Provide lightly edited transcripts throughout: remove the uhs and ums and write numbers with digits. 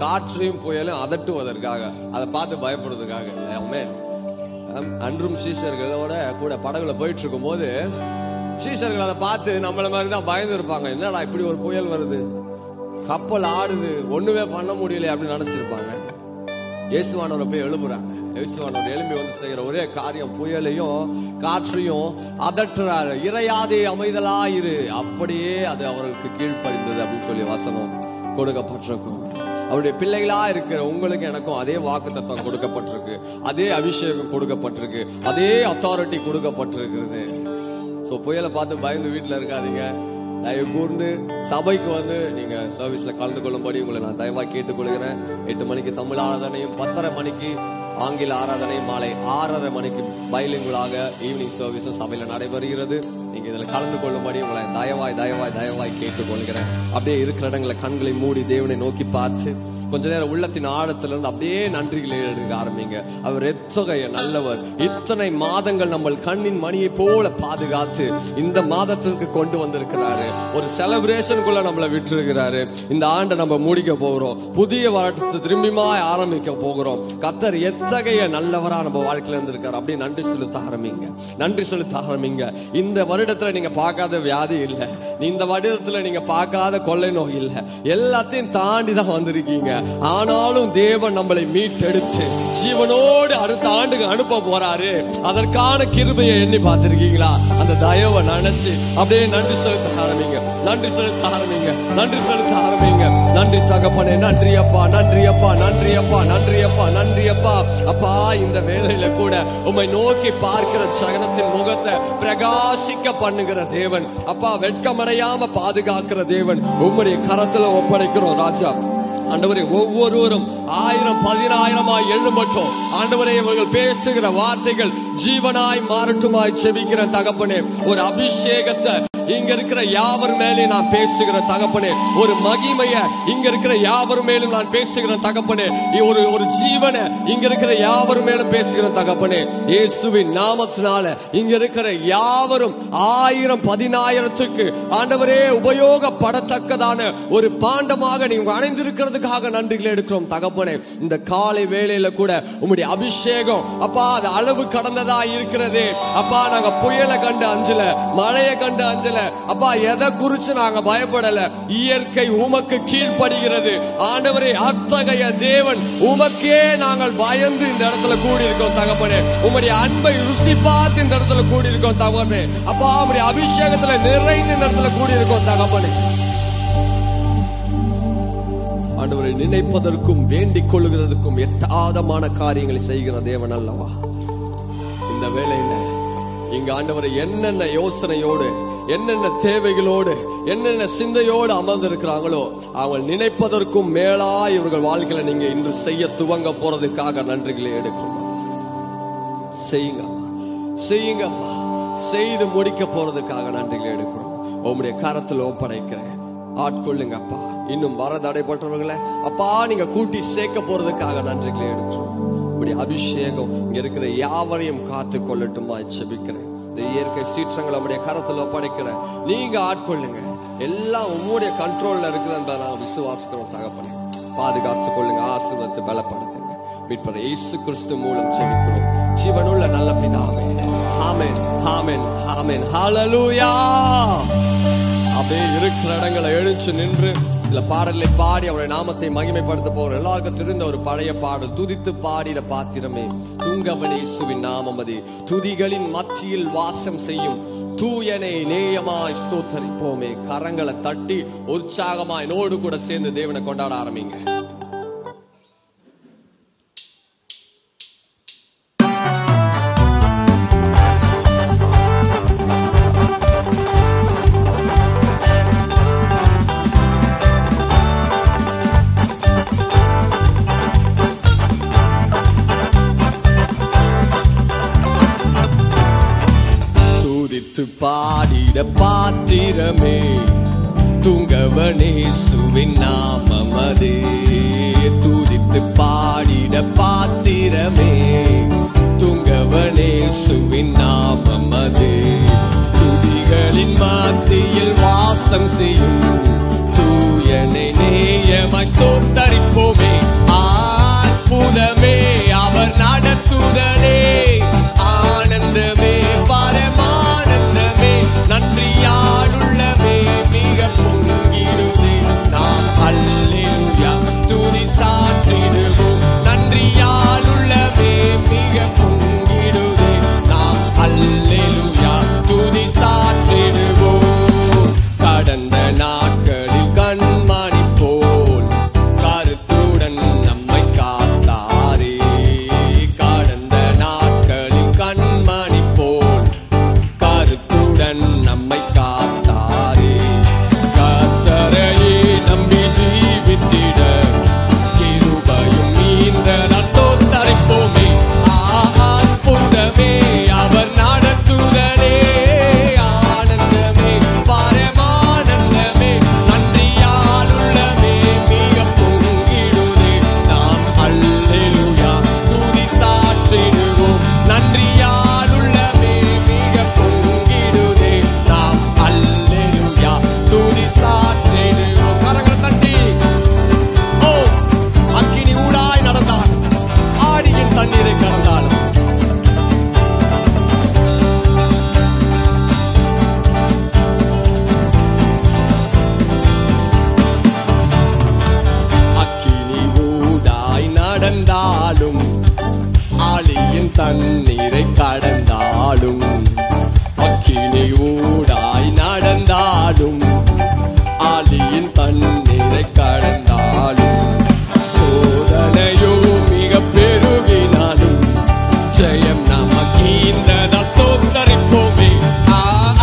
காற்றையும் புயலும் அதட்டுவதற்காக, அதை பார்த்து பயப்படுறதுக்காக. அன்றும் சீஷர்களோட கூட படகுல போயிட்டு இருக்கும் போது சீஷர்கள் அதை பார்த்து நம்மள மாதிரிதான் பயந்து இருப்பாங்க. என்னடா இப்படி ஒரு புயல் வருது, கப்பல் ஆடுது, ஒண்ணுமே பண்ண முடியல அப்படின்னு நினைச்சிருப்பாங்க. இயேசுவானவரை போய் எழுப்புறாங்க. இயேசுவானவர் எழும்பி வந்து செய்யற ஒரே காரியம் புயலையும் காற்றையும் அதட்டுறாரு. இறையாதே, அமைதலாயிரு, அப்படியே அது அவருக்கு கீழ்ப்படிந்தது அப்படின்னு சொல்லி வசனம் கொடுக்கப்பட்டிருக்கும். அவருடைய பிள்ளைகளா இருக்கிற உங்களுக்கு எனக்கும் அதே வாக்குத்தத்தம் கொடுக்கப்பட்டிருக்கு, அதே அபிஷேகம் கொடுக்கப்பட்டிருக்கு, அதே அத்தாரிட்டி கொடுக்கப்பட்டிருக்கிறது. புயலை பார்த்து பயந்து வீட்டுல இருக்காதீங்க. தயவு கூர்ந்து சபைக்கு வந்து நீங்க சர்வீஸ்ல கலந்து கொள்ளும்படி உங்களை நான் தயவா கேட்டுக்கொள்கிறேன். 8 மணிக்கு தமிழ் ஆராதனையும் 10:30 மணிக்கு ஆங்கில ஆராதனையும் மாலை 6:30 மணிக்கு பைலிங்குளாக ஈவினிங் சர்வீஸும் சபையில நடைபெறுகிறது. நீங்க இதுல கலந்து கொள்ளும்படி உங்களை தயவாய் கேட்டுக்கொள்கிறேன். அப்படியே இருக்கிற இடங்களை கண்களை மூடி தேவனை நோக்கி பார்த்து கொஞ்ச நேரம் உள்ளத்தின் ஆழத்திலிருந்து அப்படியே நன்றிகளை எடுக்க ஆரம்பிங்க. அவர் எத்தகைய நல்லவர், இத்தனை மாதங்கள் நம்ம கண்ணின் மணியை போல பாதுகாத்து இந்த மாதத்திற்கு கொண்டு வந்திருக்கிறாரு. ஒரு செலிப்ரேஷனுக்குள்ள நம்மளை விட்டுருக்கிறாரு. இந்த ஆண்டை நம்ம முடிக்க போகிறோம், புதிய வருடத்தை திரும்பிமாய் ஆரம்பிக்க போகிறோம். கர்த்தர் எத்தகைய நல்லவரா நம்ம வாழ்க்கையில இருந்திருக்காரு அப்படி நன்றி செலுத்த ஆரம்பிங்க. இந்த வருடத்துல நீங்க பார்க்காத வியாதி இல்லை, இந்த வருடத்துல நீங்க பார்க்காத கொள்ளை நோய் இல்லை, எல்லாத்தையும் தாண்டி தான் வந்திருக்கீங்க. ஆனாலும் தேவன் நம்மளை மீட்டெடுத்து ஜீவனோடு அடுத்த ஆண்டுக்கு அனுப்ப போறாரு. அதற்கான கிருபையை எண்ணி பார்த்திருக்கீங்களா? அந்த தயவை நினைச்சு அப்படியே நன்றி செலுத்த ஆரம்பிங்க. நன்றி தகப்பனே, நன்றியப்பா, நன்றியப்பா, நன்றியப்பா, நன்றியப்பா, நன்றியப்பா. அப்பா, இந்த வேளையில கூட உம்மை நோக்கி பார்க்கிற சகனத்தின் முகத்தை பிரகாசிக்க பண்ணுகிற தேவன், அப்பா வெட்கமடையாம பாதுகாக்கிற தேவன், உம்முடைய கரத்துல ஒப்படைக்கிறோம் ராஜா. ஆண்டவரே, ஒவ்வொருவரும் 1000 10,000 எழும்பட்டும். ஆண்டவரே, இவர்கள் பேசுகிற வார்த்தைகள் ஜீவனாய் மாறட்டுமாய் செபிக்கிற தகப்பனே. ஒரு அபிஷேகத்தை இங்க இருக்கிற யாவர் மேலே நான் பேசுகிற தகப்பனே, ஒரு மகிமைய இங்க இருக்கிற யாவர் மேலும் நான் பேசுகிற தகப்பனே, ஒரு ஜீவனை இங்க இருக்கிற யாவர் மேலும் பேசுகிற தகப்பனே. இயேசுவின் நாமத்தினால இங்க இருக்கிற யாவரும் 1000 10,000க்கு ஆண்டவரே உபயோகப்படத்தக்கதான ஒரு பாண்டமாக நீங்க அணைந்திருக்கிறதுக்காக நன்றிகளை எடுக்கிறோம் தகப்பனே. இந்த காலை வேளையில கூட உங்களுடைய அபிஷேகம் அப்பா அது அளவு கடந்ததா இருக்கிறது. அப்பா, நாங்க புயலை கண்டு அஞ்சல, மழையை கண்டு அஞ்சல, அப்பா எதை குறிச்சு நாங்க பயப்படல. இயற்கை உமக்கு கீழ்படுகிறது ஆண்டவரே. அத்தகைய தேவன் உமக்கே நாங்கள் பயந்து இந்த இடத்துல கூடி இருக்கோம் தகப்பனே. உம்முடைய அன்பை ருசி பார்த்து இந்த இடத்துல கூடி இருக்கோம் தகப்பனே. அப்பா, உம்முடைய அபிஷேகத்துல நிறைந்து இந்த இடத்துல கூடி இருக்கோம் தகப்பனே. ஆண்டவரை நினைப்பதற்கும் வேண்டிக் கொள்ளுகிறதுக்கும் எட்டாதமான காரியங்களை செய்கிற தேவன் அல்லவா. இந்த வேளையில இங்க ஆண்டவரை என்னென்ன யோசனையோடு, என்னென்ன தேவைகளோடு, என்னென்ன சிந்தையோடு அமர்ந்திருக்கிறாங்களோ அவங்க நினைப்பதற்கும் மேலா இவர்கள் வாழ்க்கையில நீங்க இன்று செய்ய துவங்க போறதுக்காக நன்றிகளை எடுக்கும். செய்யுங்கப்பா, செய்து முடிக்க போறதுக்காக நன்றிகளை எடுக்கிறோம். உங்களுடைய கரத்துல ஒப்படைக்கிறேன். ஆட்கொள்ளுங்கப்பா. இன்னும் வர தடைப்பட்டவர்களை அப்பா நீங்க கூட்டி சேர்க்க போறதுக்காக நன்றிகளை எடுக்கிறோம். உங்களுடைய அபிஷேகம் இங்க இருக்கிற யாவரையும் காத்து கொள்ளட்டுமா செபிக்கிறேன். இந்த இயற்கை சீற்றங்களை உடைய கரத்துல ஒப்படைக்கிறேன். நீங்க ஆட்கொள்ளுங்க. எல்லாம் உங்களுடைய கண்ட்ரோல்ல இருக்கிறத நான் விசுவாசிக்கிறோம் தகப்பனே. பாதுகாத்துக் கொள்ளுங்க, ஆசீர்வாதத்தை பலப்படுத்துங்க. மீட்பர் இயேசு கிறிஸ்து மூலம் செபிக்கிறோம் ஜீவனுள்ள நல்ல பிதாவே. ஆமென், ஆமென், ஆமென். ஹல்லேலூயா. அப்படியே இருக்கிற இடங்களை எழுந்து நின்று சில பாடலை பாடி அவருடைய நாமத்தை மகிமைப்படுத்த போகிற எல்லாருக்கும் தெரிந்த ஒரு பழைய பாடல். துதித்து பாடிட பாத்திரமே தூங்கமணி இயேசுவின் நாமமதி, துதிகளின் மத்தியில் வாசம் செய்யும் தூயனை நேயமாய் ஸ்தோத்தரிப்போமே. கரங்களை தட்டி உற்சாகமா என்னோடு கூட சேர்ந்து தேவனை கொண்டாட ஆரம்பிங்க. பாத்திரமே தூங்கவனே சுவின் நாமமதே தூதித்து பாடிட பாத்திரமே தூங்கவனே சுவின் நாமமதே துதிகளின் மத்தியில் வாசம் செய்யும் தூயனை நேயமாய் ஸ்தோத்தரிப்போமே அற்புதமே அவர் நடத்துதலே ஆனந்தமே பரமானந்தமே நன்றியாடுள்ளமே மிக பொங்கிடுதே நாம் அல்லேலூயா துதி சாற்றிடுவோம் நன்றியாடுள்ளமே மிக பொங்கிடுதே நாம் அல்லேலூயா துதி சாற்றிடுவோம் கடந்த நாட்களில் கண்மணி போல் கருத்துடன் நம்மை காத்தாரே கடந்த நாட்களில் கண்மணி போல் கருத்துடன் நம்மை காத்தாரே கர்த்தரையே நம்பி ஜீவித்திட கிருபையும் இந்த தோத்தரிப்போமே அற்புதமே அவர் நடத்துதலே தண்ணீரை கடந்தாலும் அக்கினி ஊடாய் நடந்தாலும் ஆலியின் தண்ணீரை கடந்தாலும் சோதனையோ மிக பெருகினாலும் ஜெயம் நமக்கு இந்த தோத்தரிப்போமே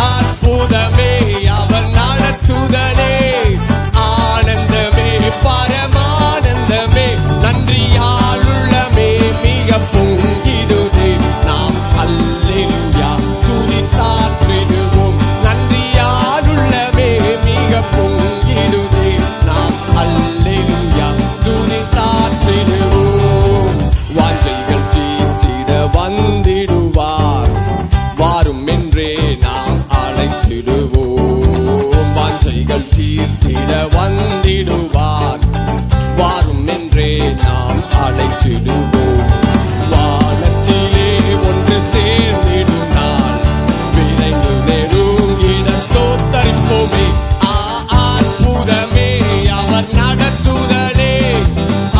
அற்புதமே அவர் நடத்துதலே ஆனந்தமே பரமானந்தமே நன்றியாளுள்ளமே மிக பொங்கிடு அல்லேலூயா துதி சாற்றிடுவோம் நன்றியாளுள்ளமே மிக பொங்கிடுதே நாம் அல்லேலூயா துதி சாற்றிடுவோம் வாஞ்சைகள் தீர்த்திட வந்திடுவார் வாரும் என்றே நாம் அழைத்திடுவோம் வாஞ்சைகள் தீர்த்திட வந்திடுவார் வாரும் என்றே நாம் அழைத்திடுவோம் வானத்திலே ஒன்று சேர்ந்திடும் நாள் விரைந்து நெருங்கிட ஸ்தோத்தரிப்போமே அற்புதமே அவர் நடத்துதலே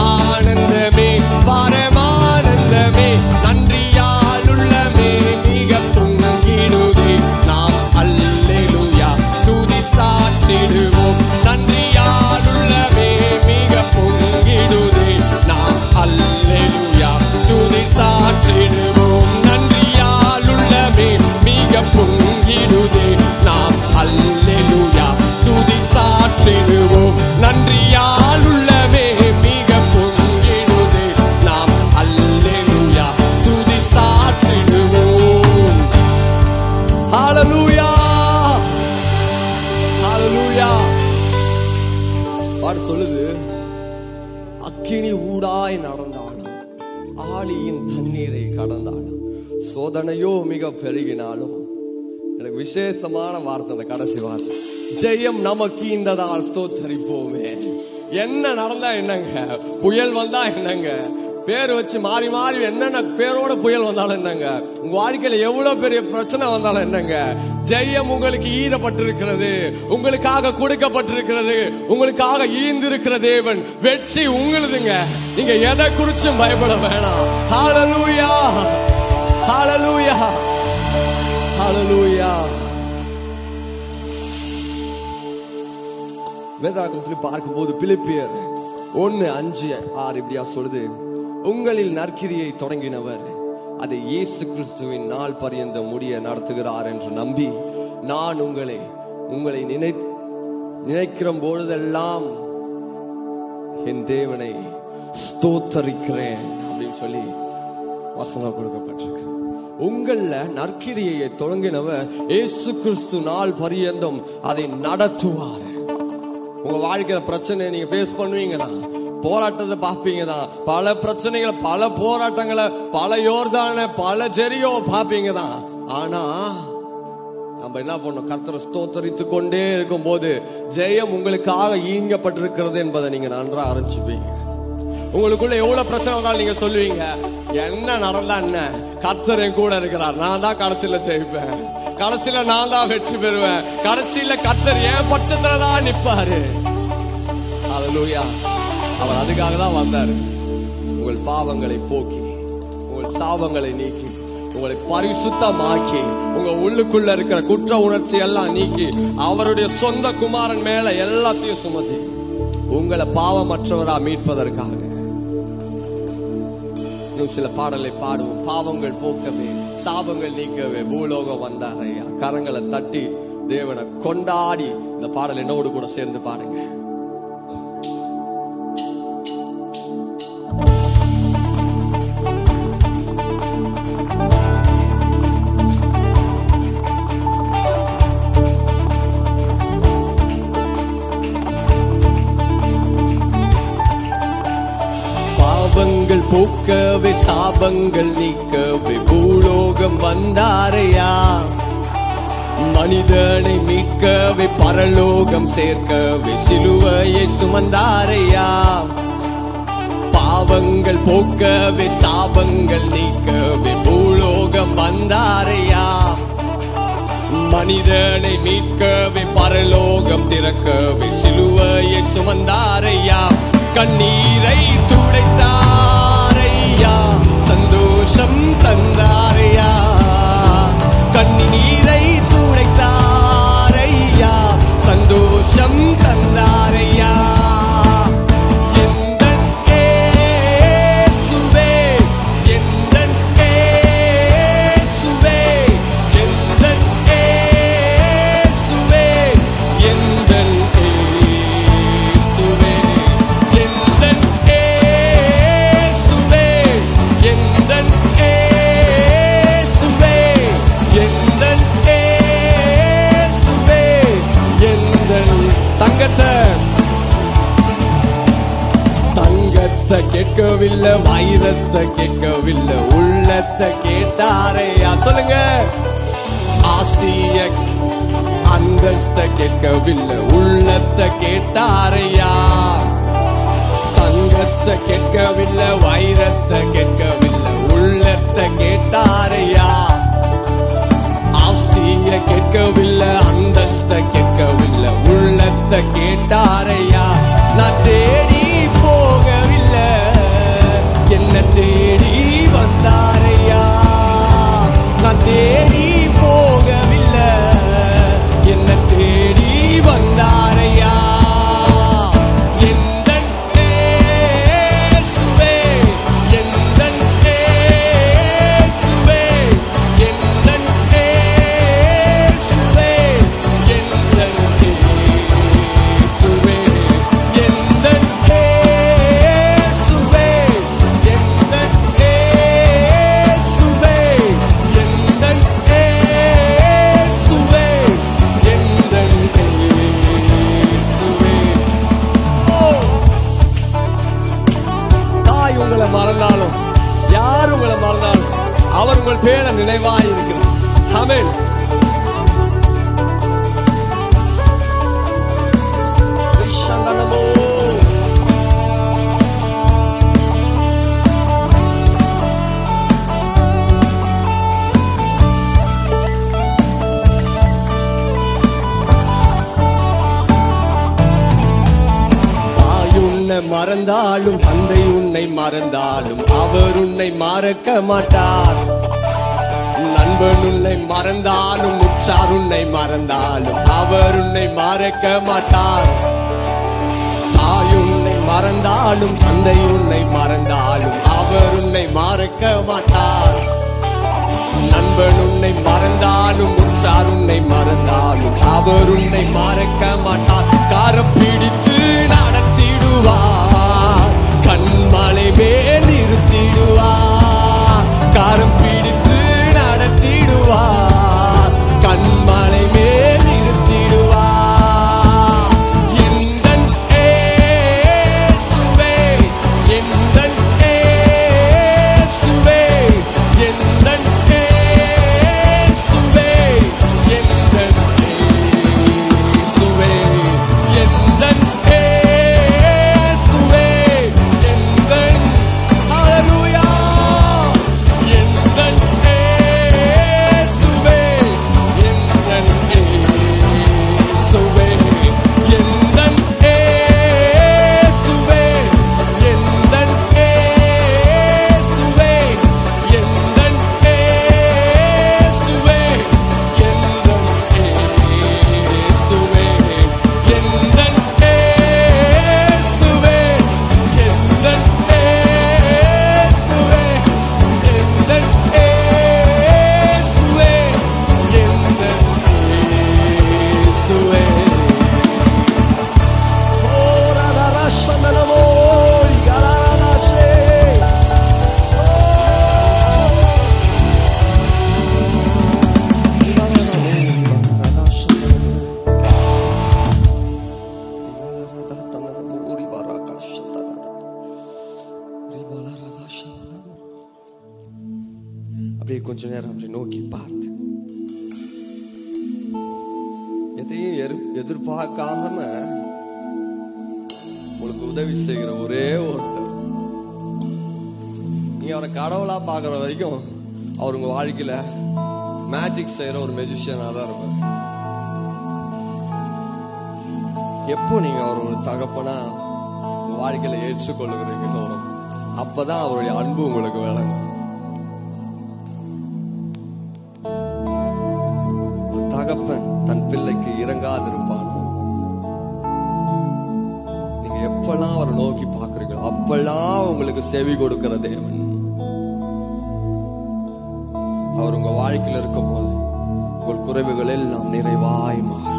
ஆனந்தமே பரமானந்தமே நன்றியாளுள்ளமே மிக பொங்கிடுதே நாம் அல்லேலூயா துதி சாற்றிடுவோம் நன்றியாளுள்ளமே மிக பொங்கிடுதே நாம் அல்லேலூயா துதி சாற்றிடுவோம் நன்றியாளுள்ளமே மிக பொங்கிடுதே நாம் அல்லேலூயா துதி சாற்றிடுவோம் நன்றியாளுள்ளமே மிக பொங்கிடுதே நாம் அல்லேலூயா துதி சாற்றிடுவோம் ஹல்லேலூயா ஹல்லேலூயா பார் சொல்லுது அக்கினி ஊடாய் நடந்தாலும் ஆளியின் தண்ணீரை கடந்தாலும் சோதனையோ மிக பெருகினாலும் எனக்கு விசேஷமான வார்த்தை அந்த கடைசி வார்த்தை ஜெயம் நமக்கு இந்த ஸ்தோத்தரிப்போமே என்ன நடந்தா என்னங்க புயல் வந்தா என்னங்க பேர் வச்சு மாறி மாறி என்னென்ன பேரோட புயல் வந்தாலும் என்னங்க உங்க வாழ்க்கையில எவ்வளவு பெரிய பிரச்சனை வந்தாலும் என்னங்க ஜெயம் உங்களுக்கு ஈதப்பட்டிருக்கிறது உங்களுக்காக கொடுக்கப்பட்டிருக்கிறது உங்களுக்காக ஈந்திருக்கிற தேவன் வெற்றி உங்களுதுங்க நீங்க எதை குறிச்சும் பயப்பட வேணாம் ஹல்லேலூயா ஹல்லேலூயா ஹல்லேலூயா வேதாகமத்தில் பார்க்கும்போது பிலிப்பியர் 1:5-6 இப்படியா சொல்லுது உங்களில் நற்கிரியை தொடங்கினவர் அதை இயேசு கிறிஸ்துவின் நாள் பரியந்த முடிய நடத்துகிறார் என்று நம்பி நான் உங்களை நினைக்கிற பொழுதெல்லாம் என் தேவனை ஸ்தோத்தரிக்கிறேன் அப்படின்னு சொல்லி வசனம் கொடுக்கப்பட்டிருக்கிறேன். உங்கள நற்கிரியை தொடங்கினவர் இயேசு கிறிஸ்து நாள் பரியந்தம் அதை நடத்துவார். உங்க வாழ்க்கையில பிரச்சனை நீங்க ஃபேஸ் பண்ணுவீங்கன்னா, போராட்டத்தை பார்ப்பீங்க தான், பல பிரச்சனைகளை, பல போராட்டங்களை, பல யோர்தான, பல ஜெரியோ பார்ப்பீங்க தான். ஆனா நம்ம என்ன பண்ணோம்? கர்த்தரை ஸ்தோத்தரித்து கொண்டே இருக்கும் போது ஜெயம் உங்களுக்காக ஈங்கப்பட்டிருக்கிறது என்பதை நீங்க நன்றா ஆரம்பிச்சுப்பீங்க. உங்களுக்குள்ள எவ்வளவு பிரச்சனை வந்தாலும் நீங்க சொல்லுவீங்க, என்ன நடந்தா என்ன, கர்த்தர் என் கூட இருக்கிறார், நான் தான் கடைசியில ஜெயிப்பேன், கடைசியில நான் தான் வெற்றி பெறுவேன், கடைசியில கர்த்தர் என் பட்சத்துலதான் நிற்பாரு. ஹல்லேலூயா. அவர் அதுக்காக தான் வந்தார். உங்கள் பாவங்களை போக்கி, உங்கள் சாபங்களை நீக்கி, உங்களை பரிசுத்தமாக்கி, உங்க உள்ளுக்குள்ள இருக்கிற குற்ற உணர்ச்சி எல்லாம் நீக்கி, அவருடைய சொந்த குமாரன் மேல எல்லாத்தையும் சுமத்தி உங்களை பாவமற்றவரா மீட்பதற்காக. சில பாடலை பாடுவோம். பாவங்கள் போக்கவே, சாபங்கள் நீக்கவே பூலோகம் வந்தார் ஐயா. கரங்களை தட்டி தேவனை கொண்டாடி இந்த பாடல் என்னோடு கூட சேர்ந்து பாடுங்க. போக்கவே, சாபங்கள் நீக்கவே பூலோகம் வந்தாரையா. மனிதனை மீட்கவே, பரலோகம் சேர்க்கவே சிலுவையை சுமந்தாரையா. பாவங்கள் போக்கவே, சாபங்கள் நீக்கவே பூலோகம் வந்தாரையா. மனிதனை மீட்கவே, பரலோகம் திறக்கவே சிலுவையை சுமந்தாரையா. கண்ணீரை துடைத்தார் ஐயா, சந்தோஷம் தந்தாரையா. கண்ணீரை துடைத்தாரையா, சந்தோஷம் தந்தாரையா. கேட்கவில்லை, வைரத்தை கேட்கவில்லை, உள்ளத்தை கேட்டாரையா. சொல்லுங்க. ஆஸ்திய அந்தஸ்த கேட்கவில்லை, உள்ளத்தை கேட்டாரையா. தங்கத்தை கேட்கவில்லை, வைரத்தை கேட்கவில்லை, உள்ளத்தை கேட்டாரையா. ஆஸ்திய கேட்கவில்லை, அந்தஸ்த கேட்கவில்லை, உள்ளத்தை கேட்டாரையா. நான் தேடி போகவில்லை, என்ன தேடி வந்தாரையா. நான் தேடி போகவில்லை, என்ன தேடி வந்தாரையா. மறந்தாலும் தந்தை உன்னை மறந்தாலும் அவர் உன்னை மறக்க மாட்டார். நண்பன் உன்னை மறந்தாலும் உற்றார் உன்னை மறந்தாலும் அவர் உன்னை மறக்க மாட்டார். தாய் உன்னை மறந்தாலும் தந்தை உன்னை மறந்தாலும் அவர் உன்னை மறக்க மாட்டார். நண்பன் உன்னை மறந்தாலும் உற்றார் உன்னை மறந்தாலும் அவர் உன்னை மறக்க மாட்டார். கரம் பிடித்து நடத்திடுவார், கண்மலை மேல் நிறுத்திடுவார். கரம் பிடித்து Abia கொஞ்ச நேரம் அவரை நோக்கி பார்த்து, எதையும் எதிர்பார்க்காம உங்களுக்கு உதவி செய்கிற ஒரே ஒருத்தர். நீ அவரை கடவுளா பாக்குற வரைக்கும் அவர் உங்க வாழ்க்கையில மேஜிக் செய்யற ஒரு மெஜிஷியனா தான் இருப்பார். எப்போ நீங்க அவர் ஒரு தகப்பனா வாழ்க்கையில ஏற்றுக்கொள்ளுகிறீங்க, அப்பதான் அவருடைய அன்பு உங்களுக்கு விளங்கும். தகப்பன் தன் பிள்ளைக்கு இறங்காதிருப்பான். நீங்க எப்பெல்லாம் அவரை நோக்கி பாக்குறீங்களோ அப்பெல்லாம் உங்களுக்கு செவி கொடுக்கிற தேவன் அவர் உங்க வாழ்க்கையில் இருக்கும் போது உங்கள் குறைவுகளில் நாம் நிறைவாய் மாறும்.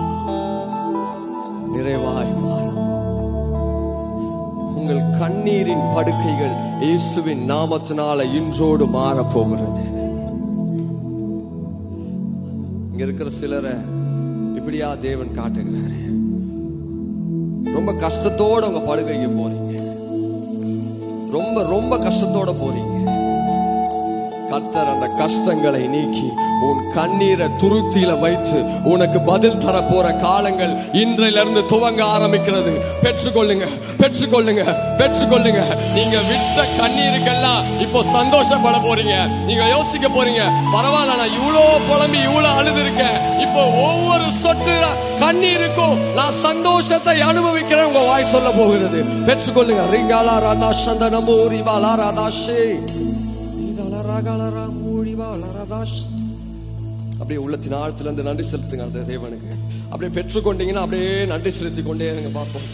உங்கள் கண்ணீரின் படுக்கைகள் இயேசுவின் நாமத்தினால இன்றோடு மாறப் போகிறது. இருக்கிற சிலரை இப்படியா தேவன் காட்டுகிறார். ரொம்ப கஷ்டத்தோட உங்க படுக்கைக்கு போறீங்க, ரொம்ப ரொம்ப கஷ்டத்தோட போறீங்க. கர்த்தர் அந்த கஷ்டங்களை நீக்கி உன் கண்ணீரை துருத்தியில வைத்து உனக்கு பதில் தர போற காலங்கள் இன்றையிலிருந்து துவங்க ஆரம்பிக்கிறது. பெற்றுக்கொள்ளுங்க. நீங்க விட்ட கண்ணீருக்கெல்லாம் இப்போ சந்தோஷப்பட போறீங்க. நீங்க யோசிக்க போறீங்க, பரவாயில்ல நான் இவ்வளோ புலம்பி இவ்வளோ அழுதுருக்கேன், இப்போ ஒவ்வொரு சொட்டு கண்ணீருக்கும் நான் சந்தோஷத்தை அனுபவிக்கிறேன். உங்க வாய் சொல்ல போகிறது. பெற்றுக்கொள்ளுங்க. ரிங்காலா ராதா சந்தனமூரி பாலா ராதாஷே அப்படியே உள்ளத்தின் ஆழத்திலிருந்து நன்றி செலுத்துங்க அந்த தேவனுக்கு. அப்படியே பெற்றுக்கொண்டீங்கன்னா அப்படியே நன்றி செலுத்திக் கொண்டே இருங்க பாப்போம்.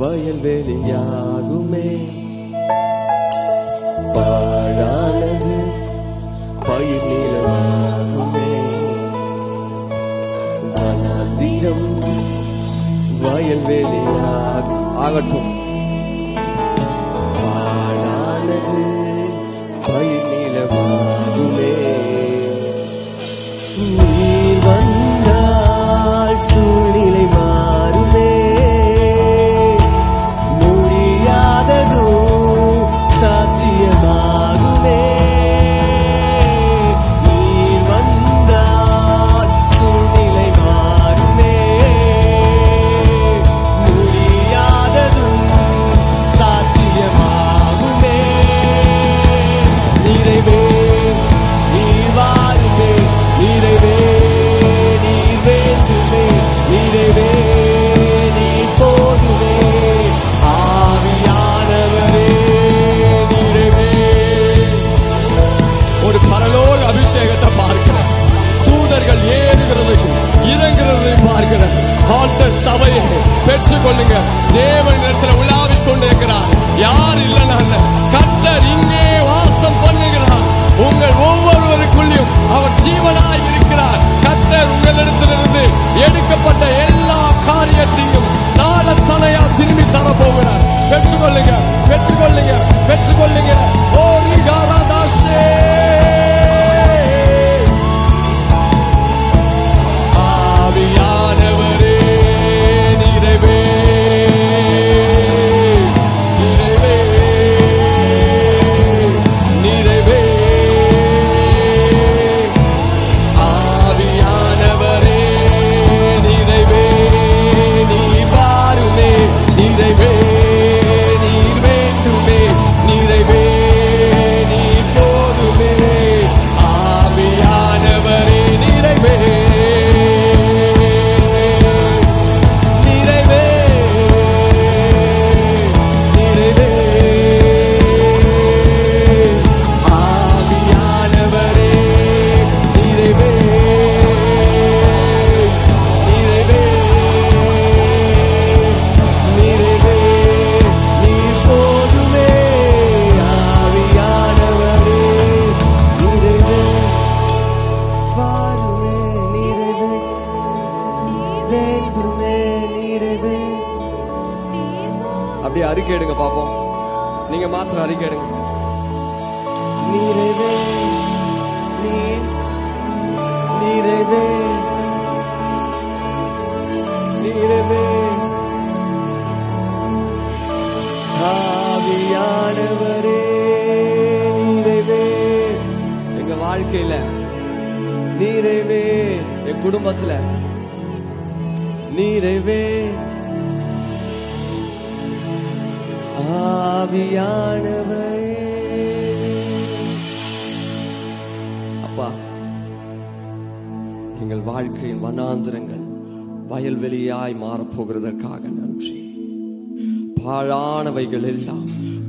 വയൽവേലിയാകുമേ. പാഴാനത് പൈനീളമാകുമേ. വനാന്തീരം വയൽവേലിയാകട്ടെ. പാഴാനത് പൈനീളമാകുമേ. നീ വന്നാൽ സൂര്യനിലെ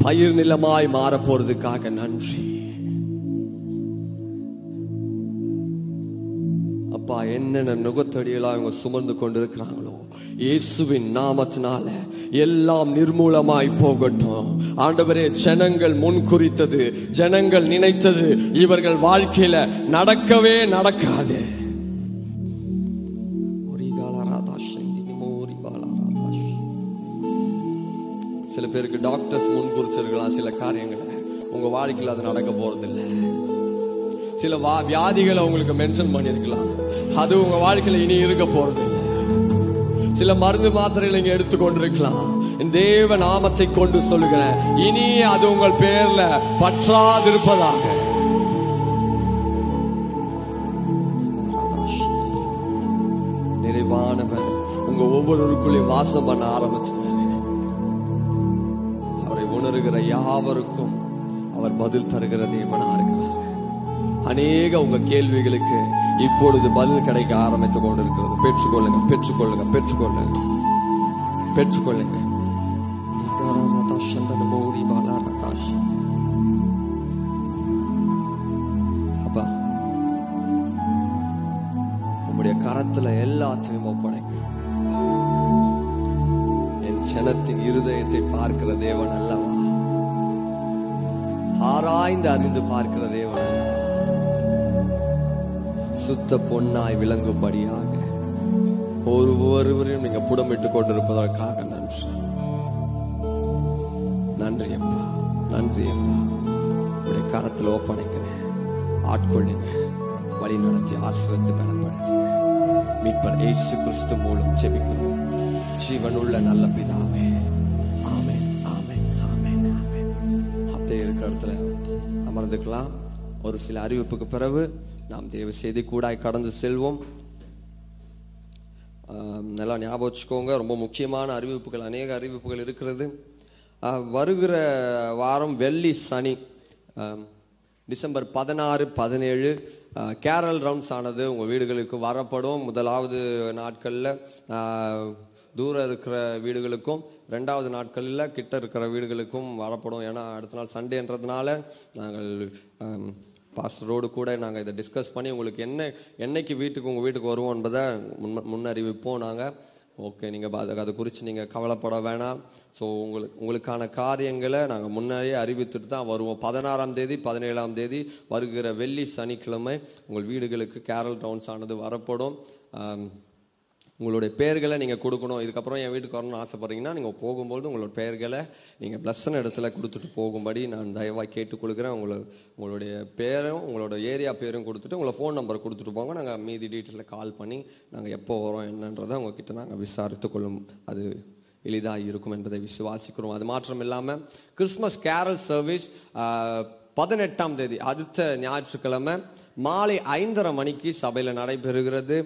பயிர் நிலமாய் மாறப்போறதுக்காக நன்றி அப்பா. என்னென்ன நுகத்தடிகளா இவங்க சுமந்து கொண்டிருக்கிறாங்களோ இயேசுவின் நாமத்தினால எல்லாம் நிர்மூலமாய் போகட்டும் ஆண்டவரே. ஜனங்கள் முன் குறித்தது, ஜனங்கள் நினைத்தது இவர்கள் வாழ்க்கையில நடக்கவே நடக்காது. சில பேருக்கு டாக்டர்ஸ் முன்குறிச்சிருக்கலாம் சில காரியங்களை. உங்க வாழ்க்கையில் அது நடக்க போறதில்லை. சில வியாதிகளை உங்களுக்கு மென்ஷன் பண்ணிருக்கலாம், அது உங்க வாழ்க்கையில இனி இருக்க போறதில்லை. சில மருந்து மாத்திரைகளை நீங்க எடுத்துக்கொண்டிருக்கலாம். தேவ நாமத்தை கொண்டு சொல்லுகிறேன், இனி அது உங்கள் பேர்ல பற்றாதிருப்பதாக. நிறைவானவர் உங்க ஒவ்வொருவருக்குள்ளேயும் வாசம் பண்ண ஆரம்பிச்சிட்டார். உணர்கிற யாவருக்கும் அவர் பதில் தருகிற தேவனா இருக்கிறார். அநேக உங்க கேள்விகளுக்கு இப்பொழுது பதில் கிடைக்க ஆரம்பித்துக் கொண்டிருக்கிறது. பெற்றுக்கொள்ளுங்க, பெற்றுக்கொள்ளுங்க, பெற்றுக்கொள்ளுங்க, பெற்றுக்கொள்ளுங்க. அப்பா உங்களுடைய கரத்துல எல்லாத்தையும் ஒப்படைங்க. ஜனத்தின் இருதயத்தை பார்க்கிற தேவன் அல்லவா? ஆராய்ந்து அறிந்து பார்க்கிற தேவன் அல்லவா? சுத்த பொன்னாய் விளங்கும்படியாக ஒவ்வொருவரையும் நீங்க புடமிட்டுக் கொண்டிருப்பதற்காக நன்றி. நன்றி அப்பா, நன்றி அப்பா. உடைய கரத்தில் ஒப்படைக்கிறேன். ஆட்கொள்ளுங்க, வழி நடத்தி ஆசிரியத்தை பலப்படுத்துங்க. மீட்பர் இயேசு கிறிஸ்து மூலம் ஜெபிக்கிறோம் ஜீவனுள்ள நல்ல பிதாவே. ஆமென், ஆமென், ஆமென், ஆமென். அப்படியே இருக்கிற இடத்துல அமர்ந்துக்கலாம். ஒரு சில அறிவிப்புக்கு பிறகு நாம் தேவ செய்தி கூடாய் கடந்து செல்வோம். நல்லா ஞாபகம் வச்சுக்கோங்க, ரொம்ப முக்கியமான அறிவிப்புகள், அநேக அறிவிப்புகள் இருக்கிறது. வருகிற வாரம் வெள்ளி சனி டிசம்பர் 16, 17 கேரல் ரவுண்ட்ஸ் ஆனது உங்கள் வீடுகளுக்கு வரப்படும். முதலாவது நாட்களில் தூரம் இருக்கிற வீடுகளுக்கும், ரெண்டாவது நாட்களில் கிட்ட இருக்கிற வீடுகளுக்கும் வரப்படும். ஏன்னா அடுத்த நாள் சண்டேன்றதுனால நாங்கள் பாஸ்டரோடு கூட நாங்கள் இதை டிஸ்கஸ் பண்ணி உங்களுக்கு என்னைக்கு வீட்டுக்கு உங்கள் வீட்டுக்கு வருவோம் என்பதை முன்னறிவிப்போம் நாங்கள். ஓகே, நீங்கள் அதை குறித்து நீங்கள் கவலைப்பட வேணாம். ஸோ உங்களுக்கான காரியங்களை நாங்கள் முன்னாடியே அறிவித்துட்டு தான் வருவோம். 16ஆம் தேதி 17ஆம் தேதி வருகிற வெள்ளி சனிக்கிழமை உங்கள் வீடுகளுக்கு கேரல் ரவுண்ட்ஸ் ஆனது வரப்படும். உங்களுடைய பெயர்களை நீங்கள் கொடுக்கணும். இதுக்கப்புறம் என் வீட்டுக்கு வரணும்னு ஆசைப்பட்றீங்கன்னா நீங்கள் போகும்போது உங்களோட பெயர்களை நீங்கள் பிளஸ்ஸன் இடத்துல கொடுத்துட்டு போகும்படி நான் தயவாக கேட்டுக்கொள்கிறேன். உங்களுடைய பேரும் உங்களோட ஏரியா பேரும் கொடுத்துட்டு உங்களை ஃபோன் நம்பரை கொடுத்துட்டு போங்க. நாங்கள் மீதி டீட்டெயிலில் கால் பண்ணி நாங்கள் எப்போ வரோம் என்னன்றதை உங்ககிட்ட நாங்கள் விசாரித்து கொள்ளும். அது எளிதாக இருக்கும் என்பதை விசுவாசிக்கிறோம். அது மாற்றம் இல்லாமல் கிறிஸ்மஸ் கேரல் சர்வீஸ் 18ஆம் தேதி அடுத்த ஞாயிற்றுக்கிழமை மாலை 5:30 மணிக்கு சபையில் நடைபெறுகிறது.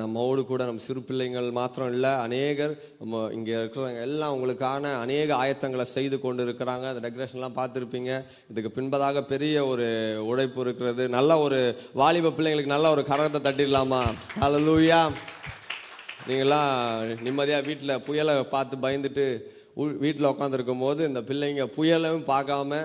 நம்மோடு கூட நம்ம சிறு பிள்ளைங்கள் மாத்திரம் இல்லை, அநேகர் நம்ம இங்கே இருக்கிறவங்க எல்லாம் உங்களுக்கான அநேக ஆயத்தங்களை செய்து கொண்டு இருக்கிறாங்க. அந்த டெக்கரேஷன்லாம் பார்த்துருப்பீங்க. இதுக்கு பின்பதாக பெரிய ஒரு உழைப்பு இருக்கிறது. நல்ல ஒரு வாலிப பிள்ளைங்களுக்கு நல்ல ஒரு கரத்தை தட்டிடலாமா? ஹல்லேலூயா. நீங்களாம் நிம்மதியாக வீட்டில் புயலை பார்த்து பயந்துட்டு வீட்டில் உட்காந்துருக்கும் போது இந்த பிள்ளைங்க புயலையும் பார்க்காம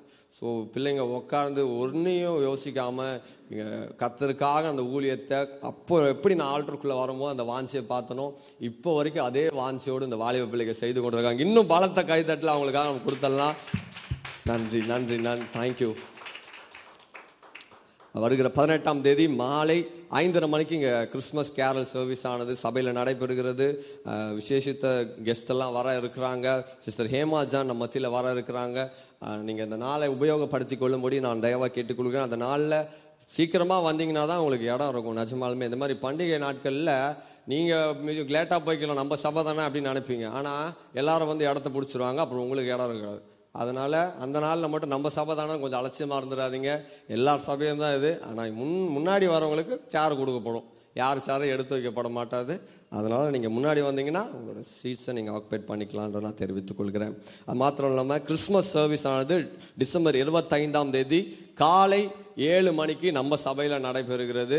ஸோ பிள்ளைங்க உட்காந்து ஒன்றையும் யோசிக்காமல் இங்கே கர்த்தருக்காக அந்த ஊழியத்தை அப்போ எப்படி நான் ஆல்டருக்குள்ளே வரும்போது அந்த வாஞ்சியை பார்த்தனோ இப்போ வரைக்கும் அதே வாஞ்சியோடு இந்த வாலிப பிள்ளைங்க செய்து கொண்டிருக்காங்க. இன்னும் பலத்த கைத்தட்டில் அவங்களுக்காக நம்ம கொடுத்துடலாம். நன்றி, நன்றி, தேங்க்யூ. வருகிற 18ஆம் தேதி மாலை 5:30 மணிக்கு இங்கே கிறிஸ்மஸ் கேரல் சர்வீஸ் ஆனது சபையில் நடைபெறுகிறது. விசேஷித்த கெஸ்டெல்லாம் வர இருக்கிறாங்க. சிஸ்டர் ஹேமாஜான் நம்ம மத்தியில் வர இருக்கிறாங்க. நீங்கள் இந்த நாளை உபயோகப்படுத்தி கொள்ளும்படி நான் தயவாக கேட்டுக்கொள்கிறேன். அந்த நாளில் சீக்கிரமாக வந்தீங்கன்னா தான் உங்களுக்கு இடம் இருக்கும். நிஜமாலுமே இந்த மாதிரி பண்டிகை நாட்களில் நீங்கள் மியூசிக் லேட்டாக போய்க்கலாம், நம்ம சபை தானே அப்படின்னு நினைப்பீங்க. ஆனால் எல்லாரும் வந்து இடத்த பிடிச்சிருவாங்க, அப்புறம் உங்களுக்கு இடம் இருக்காது. அதனால் அந்த நாளில் மட்டும் நம்ம சபை தானே கொஞ்சம் அலட்சியமாக இருந்துடாதீங்க. எல்லா சபையும் தான் இது. ஆனால் முன்னாடி வரவங்களுக்கு சேர் கொடுக்கப்படும், யார் சேரும் எடுத்து வைக்கப்பட மாட்டாது. அதனால் நீங்கள் முன்னாடி வந்தீங்கன்னா உங்களோட சீட்ஸை நீங்கள் ஆக்குபேட் பண்ணிக்கலான்ற நான் தெரிவித்துக்கொள்கிறேன். அது மாத்திரம் இல்லாமல் கிறிஸ்மஸ் சர்வீஸ் ஆனது டிசம்பர் 25ஆம் தேதி காலை 7 மணிக்கு நம்ம சபையில் நடைபெறுகிறது.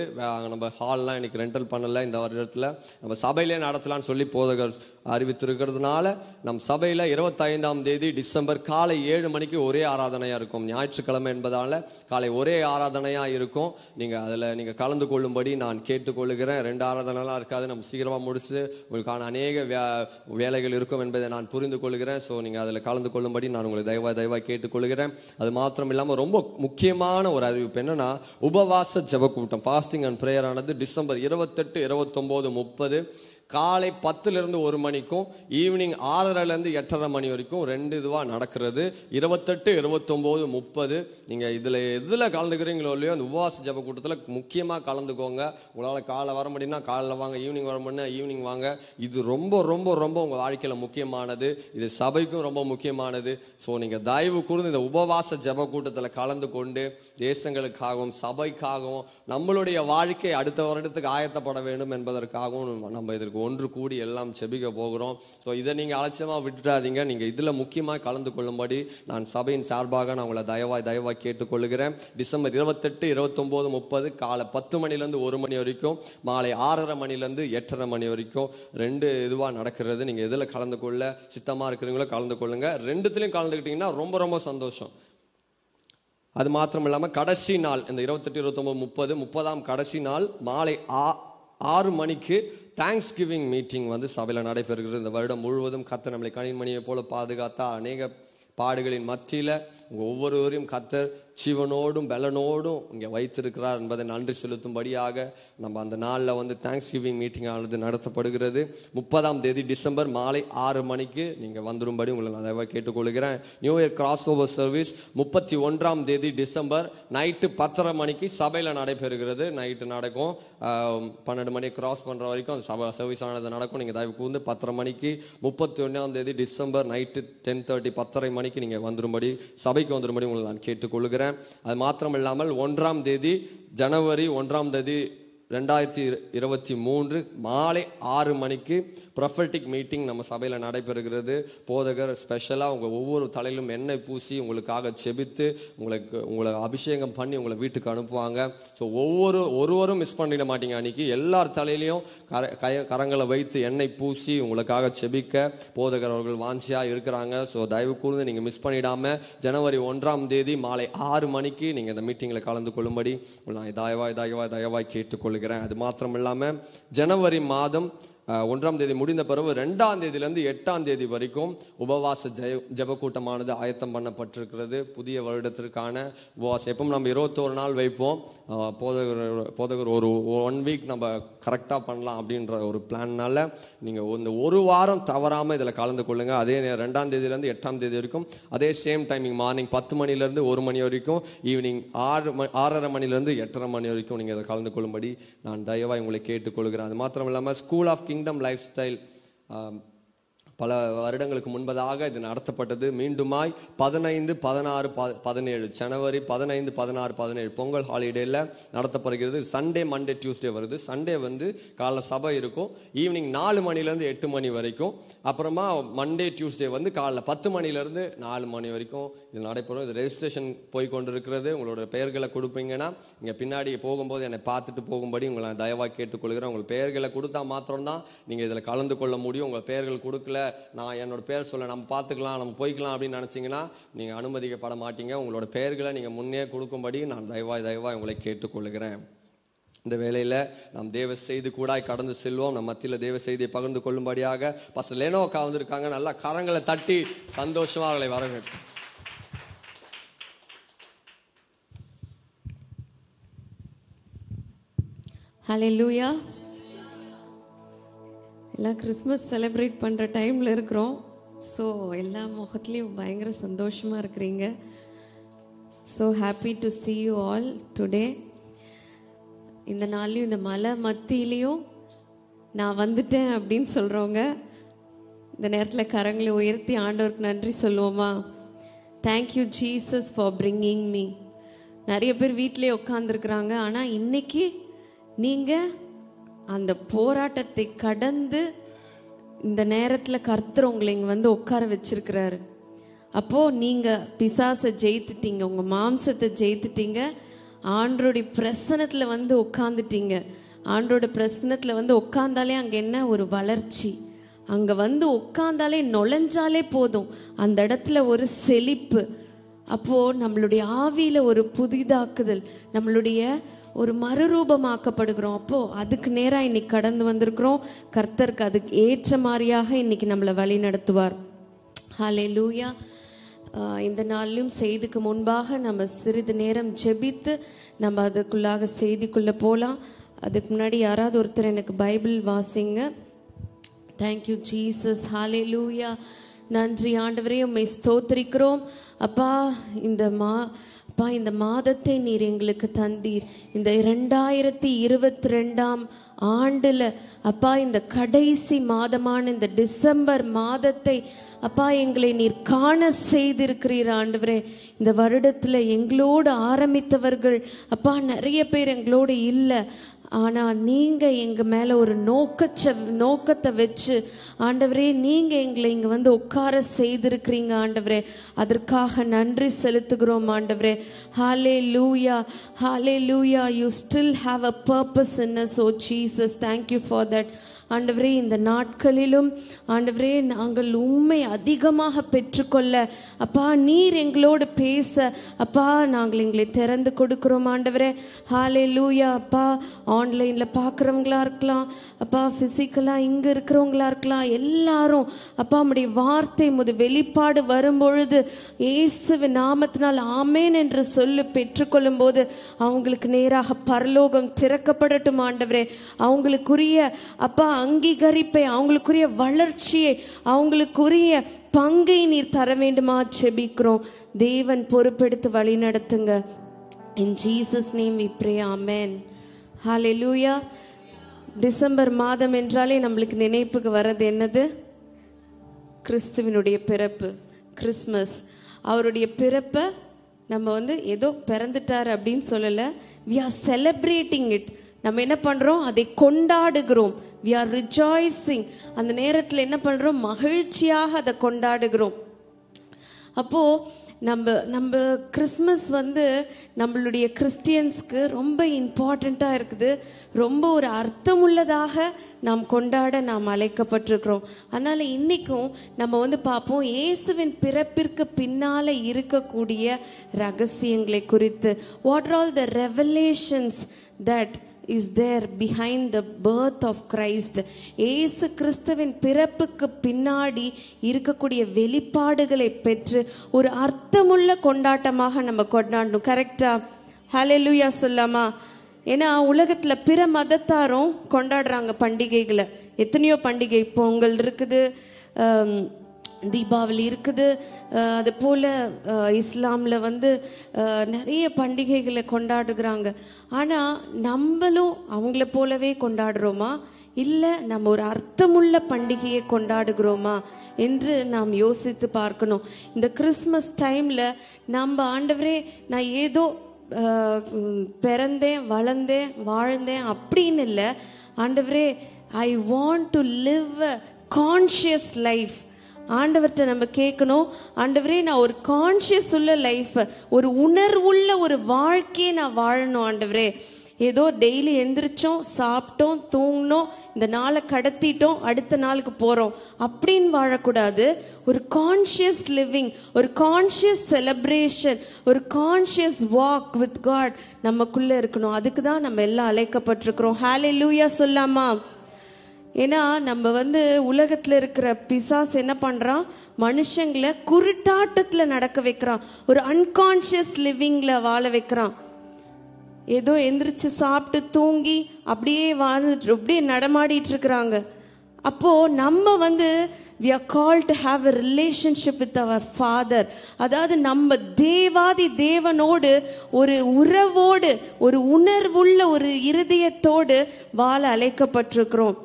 நம்ம ஹால்லாம் இன்றைக்கி ரெண்டல் பண்ணலை. இந்த வருடத்தில் நம்ம சபையிலே நடத்தலான்னு சொல்லி போதகர் அறிவித்திருக்கிறதுனால நம் சபையில் 25ஆம் தேதி டிசம்பர் காலை 7 மணிக்கு ஒரே ஆராதனையாக இருக்கும். ஞாயிற்றுக்கிழமை என்பதால் காலை ஒரே ஆராதனையாக இருக்கும். நீங்கள் அதில் நீங்கள் கலந்து கொள்ளும்படி நான் கேட்டுக்கொள்கிறேன். 2 ஆராதனைலாம் இருக்காது. நம்ம சீக்கிரமாக முடிச்சு உங்களுக்கான அநேக வேலைகள் இருக்கும் என்பதை நான் புரிந்து கொள்கிறேன். ஸோ நீங்கள் அதில் கலந்து கொள்ளும்படி நான் உங்களை தயவாக கேட்டுக்கொள்கிறேன். அது மாத்திரம் இல்லாமல் ரொம்ப முக்கியமான ஒரு அறிவிப்பு என்னன்னா, உபவாச ஜெப கூட்டம் ஃபாஸ்டிங் அண்ட் பிரேயர் ஆனது டிசம்பர் 28, 29, 30 காலை 10லிருந்து 1 மணிக்கும் ஈவினிங் 6:30லேருந்து 8:30 மணி வரைக்கும் 2 இதுவாக நடக்கிறது. 28, 29, 30 நீங்கள் இதில் கலந்துக்கிறீங்களோ இல்லையோ அந்த உபவாச ஜெப கூட்டத்தில் முக்கியமாக கலந்துக்கோங்க. உங்களால் காலை வர முடியும்னா காலையில் வாங்க, ஈவினிங் வர முடியும்னா ஈவினிங் வாங்க. இது ரொம்ப ரொம்ப ரொம்ப உங்கள் வாழ்க்கையில் முக்கியமானது. இது சபைக்கும் ரொம்ப முக்கியமானது. ஸோ நீங்கள் தயவு கூர்ந்து இந்த உபவாச ஜெப கூட்டத்தில் கலந்து கொண்டு தேசங்களுக்காகவும் சபைக்காகவும் நம்மளுடைய வாழ்க்கை அடுத்த வருடத்துக்கு ஆயத்தப்பட வேண்டும் என்பதற்காகவும் நம்ம இதற்கு ஒன்று கூடி எல்லாம் செபிக்க போகிறோம். ஸோ இதை நீங்கள் அலட்சியமாக விட்டுடாதீங்க. நீங்கள் இதில் முக்கியமாக கலந்து கொள்ளும்படி நான் சபையின் சார்பாக நான் உங்களை தயவாக கேட்டுக்கொள்கிறேன். டிசம்பர் 28, 29, 30 காலை 10 மணிலேருந்து 1 மணி வரைக்கும், மாலை 6:30 மணிலேருந்து 8:30 மணி வரைக்கும் 2 இதுவாக நடக்கிறது. நீங்கள் இதில் கலந்து கொள்ள சித்தமாக இருக்கிறீங்களோ கலந்து கொள்ளுங்க. 2த்துலையும் கலந்துக்கிட்டிங்கன்னா ரொம்ப ரொம்ப சந்தோஷம். அது மாத்திரம் இல்லாமல் கடைசி நாள் இந்த 28, 29, 30, 30ஆம் கடைசி நாள் மாலை 6 மணிக்கு தேங்க்ஸ் கிவிங் மீட்டிங் வந்து சபையில் நடைபெறுகிறது. இந்த வருடம் முழுவதும் கர்த்தர் நம்மளை கனிமணியை போல பாதுகாத்தா அநேக பாடுகளின் மத்தியில் ஒவ்வொருவரையும் கர்த்தர் ஜீவனோடும் பலனோடும் இங்கே வைத்திருக்கிறார் என்பதை நன்றி செலுத்தும்படியாக நம்ம அந்த நாளில் வந்து தேங்க்ஸ் கிவிங் மீட்டிங் ஆனது நடத்தப்படுகிறது. 30ஆம் தேதி டிசம்பர் மாலை 6 மணிக்கு நீங்கள் வந்துடும்படி உங்களை நான் தயவாக கேட்டுக்கொள்கிறேன். New year cross over service 31ஆம் தேதி டிசம்பர் நைட்டு 10:30 மணிக்கு சபையில் நடைபெறுகிறது. நைட்டு நடக்கும் 12 மணி கிராஸ் பண்ணுற வரைக்கும் அந்த சபை சர்வீஸ் ஆனது நடக்கும். நீங்கள் தயவு கூர்ந்து 10:30 மணிக்கு 31ஆம் தேதி டிசம்பர் நைட்டு 10:30, 10:30 மணிக்கு நீங்கள் வந்துடும்படி சபைக்கு வந்துடும்படி உங்களை நான் கேட்டுக்கொள்கிறேன். அது மாத்திரம் இல்லாமல் 1ஆம் தேதி ஜனவரி 1ஆம் தேதி 2023 மாலை 6 மணிக்கு ப்ரொஃபட்டிக் மீட்டிங் நம்ம சபையில் நடைபெறுகிறது. போதகர் ஸ்பெஷலாக உங்கள் ஒவ்வொரு தலையிலும் எண்ணெய் பூசி உங்களுக்காக செபித்து உங்களை அபிஷேகம் பண்ணி உங்களை வீட்டுக்கு அனுப்புவாங்க. ஸோ ஒருவரும் மிஸ் பண்ணிட மாட்டீங்க. அன்றைக்கி எல்லார் தலையிலையும் கரங்களை வைத்து எண்ணெய் பூசி உங்களுக்காக செபிக்க போதகர் அவர்கள் வாஞ்சியாக இருக்கிறாங்க. ஸோ தயவு கூர்ந்து நீங்கள் மிஸ் பண்ணிடாமல் ஜனவரி 1ஆம் தேதி மாலை 6 மணிக்கு நீங்கள் இந்த மீட்டிங்கில் கலந்து கொள்ளும்படி நான் தயவாய் கேட்டுக்கொள்கிறேன். அது மாத்திரம் இல்லாமல் ஜனவரி மாதம் 1ஆம் தேதி முடிந்த பிறகு 2ஆம் தேதியிலேருந்து 8ஆம் தேதி வரைக்கும் உபவாச ஜபக்கூட்டமானது ஆயத்தம் பண்ணப்பட்டிருக்கிறது. புதிய வருடத்திற்கான உபவாசம் எப்பவும் நம்ம 21 நாள் வைப்போம். போதகர் ஒரு 1 வீக் நம்ம கரெக்டாக பண்ணலாம் அப்படின்ற ஒரு பிளான்னால நீங்கள் இந்த 1 வாரம் தவறாமல் இதில் கலந்து கொள்ளுங்கள். அதே 2ஆம் தேதியிலேருந்து 8ஆம் தேதி வரைக்கும் அதே சேம் டைமிங் மார்னிங் 10 மணிலேருந்து 1 மணி வரைக்கும், ஈவினிங் 6:30 மணிலேருந்து 8:30 மணி வரைக்கும் நீங்கள் இதில் கலந்து கொள்ளும்படி நான் தயவாக உங்களை கேட்டுக்கொள்கிறேன். அது மாத்திரம் இல்லாமல் school of kingdom life style பல வருடங்களுக்கு முன்பதாக இது நடத்தப்பட்டது. மீண்டுமாய் 15, 16, 17 ஜனவரி 15, 16, 17 பொங்கல் ஹாலிடேயில் நடத்தப்படுகிறது. சண்டே மண்டே டியூஸ்டே வருது. சண்டே வந்து காலை சபை இருக்கும் ஈவினிங் 4 மணிலேருந்து 8 மணி வரைக்கும். அப்புறமா மண்டே டியூஸ்டே வந்து காலைல 10 மணிலேருந்து 4 மணி வரைக்கும் இது நடைபெறும். இது ரெஜிஸ்ட்ரேஷன் போய் கொண்டு இருக்கிறது. உங்களோட பெயர்களை கொடுப்பீங்கன்னா இங்கே பின்னாடி போகும்போது என்னை பார்த்துட்டு போகும்படி உங்களை நான் தயவாக கேட்டுக்கொள்கிறேன். உங்கள் பெயர்களை கொடுத்தா மாத்திரம்தான் நீங்கள் இதில் கலந்து கொள்ள முடியும். உங்கள் பெயர்கள் கொடுக்கல நான் என்னோட பேர் சொல்ல நம்ம பார்த்துக்கலாம் நம்ம போய்க்கலாம் அப்படின்னு நினச்சிங்கன்னா நீங்கள் அனுமதிக்கப்பட மாட்டீங்க. உங்களோட பெயர்களை நீங்கள் முன்னே கொடுக்கும்படி நான் தயவாய் உங்களை கேட்டுக்கொள்கிறேன். இந்த வேளையில் நாம் தேவ செய்தி கூடாய் கடந்து செல்வோம். நம்ம மத்தியில் தேவ செய்தியை பகிர்ந்து கொள்ளும்படியாக பஸ்டர் லெனோக்கா வந்திருக்காங்க. நல்லா கரங்களை தட்டி சந்தோஷமாக அவர்களை வரவேற்பு. ஹல்லேலூயா. எல்லாம் கிறிஸ்மஸ் செலிப்ரேட் பண்ணுற டைமில் இருக்கிறோம். ஸோ எல்லா முகத்துலேயும் பயங்கர சந்தோஷமாக இருக்கிறீங்க. So happy to see you all today. இந்த நாள்லையும் இந்த மலை மத்தியிலையும் நான் வந்துட்டேன் அப்படின்னு சொல்கிறவங்க இந்த நேரத்தில் கரங்களை உயர்த்தி ஆண்டவருக்கு நன்றி சொல்லுவோமா? Thank you Jesus for bringing me. நிறைய பேர் வீட்டிலே உட்காந்துருக்குறாங்க. ஆனால் இன்னைக்கு நீங்கள் அந்த போராட்டத்தை கடந்து இந்த நேரத்தில் கர்த்தர் உங்களை இங்கே வந்து உட்கார வச்சிருக்கிறாரு. அப்போது நீங்கள் பிசாசை ஜெயித்துட்டீங்க, உங்கள் மாம்சத்தை ஜெயித்துட்டீங்க, ஆண்டோடைய பிரசனத்தில் வந்து உட்காந்துட்டீங்க. ஆண்டோட பிரசனத்தில் வந்து உட்காந்தாலே அங்கே என்ன ஒரு வளர்ச்சி. அங்கே வந்து உட்காந்தாலே நுழைஞ்சாலே போதும் அந்த இடத்துல ஒரு செழிப்பு. அப்போது நம்மளுடைய ஆவியில் ஒரு புதிதாக்குதல், நம்மளுடைய ஒரு மறுரூபமாக்கப்படுகிறோம். அப்போது அதுக்கு நேராக இன்னைக்கு கடந்து வந்திருக்கிறோம். கர்த்தருக்கு அதுக்கு ஏற்ற மாதிரியாக இன்னைக்கு நம்மளை வழி நடத்துவார். ஹல்லேலூயா. இந்த நாளிலும் செய்திக்கு முன்பாக நம்ம சிறிது நேரம் ஜெபித்து நம்ம அதுக்குள்ளாக செய்திக்குள்ளே போகலாம். அதுக்கு முன்னாடி யாராவது ஒருத்தர் எனக்கு பைபிள் வாசிங்க. Thank you Jesus. ஹல்லேலூயா. நன்றி ஆண்டவரே, உம்மை ஸ்தோத்திரிக்கிறோம். அப்பா இந்த மாதத்தை நீர் எங்களுக்கு தந்தீர். இந்த 2022ஆம் ஆண்டுல அப்பா இந்த கடைசி மாதமான இந்த டிசம்பர் மாதத்தை அப்பா எங்களை நீர் காண செய்திருக்கிறீர் ஆண்டவரே. இந்த வருடத்துல எங்களோடு ஆரம்பித்தவர்கள் அப்பா நிறைய பேர் எங்களோடு இல்லை. ஆனால் நீங்கள் எங்கள் மேலே ஒரு நோக்கத்தை வச்சு ஆண்டவரே நீங்கள் எங்களை இங்கே வந்து உட்கார செய்திருக்கிறீங்க ஆண்டவரே, அதற்காக நன்றி செலுத்துகிறோம் ஆண்டவரே. ஹalleluya, ஹalleluya, you still have a purpose in us, oh Jesus, thank you for that. ஆண்டவரே இந்த நாட்களிலும் ஆண்டவரே நாங்கள் உண்மை அதிகமாக பெற்றுக்கொள்ள அப்பா நீர் எங்களோடு பேச அப்பா நாங்கள் எங்களை திறந்து கொடுக்குறோம் ஆண்டவரே. ஹalleluya அப்பா, ஆன்லைனில் பார்க்குறவங்களா இருக்கலாம் அப்பா, ஃபிசிக்கலாக இங்கே இருக்கிறவங்களா இருக்கலாம், எல்லாரும் அப்பா நம்முடைய வார்த்தை முது வெளிப்பாடு வரும்பொழுது இயேசுவ நாமத்தினால் ஆமேன் என்று சொல்லி பெற்றுக்கொள்ளும் போது அவங்களுக்கு நேராக பரலோகம் திறக்கப்படட்டும் ஆண்டவரே. அவங்களுக்குரிய அப்பா அங்கீகரிப்பை, அவங்களுக்குரிய வளர்ச்சியை, அவங்களுக்குரிய பங்கை நீர் தர வேண்டுமா செபிக்கிறோம். தேவன் பொறுப்பெடுத்து வழி நடத்துங்க. In Jesus name we pray, amen. Hallelujah. December மாதம் என்றாலே நம்மளுக்கு நினைப்புக்கு வர்றது என்னது? கிறிஸ்துவினுடைய பிறப்பு, கிறிஸ்மஸ். அவருடைய பிறப்பை நம்ம வந்து ஏதோ பிறந்துட்டார் அப்படின்னு சொல்லலை. We are celebrating it. நம்ம என்ன பண்றோம்? அதை கொண்டாடுகிறோம். We are rejoicing. அந்த நேரத்தில் என்ன பண்றோம்? மகிழ்ச்சியாக அதை கொண்டாடுகிறோம். அப்போ நம்ம கிறிஸ்மஸ் வந்து நம்மளுடைய கிறிஸ்டியன்ஸ்க்கு ரொம்ப இம்பார்ட்டண்ட்டாக இருக்குது. ரொம்ப ஒரு அர்த்தமுள்ளதாக நாம் கொண்டாட நாம் அழைக்கப்பட்டிருக்கிறோம். அதனால் இன்றைக்கும் நம்ம வந்து பார்ப்போம் இயேசுவின் பிறப்பிற்கு பின்னால் இருக்கக்கூடிய ரகசியங்களை குறித்து. What are all the revelations that is there behind the birth of Christ? ஏசு கிறிஸ்துவின் பிறப்புக்கு பின்னாடி இருக்கக்கூடிய வெளிப்பாடுகளை பெற்று ஒரு அர்த்தமுள்ள கொண்டாட்டமாக நம்ம கொண்டாடணும். கரெக்டா? ஹalleluya சொல்லாமா? ஏன்னா உலகத்துல பிற மதத்தாரும் கொண்டாடுறாங்க பண்டிகைகளை. எத்தனையோ பண்டிகை, பொங்கல் இருக்குது, தீபாவளி இருக்குது, அது போல் இஸ்லாமில் வந்து நிறைய பண்டிகைகளை கொண்டாடுகிறாங்க. ஆனால் நம்மளும் அவங்கள போலவே கொண்டாடுறோமா, இல்லை நம்ம ஒரு அர்த்தமுள்ள பண்டிகையை கொண்டாடுகிறோமா என்று நாம் யோசித்து பார்க்கணும். இந்த கிறிஸ்மஸ் டைமில் நம்ம ஆண்டவரே நான் ஏதோ பிறந்தேன், வளர்ந்தேன், வாழ்ந்தேன் அப்படின்னு இல்லை ஆண்டவரே, I want to live a conscious life. ஆண்டவர்கிட்ட நம்ம கேட்கணும், ஆண்டவரே நான் ஒரு கான்ஷியஸ் உள்ள லைஃப், ஒரு உணர்வுள்ள ஒரு வாழ்க்கையை நான் வாழணும் ஆண்டவரே. ஏதோ டெய்லி எந்திரிச்சோம், சாப்பிட்டோம், தூங்கினோம், இந்த நாளை கடத்திட்டோம், அடுத்த நாளுக்கு போகிறோம் அப்படின்னு வாழக்கூடாது. ஒரு கான்ஷியஸ் லிவிங், ஒரு கான்ஷியஸ் செலிப்ரேஷன், ஒரு கான்ஷியஸ் வாக் வித் காட் நமக்குள்ளே இருக்கணும். அதுக்கு தான் நம்ம எல்லாம் அழைக்கப்பட்டிருக்கிறோம். ஹalleluya சொல்லாமா? ஏன்னா நம்ம வந்து உலகத்தில் இருக்கிற பிசாசு என்ன பண்ணுறான்? மனுஷங்களை குருட்டாட்டத்தில் நடக்க வைக்கிறான், ஒரு அன்கான்ஷியஸ் லிவிங்கில் வாழ வைக்கிறான். ஏதோ எந்திரிச்சு சாப்பிட்டு தூங்கி அப்படியே வாழ்ந்துட்டு அப்படியே நடமாடிட்டு இருக்கிறாங்க. அப்போது நம்ம வந்து we are called to have a relationship with our father. அதாவது நம்ம தேவாதி தேவனோடு ஒரு உறவோடு ஒரு உணர்வுள்ள ஒரு இருதயத்தோடு வாழ அழைக்கப்பட்டிருக்கிறோம்.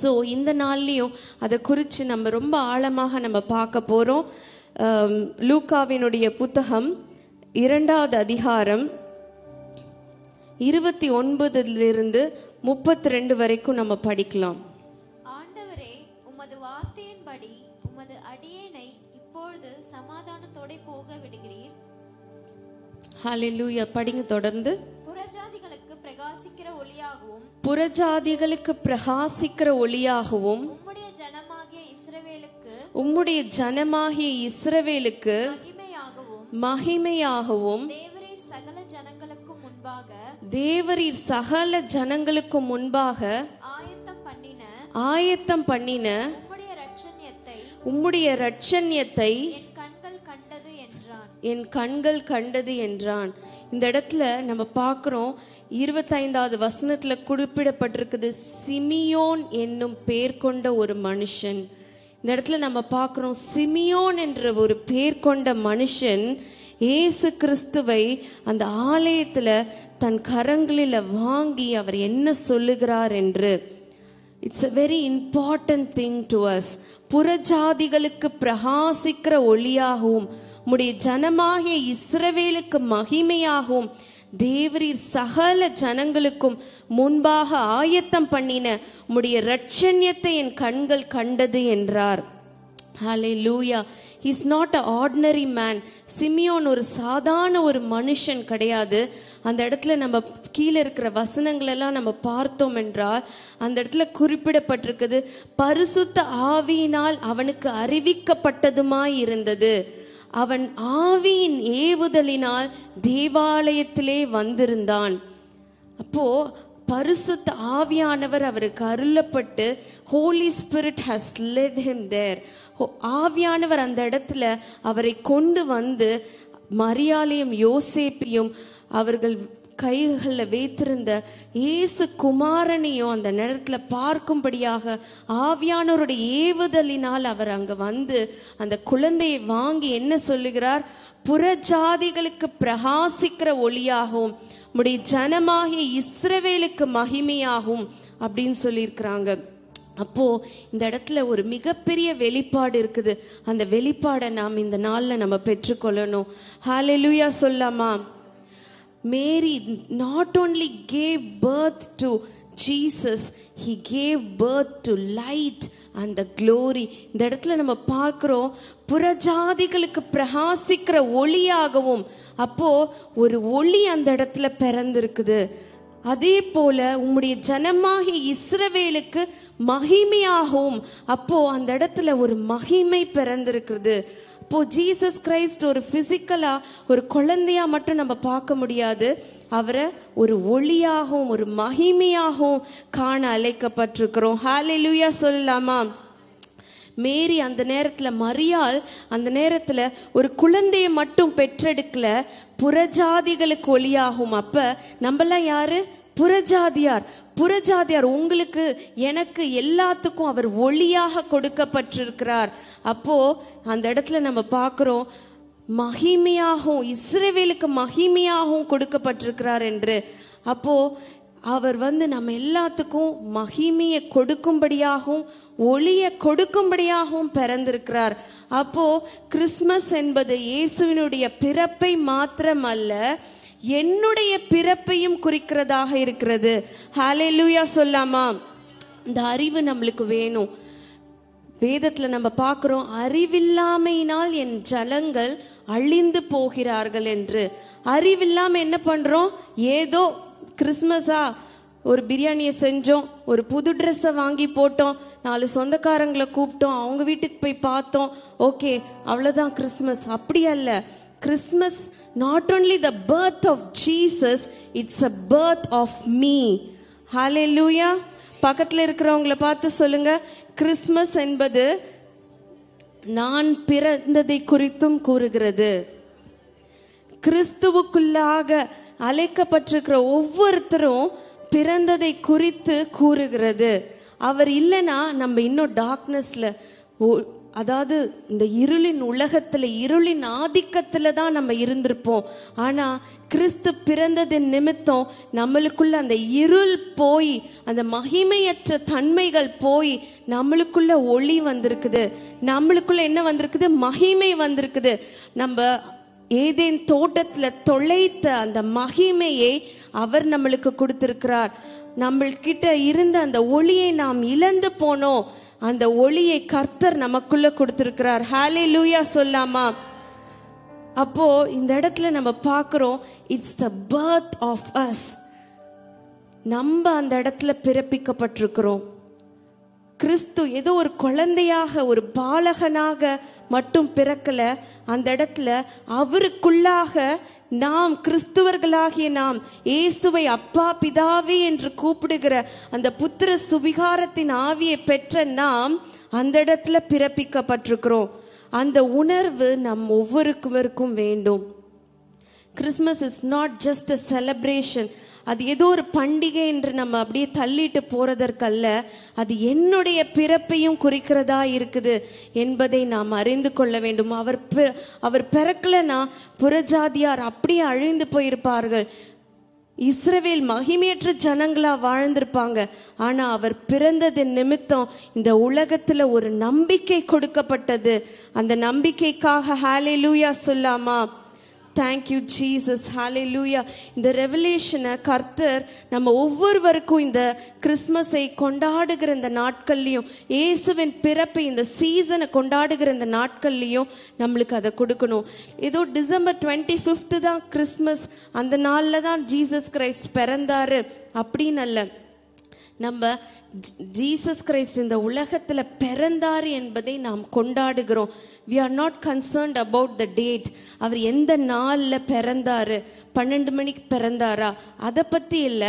ஸோ இந்த நாள்லையும் அதை குறித்து நம்ம ரொம்ப ஆழமாக நம்ம பார்க்க போகிறோம். லூக்காவினுடைய புத்தகம் 2ஆம் அதிகாரம் 29லிருந்து 32 வரைக்கும் நம்ம படிக்கலாம். ஆண்டவரே, உமது வார்த்தையின்படி உமது அடியேனை இப்பொழுது சமாதானத்தோட போக விடுகிறீர். ஹalleluya. படிங்க தொடர்ந்து. புறஜாதிகளுக்கு பிரகாசிக்கிற ஒளியாகவும் உம்முடைய ஜனமாகிய இஸ்ரவேலுக்கு மகிமையாகவும் தேவரீர் சகல ஜனங்களுக்கு முன்பாக ஆயத்தம் பண்ணின உம்முடைய இரட்சண்யத்தை என் கண்கள் கண்டது என்றான். இந்த இடத்துல நம்ம பார்க்கிறோம் 25வது வசனத்துல குறிப்பிடப்பட்டிருக்குது சிமியோன் என்னும் பேர் கொண்ட ஒரு மனுஷன். இந்த இடத்துல நம்ம பார்க்கிறோம் சிமியோன் என்ற ஒரு பேர் கொண்ட மனுஷன் இயேசு கிறிஸ்துவை அந்த ஆலயத்துல தன் கரங்களில் வாங்கி அவர் என்ன சொல்லுகிறார் என்று. It's a very important thing to us. புறஜாதிகளுக்கு பிரகாசிக்கிற ஒளியாகவும் உம்முடைய ஜனமாகிய இஸ்ரவேலுக்கு மகிமையாகவும் தேவரீர் சகல ஜனங்களுக்கும் முன்பாக ஆயத்தம் பண்ணின உம்முடைய இரட்சண்யத்தை என் கண்கள் கண்டது என்றார். Hallelujah. He is not an ordinary man. Simeon ஒரு சாதாரண ஒரு மனுஷன் கிடையாது. அந்த இடத்துல நம்ம கீழே இருக்கிற வசனங்களெல்லாம் நம்ம பார்த்தோம் என்றால் அந்த இடத்துல குறிப்பிடப்பட்டிருக்குது, பரிசுத்த ஆவியினால் அவனுக்கு அறிவிக்கப்பட்டதுமாய் இருந்தது. அவன் ஆவியின் ஏவுதலினால் தேவாலயத்திலே வந்திருந்தான். அப்போ பரிசுத்த ஆவியானவர் அவருக்கு அருளப்பட்டு holy spirit has led him there. ஆவியானவர் அந்த இடத்துல அவரை கொண்டு வந்து மரியாளையும் யோசேப்பையும் அவர்கள் கைகளில் வைத்திருந்த இயேசு குமாரனையும் அந்த நேரத்துல பார்க்கும்படியாக ஆவியானவருடைய ஏவுதலினால் அவர் அங்க வந்து அந்த குழந்தையை வாங்கி என்ன சொல்லுகிறார், புறஜாதிகளுக்கு பிரகாசிக்கிற ஒளியாகவும் உம்முடைய ஜனமாகிய இஸ்ரவேலுக்கு மகிமையாகும் அப்படின்னு சொல்லியிருக்கிறாங்க. அப்போ இந்த இடத்துல ஒரு மிகப்பெரிய வெளிப்பாடு இருக்குது. அந்த வெளிப்பாடை நாம் இந்த நாள்ல நம்ம பெற்றுக்கொள்ளணும். ஹல்லேலூயா சொல்லாமா? Mary not only gave birth to Jesus, he gave birth to light and the glory. இந்த இடத்துல நம்ம பார்க்கிறோம் புறஜாதிகளுக்கு பிரகாசிக்கிற ஒளியாகவும். அப்போ ஒரு ஒளி அந்த இடத்துல பிறந்திருக்குது. அதே போல உம்முடைய ஜனமாகிய இஸ்ரவேலுக்கு மகிமையாகவும். அப்போ அந்த இடத்துல ஒரு மகிமை பிறந்திருக்கிறது. இப்போ ஜீசஸ் கிரைஸ்ட் ஒரு பிசிக்கலா ஒரு குழந்தையா மட்டும் நம்ம பார்க்க முடியாது. அவரை ஒரு ஒளியாகவும் ஒரு மகிமையாகவும் காண அழைக்கப்பட்டிருக்கிறோம். ஹல்லேலூயா சொல்லலாமா? மேரி அந்த நேரத்துல மரியாள் அந்த நேரத்துல ஒரு குழந்தையை மட்டும் பெற்றெடுக்கல, புறஜாதிகளுக்கு ஒளியாகும். அப்ப நம்மளாம் யாரு? புறஜாதியார். புறஜாதியார் உங்களுக்கு எனக்கு எல்லாத்துக்கும் அவர் ஒளியாக கொடுக்கப்பட்டிருக்கிறார். அப்போ அந்த இடத்துல நம்ம பார்க்கிறோம் மகிமையாகவும் இஸ்ரவேலுக்கு மகிமையாகவும் கொடுக்கப்பட்டிருக்கிறார் என்று. அப்போ அவர் வந்து நம்ம எல்லாத்துக்கும் மகிமையை கொடுக்கும்படியாகவும் ஒளியை கொடுக்கும்படியாகவும் பிறந்திருக்கிறார். அப்போ கிறிஸ்மஸ் என்பது இயேசுவினுடைய பிறப்பை மாத்திரம் அல்ல, என்னுடைய பிறப்பையும் குறிக்கிறதாக இருக்கிறது. ஹல்லேலூயா சொல்லாமா? இந்த அறிவு நம்மளுக்கு வேணும். வேதத்துல நம்ம பார்க்கிறோம், அறிவில்லாமையினால் என் ஜனங்கள் அழிந்து போகிறார்கள் என்று. அறிவில்லாம என்ன பண்றோம்? ஏதோ கிறிஸ்மஸா ஒரு பிரியாணியை செஞ்சோம், ஒரு புது ட்ரெஸ்ஸை வாங்கி போட்டோம், 4 சொந்தக்காரங்களை கூப்பிட்டோம், அவங்க வீட்டுக்கு போய் பார்த்தோம், ஓகே அவ்வளோதான் கிறிஸ்மஸ். அப்படி அல்ல. Christmas not only the birth of Jesus, it's a birth of me. Hallelujah. பக்கத்துல இருக்கிறவங்கள பார்த்து சொல்லுங்க, கிறிஸ்மஸ் என்பது நான் பிறந்ததை குறித்தும் கூறுகிறது. கிறிஸ்துவுக்குள்ளாக அழைக்கப்பட்டிருக்கிற ஒவ்வொருத்தரும் பிறந்ததை குறித்து கூறுகிறது. அவர் இல்லைன்னா நம்ம இன்னும் டார்க்னஸ்ல, அதாவது இந்த இருளின் உலகத்துல இருளின் ஆதிக்கத்துல தான் நம்ம இருந்திருப்போம். ஆனா கிறிஸ்து பிறந்ததின் நிமித்தம் நம்மளுக்குள்ள அந்த இருள் போய் அந்த மகிமையற்ற தன்மைகள் போய் நம்மளுக்குள்ள ஒளி வந்திருக்குது. நம்மளுக்குள்ள என்ன வந்திருக்குது? மகிமை வந்திருக்குது. நம்ம ஏதேன் தோட்டத்துல தொலைத்த அந்த மகிமையை அவர் நம்மளுக்கு கொடுத்திருக்கிறார். நம்மள்கிட்ட இருந்த அந்த ஒளியை நாம் இழந்து போனோம். அந்த ஒளியை கர்த்தர் நமக்குள்ள கொடுத்திருக்கிறார். ஹல்லேலூயா சொல்லாமா? அப்போ இந்த இடத்துல நம்ம பார்க்கிறோம், it's the birth of us. நம்ம அந்த இடத்துல பிறப்பிக்கப்பட்டிருக்கிறோம். கிறிஸ்து ஏதோ ஒரு குழந்தையாக ஒரு பாலகனாக மட்டும் பிறக்கல. அந்த இடத்துல அவருக்குள்ளாக நாம் கிறிஸ்துவர்களாகிய நாம் இயேசுவை அப்பா பிதாவே என்று கூப்பிடுகிற அந்த புத்திர சுவிகாரத்தின் ஆவியை பெற்ற நாம் அந்த இடத்துல பிறப்பிக்கப்பட்டிருக்கிறோம். அந்த உணர்வு நம் ஒவ்வொருவருக்கும் வேண்டும். Christmas is not just a celebration. அது ஏதோ ஒரு பண்டிகை என்று நம்ம அப்படியே தள்ளிட்டு போறதற்கல்ல, அது என்னுடைய பிறப்பையும் குறிக்கிறதா இருக்குது என்பதை நாம் அறிந்து கொள்ள வேண்டும். அவர் பிறக்கலனா புறஜாதியார் அப்படியே அழிந்து போயிருப்பார்கள். இஸ்ரவேல் மகிமையற்ற ஜனங்களா வாழ்ந்திருப்பாங்க. ஆனா அவர் பிறந்தது நிமித்தம் இந்த உலகத்துல ஒரு நம்பிக்கை கொடுக்கப்பட்டது. அந்த நம்பிக்கைக்காக ஹல்லேலூயா சொல்லாமா? Thank you, Jesus. Hallelujah. In the revelation, Karthar, நம்ம ஒவ்வொருவருக்கும் இந்த கிறிஸ்மஸை கொண்டாடுகிற இந்த நாட்கள்லயும், இயேசுவின் பிறப்பு இந்த சீசனை கொண்டாடுகிற இந்த நாட்கள்லயும் நம்மளுக்கு அதை கொடுக்கணும். ஏதோ December 25th தான் கிறிஸ்மஸ், அந்த நாள்ல தான் ஜீசஸ் கிரைஸ்ட் பிறந்தாரு அப்படின்னு அல்ல. நம்ம ஜீசஸ் கிரைஸ்ட் இந்த உலகத்துல பிறந்தார் என்பதை நாம் கொண்டாடுகிறோம். We are not concerned about the date. அவர் எந்த நாள்ல பிறந்தாரு, 12 மணிக்கு பிறந்தாரா, அதை பத்தி இல்ல.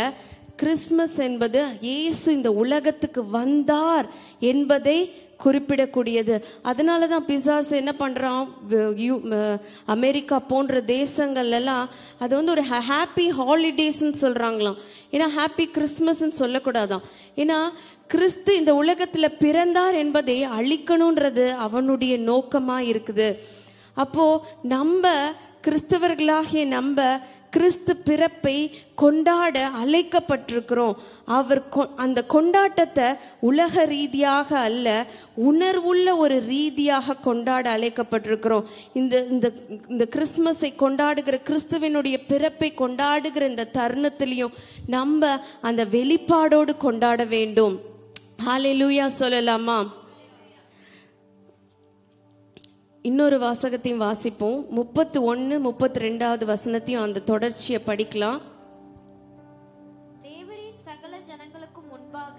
கிறிஸ்மஸ் என்பது இயேசு இந்த உலகத்துக்கு வந்தார் என்பதை குறிப்பிடக்கூடியது. அதனால தான் பிசாசு என்ன பண்ணுறான், அமெரிக்கா போன்ற தேசங்கள்லாம் அது வந்து ஒரு ஹாப்பி ஹாலிடேஸ்ன்னு சொல்கிறாங்களாம். ஏன்னா ஹாப்பி கிறிஸ்மஸ்ன்னு சொல்லக்கூடாதான். ஏன்னா கிறிஸ்து இந்த உலகத்தில் பிறந்தார் என்பதை அழிக்கணுன்றது அவனுடைய நோக்கமாக இருக்குது. அப்போது நம்ம கிறிஸ்தவர்களாகிய நம்ம கிறிஸ்து பிறப்பை கொண்டாட அழைக்கப்பட்டிருக்கிறோம். அவர் அந்த கொண்டாட்டத்தை உலக ரீதியாக அல்ல, உணர்வுள்ள ஒரு ரீதியாக கொண்டாட அழைக்கப்பட்டிருக்கிறோம். இந்த கிறிஸ்மஸை கொண்டாடுகிற, கிறிஸ்துவினுடைய பிறப்பை கொண்டாடுகிற இந்த தருணத்திலையும் நம்ம அந்த வெளிப்பாடோடு கொண்டாட வேண்டும். ஹல்லேலூயா சொல்லலாமா? இன்னொரு வாசகத்தையும் வாசிப்போம். 31, 32 வசனத்தையும் அந்த தொடர்ச்சியை படிக்கலாம். தேவரே சகல ஜனங்களுக்கும் முன்பாக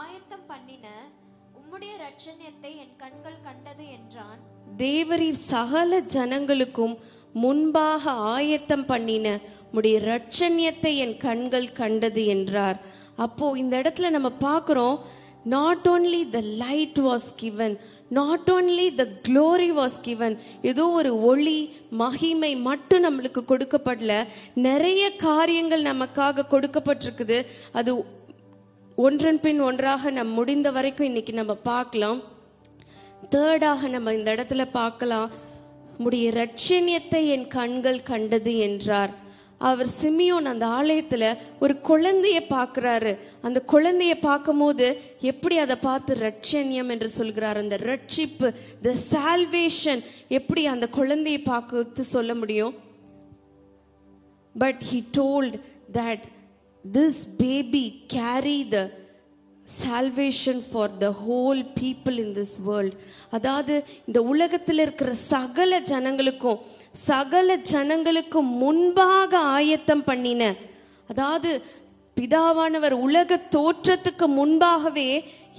ஆயத்தம் பண்ணின உம்முடைய ரட்சணியத்தை என் கண்கள் கண்டது என்றான். தேவரீர் சகல ஜனங்களுக்கும் முன்பாக ஆயத்தம் பண்ணின உம்முடைய ரட்சணியத்தை என் கண்கள் கண்டது என்றார். அப்போ இந்த இடத்துல நம்ம பார்க்கிறோம், not only the light was given, not only the glory was given. ஏதோ ஒரு ஒளி மகிமை மட்டும் நம்மளுக்கு கொடுக்கப்படல, நிறைய காரியங்கள் நமக்காக கொடுக்கப்பட்டிருக்குது. அது ஒன்றன் பின் ஒன்றாக நம் முடிந்த வரைக்கும் இன்னைக்கு நம்ம பார்க்கலாம். தேர்டாக நம்ம இந்த இடத்துல பார்க்கலாம், உம்முடைய ரட்சணியத்தை என் கண்கள் கண்டது என்றார். அவர் சிமியோன் அந்த ஆலயத்துல ஒரு குழந்தைய பார்க்கிறாரு. அந்த குழந்தைய பார்க்கும் போது எப்படி அதை பார்த்து ரட்சண்யம் என்று சொல்கிறார், அந்த ரட்சிப்பு, தி சால்வேஷன், எப்படி அந்த குழந்தைய பார்க்க சொல்ல முடியும்? But he told that this baby carry the salvation for the whole people in this world. அதாவது இந்த உலகத்துல இருக்கிற சகல ஜனங்களுக்கும், சகல ஜனங்களுக்கு முன்பாக ஆயத்தம் பண்ணின, அதாவது பிதாவானவர் உலக தோற்றத்துக்கு முன்பாகவே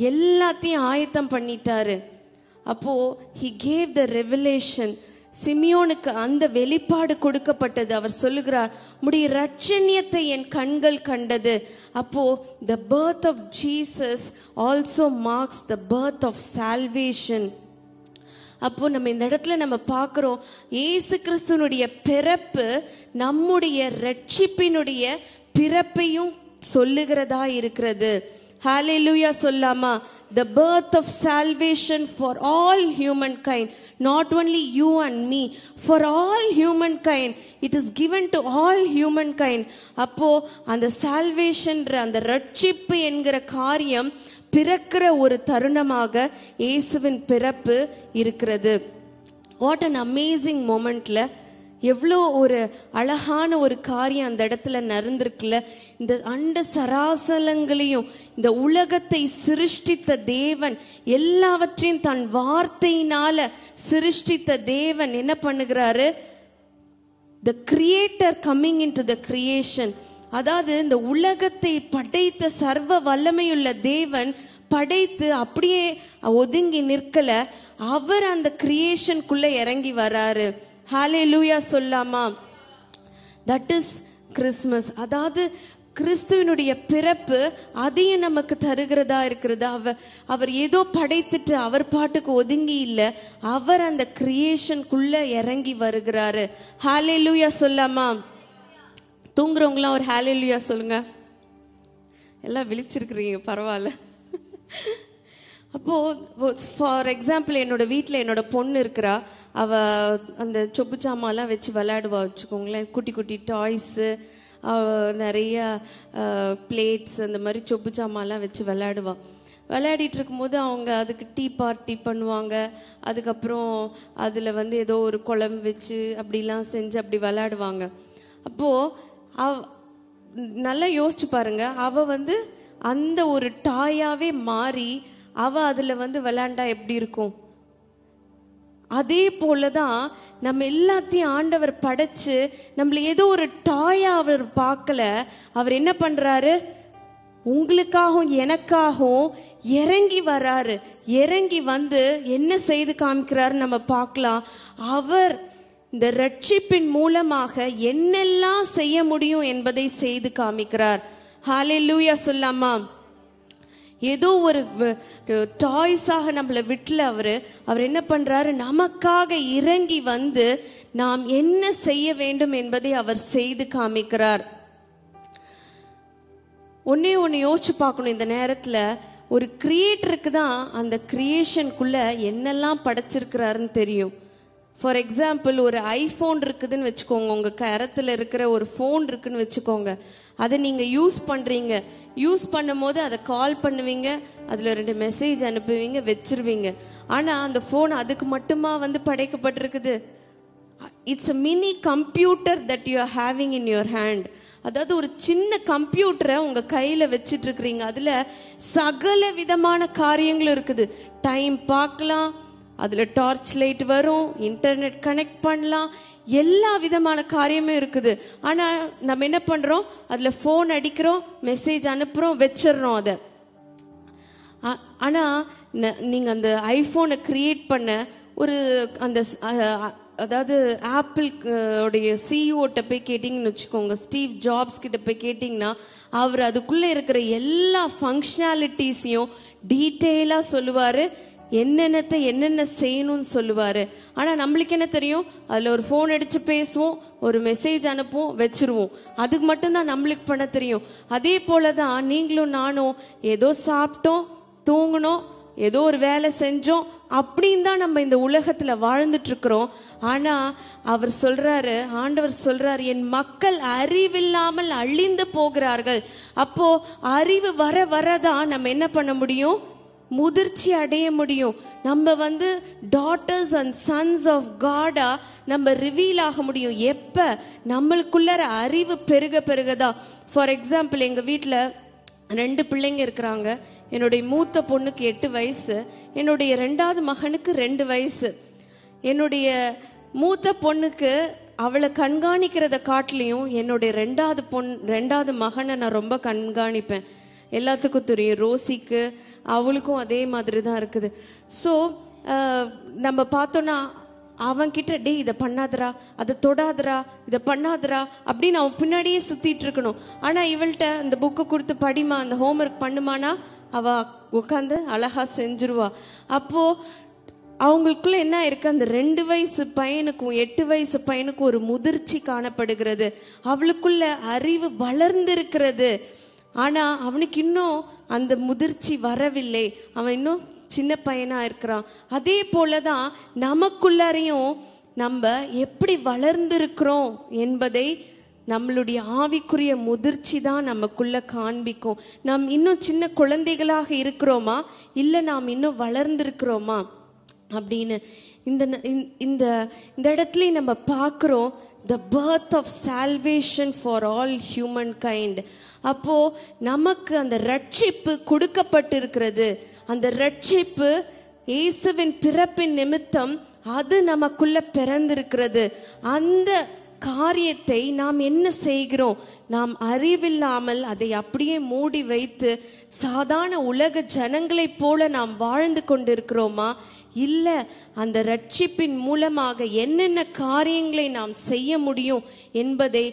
எல்லாத்தையும் ஆயத்தம் பண்ணிட்டாரு. அப்போ he gave the revelation. சிமியோனுக்கு அந்த வெளிப்பாடு கொடுக்கப்பட்டது. அவர் சொல்லுகிறார், உம்முடைய ரட்சணியத்தை என் கண்கள் கண்டது. அப்போ the birth of Jesus also marks the birth of salvation. அப்போ நம்ம இந்த இடத்துல நம்ம பார்க்கிறோம், இயேசு கிறிஸ்துனுடைய பிறப்பு நம்முடைய ரட்சிப்பினுடைய பிறப்பையும் சொல்லுகிறதா இருக்கிறது. ஹல்லேலூயா சொல்லாமா? The birth of salvation for all humankind, not only you and me, for all humankind. It is given to all humankind. அப்போ அந்த சால்வேஷன்ற அந்த ரட்சிப்பு என்கிற காரியம் பிறக்கிற ஒரு தருணமாக இயேசுவின் பிறப்பு இருக்கிறது. வாட் an amazing momentல எவ்வளோ ஒரு அழகான ஒரு காரியம் அந்த இடத்துல நடந்திருக்குல்ல. இந்த அண்ட சராசலங்களையும் இந்த உலகத்தை சிருஷ்டித்த தேவன், எல்லாவற்றையும் தன் வார்த்தையினால சிருஷ்டித்த தேவன் என்ன பண்ணுகிறாரு? The creator coming into the creation. அதாவது இந்த உலகத்தை படைத்த சர்வ வல்லமையுள்ள தேவன் படைத்து அப்படியே ஒதுங்கி நிற்கல, அவர் அந்த கிரியேஷனுக்குள்ள இறங்கி வராரு. ஹல்லேலூயா சொல்லாமா? That is Christmas. அதாவது கிறிஸ்துவனுடைய பிறப்பு அதையும் நமக்கு தருகிறதா இருக்கிறது. அவர் ஏதோ படைத்துட்டு அவர் பாட்டுக்கு ஒதுங்கி இல்லை, அவர் அந்த கிரியேஷனுக்குள்ள இறங்கி வருகிறாரு. ஹல்லேலூயா சொல்லாமா? தூங்குறவங்களாம் ஒரு ஹல்லேலூயா சொல்லுங்க. எல்லாம் விழிச்சிருக்கிறீங்க, பரவாயில்ல. அப்போது ஃபார் எக்ஸாம்பிள் என்னோட வீட்டில் என்னோட பொண்ணு இருக்கிறா, அவள் அந்த சொப்பு சாமான்லாம் வச்சு விளையாடுவா. வச்சுக்கோங்களேன், குட்டி குட்டி டாய்ஸு, நிறைய பிளேட்ஸ், அந்த மாதிரி சொப்பு சாமான்லாம் வச்சு விளையாடுவா. விளையாடிட்டு இருக்கும்போது அவங்க அதுக்கு டீ பார்ட்டி பண்ணுவாங்க. அதுக்கப்புறம் அதில் வந்து ஏதோ ஒரு குழம்பு வச்சு அப்படிலாம் செஞ்சு அப்படி விளையாடுவாங்க. அப்போது நல்லா யோசிச்சு பாருங்க, அவள் வந்து அந்த ஒரு டாயாகவே மாறி அவள் அதில் வந்து விளையாண்டா எப்படி இருக்கும்? அதே போல தான் நம்ம எல்லாத்தையும் ஆண்டவர் படைச்சு நம்மள ஏதோ ஒரு டாயா அவர் பார்க்கல. அவர் என்ன பண்றாரு? உங்களுக்காகவும் எனக்காகவும் இறங்கி வராரு. இறங்கி வந்து என்ன செய்து காமிக்கிறாரு நம்ம பார்க்கலாம். அவர் இந்த ரட்சிப்பின் மூலமாக என்னெல்லாம் செய்ய முடியும் என்பதை செய்து காமிக்கிறார். ஹல்லேலூயா சொல்லாமா? ஏதோ ஒரு டாய்ஸாக நம்மளை விட்டல அவர் என்ன பண்றாரு? நமக்காக இறங்கி வந்து நாம் என்ன செய்ய வேண்டும் என்பதை அவர் செய்து காமிக்கிறார். ஒன்னே ஒன்னு யோசிச்சு பார்க்கணும். இந்த நேரத்துல ஒரு கிரியேட்டருக்கு தான் அந்த கிரியேஷனுக்குள்ள என்னெல்லாம் படைச்சிருக்கிறாருன்னு தெரியும். ஃபார் எக்ஸாம்பிள், ஒரு ஐஃபோன் இருக்குதுன்னு வச்சுக்கோங்க. உங்கள் கரத்தில் இருக்கிற ஒரு ஃபோன் இருக்குதுன்னு வச்சுக்கோங்க. அதை நீங்கள் யூஸ் பண்ணுறீங்க. யூஸ் பண்ணும் போது அதை கால் பண்ணுவீங்க, அதில் ரெண்டு மெசேஜ் அனுப்புவீங்க, வச்சிருவீங்க. ஆனால் அந்த ஃபோன் அதுக்கு மட்டுமா வந்து படைக்கப்பட்டிருக்குது? It's a mini computer that you are having in your hand. அதாவது ஒரு சின்ன கம்ப்யூட்டரை உங்கள் கையில் வச்சுட்டு இருக்கிறீங்க. அதில் சகல விதமான காரியங்களும் இருக்குது. டைம் பார்க்கலாம், அதில் டார்ச் லைட் வரும், இன்டர்நெட் கனெக்ட் பண்ணலாம், எல்லா விதமான காரியமும் இருக்குது. ஆனால் நம்ம என்ன பண்ணுறோம்? அதில் ஃபோன் அடிக்கிறோம், மெசேஜ் அனுப்புகிறோம், வச்சிடறோம் அதை. ஆனால் நீங்கள் அந்த ஐஃபோனை கிரியேட் பண்ண ஒரு அந்த அதாவது ஆப்பிள் உடைய சிஇஓட்ட போய் கேட்டிங்கன்னு வச்சுக்கோங்க, ஸ்டீவ் ஜாப்ஸ் கிட்ட போய் கேட்டிங்கன்னா அவர் அதுக்குள்ளே இருக்கிற எல்லா ஃபங்க்ஷனாலிட்டிஸையும் டீட்டெயிலாக சொல்லுவார். என்னென்னத்தை என்னென்ன செய்யணும்னு சொல்லுவாரு. ஆனால் நம்மளுக்கு என்ன தெரியும்? அதில் ஒரு ஃபோன் அடித்து பேசுவோம், ஒரு மெசேஜ் அனுப்புவோம், வச்சிருவோம். அதுக்கு மட்டும்தான் நம்மளுக்கு பண்ண தெரியும். அதே போல தான் நீங்களும் நானும் ஏதோ சாப்பிட்டோம், தூங்கினோம், ஏதோ ஒரு வேலை செஞ்சோம், அப்படின்னு தான் நம்ம இந்த உலகத்தில் வாழ்ந்துட்டு இருக்கிறோம். ஆனால் அவர் சொல்றாரு, ஆண்டவர் சொல்றாரு, என் மக்கள் அறிவில்லாமல் அழிந்து போகிறார்கள். அப்போ அறிவு வர வரதான் நம்ம என்ன பண்ண முடியும்? முதிர்ச்சி அடைய முடியும். நம்ம வந்து டாட்டர்ஸ் அண்ட் சன்ஸ் ஆஃப் காடா நம்ம ரிவீல் ஆக முடியும். எப்போ நம்மளுக்குள்ள அறிவு பெருக பெருகதான். ஃபார் எக்ஸாம்பிள், எங்கள் வீட்டில் ரெண்டு பிள்ளைங்க இருக்கிறாங்க. என்னுடைய மூத்த பொண்ணுக்கு 8 வயசு, என்னுடைய 2வது மகனுக்கு 2 வயசு. என்னுடைய மூத்த பொண்ணுக்கு அவளை கண்காணிக்கிறத காட்டிலையும் என்னுடைய 2வது மகனை நான் ரொம்ப கண்காணிப்பேன். எல்லாத்துக்கும் தெரியும். ரோசிக்கு அவளுக்கும் அதே மாதிரி தான் இருக்குது. ஸோ நம்ம பார்த்தோன்னா அவன்கிட்ட டே இதை பண்ணாதரா, அதை தொடாதரா, இதை பண்ணாதரா அப்படின்னு அவன் பின்னாடியே சுற்றிட்டு இருக்கணும். ஆனால் இவள்கிட்ட இந்த புக்கை கொடுத்து படிமா, அந்த ஹோம்ஒர்க் பண்ணுமானா அவள் உட்காந்து அழகாக செஞ்சிருவா. அப்போது அவங்களுக்குள்ள என்ன இருக்கு? அந்த 2 வயசு பையனுக்கும் 8 வயசு பையனுக்கும் ஒரு முதிர்ச்சி காணப்படுகிறது. அவளுக்குள்ள அறிவு வளர்ந்திருக்கிறது. ஆனால் அவனுக்கு இன்னும் அந்த முதிர்ச்சி வரவில்லை. அவன் இன்னும் சின்ன பையனாக இருக்கிறான். அதே போல தான் நமக்குள்ளாரையும் நம்ம எப்படி வளர்ந்துருக்கிறோம் என்பதை நம்மளுடைய ஆவிக்குரிய முதிர்ச்சி தான் நமக்குள்ளே காண்பிக்கும். நாம் இன்னும் சின்ன குழந்தைகளாக இருக்கிறோமா, இல்லை நாம் இன்னும் வளர்ந்துருக்கிறோமா அப்படின்னு இந்த இடத்துல நம்ம பார்க்குறோம். The birth of salvation for all humankind. அப்போ நமக்கு அந்த ரட்சிப்பு கொடுக்கப்பட்டிருக்கிறது. அந்த ரட்சிப்பு இயேசுவின் பிறப்பின் நிமித்தம் அது நமக்குள்ள பிறந்திருக்கிறது. அந்த காரியத்தை நாம் என்ன செய்கிறோம்? நாம் அறிவில்லாமல் அதை அப்படியே மூடி வைத்து சாதாரண உலக ஜனங்களைப் போல நாம் வாழ்ந்து கொண்டிருக்கிறோமா, இல்லை அந்த ரட்சிப்பின் மூலமாக என்னென்ன காரியங்களை நாம் செய்ய முடியும் என்பதை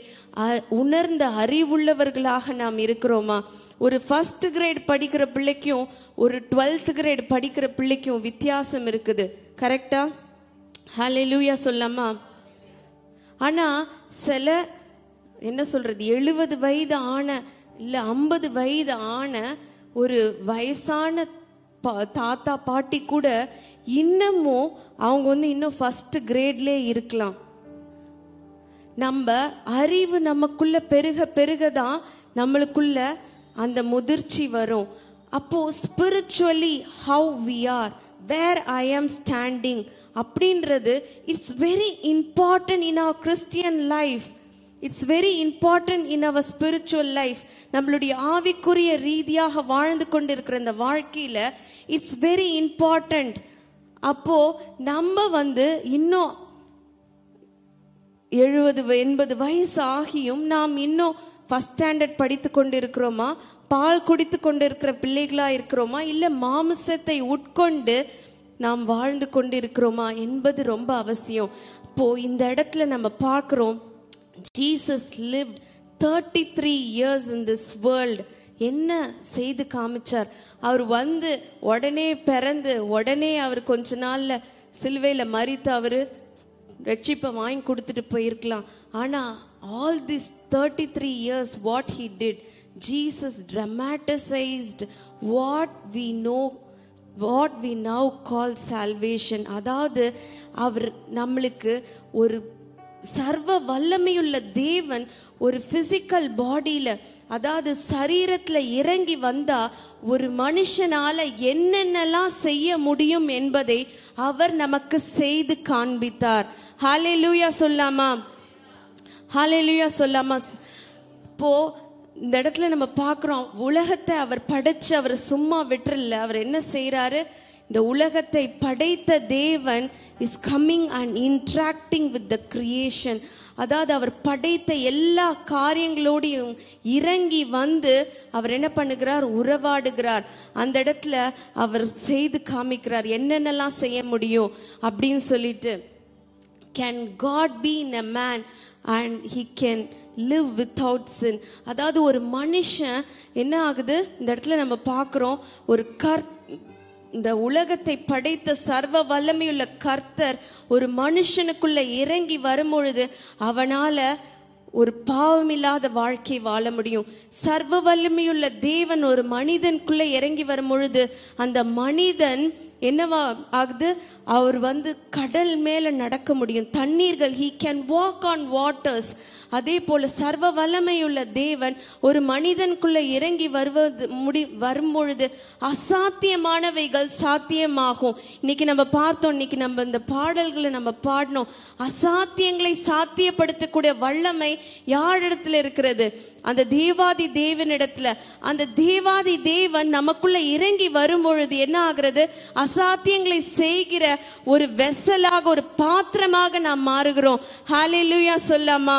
உணர்ந்த அறிவுள்ளவர்களாக நாம் இருக்கிறோமா? ஒரு 1st grade படிக்கிற பிள்ளைக்கும் ஒரு 12th grade படிக்கிற பிள்ளைக்கும் வித்தியாசம் இருக்குது. கரெக்டா? ஹல்லேலூயா சொல்லாமா? ஆனால் சில என்ன சொல்கிறது, 70 வயது ஆன இல்லை 50 வயது ஆன ஒரு வயசான தாத்தா பாட்டி கூட இன்னமும் அவங்க வந்து இன்னும் 1st gradeலேயே இருக்கலாம். நம்ம அறிவு நமக்குள்ள பெருக பெருகதான் நம்மளுக்குள்ள அந்த முதிர்ச்சி வரும். அப்போ spiritually how we are, where I am standing அப்படின்றது it's very important in our Christian life. It's very important in our spiritual life. நம்மளுடைய ஆவிக்குரிய ரீதியாக வாழ்ந்து கொண்டிருக்கிற இந்த வாழ்க்கையில் இட்ஸ் வெரி இம்பார்ட்டன்ட். அப்போது நம்ம இன்னும் 70-80 வயசு ஆகியும் நாம் இன்னும் ஃபஸ்ட் ஸ்டாண்டர்ட் படித்து கொண்டு இருக்கிறோமா, பால் குடித்து கொண்டு இருக்கிற பிள்ளைகளாக இருக்கிறோமா, இல்லை மாமிசத்தை உட்கொண்டு நாம் வாழ்ந்து கொண்டு இருக்கிறோமா என்பது ரொம்ப அவசியம். இப்போது இந்த இடத்துல நம்ம பார்க்குறோம், Jesus lived 33 years in this world. என்ன செய்து காமிச்சார் அவர்? உடனே பிறந்து உடனே அவர் கொஞ்ச நாளில் சிலுவையில் மரித்து அவர் ரட்சிப்பை வாங்கி கொடுத்துட்டு போயிருக்கலாம். ஆனால் all these 33 years what he did, Jesus dramatized what we know, what we now call salvation. அதாவது அவர் நம்மளுக்கு ஒரு சர்வ வல்லமையுள்ள தேவன் ஒரு பிசிக்கல் பாடியில், அதாவது சரீரத்தில் இறங்கி வந்தா ஒரு மனுஷனால என்னென்னலாம் செய்ய முடியும் என்பதை அவர் நமக்கு செய்து காண்பித்தார். ஹல்லேலூயா சொல்லாமா? ஹல்லேலூயா சொல்லாமா? இப்போ இந்த இடத்துல நம்ம பார்க்குறோம், உலகத்தை அவர் படைச்சு அவர் சும்மா விட்டுறல. அவர் என்ன செய்கிறாரு? இந்த உலகத்தை படைத்த தேவன் is coming and interacting with the creation. அதாவது அவர் படைத்த எல்லா காரியங்களோடையும் இறங்கி அவர் என்ன பண்ணுகிறார்? உறவாடுகிறார். அந்த இடத்துல அவர் செய்து காமிக்கிறார் என்னென்னலாம் செய்ய முடியும் அப்படின்னு சொல்லிட்டு. Can God be in a man and he can live without sin? அதாவது ஒரு மனுஷன் என்ன ஆகுது, இந்த இடத்துல நம்ம பார்க்குறோம், ஒரு இந்த உலகத்தை படைத்த சர்வ வல்லமையுள்ள கர்த்தர் ஒரு மனுஷனுக்குள்ள இறங்கி வரும்பொழுது அவனால ஒரு பாவமில்லாத வாழ்க்கை வாழ முடியும். சர்வ வல்லமையுள்ள தேவன் ஒரு மனிதனுக்குள்ள இறங்கி வரும்பொழுது அந்த மனிதன் என்னவா ஆகுது? அவர் கடல் மேல நடக்க முடியும், தண்ணீர்கள். he can walk on waters. அதே போல சர்வ வல்லமையுள்ள தேவன் ஒரு மனிதனுக்குள்ள இறங்கி வரும்பொழுது அசாத்தியமானவைகள் சாத்தியமாகும். இன்னைக்கு நம்ம பார்த்தோம், இன்னைக்கு நம்ம இந்த பாடல்களை நம்ம பாடினோம், அசாத்தியங்களை சாத்தியப்படுத்தக்கூடிய வல்லமை யாரிடத்துல இருக்கிறது? அந்த தேவாதி தேவனிடத்துல. அந்த தேவாதி தேவன் நமக்குள்ள இறங்கி வரும்பொழுது என்ன ஆகிறது? அசாத்தியங்களை செய்கிற ஒரு வெசலாக, ஒரு பாத்திரமாக நாம் மாறுகிறோம். ஹல்லேலூயா சொல்லாமா?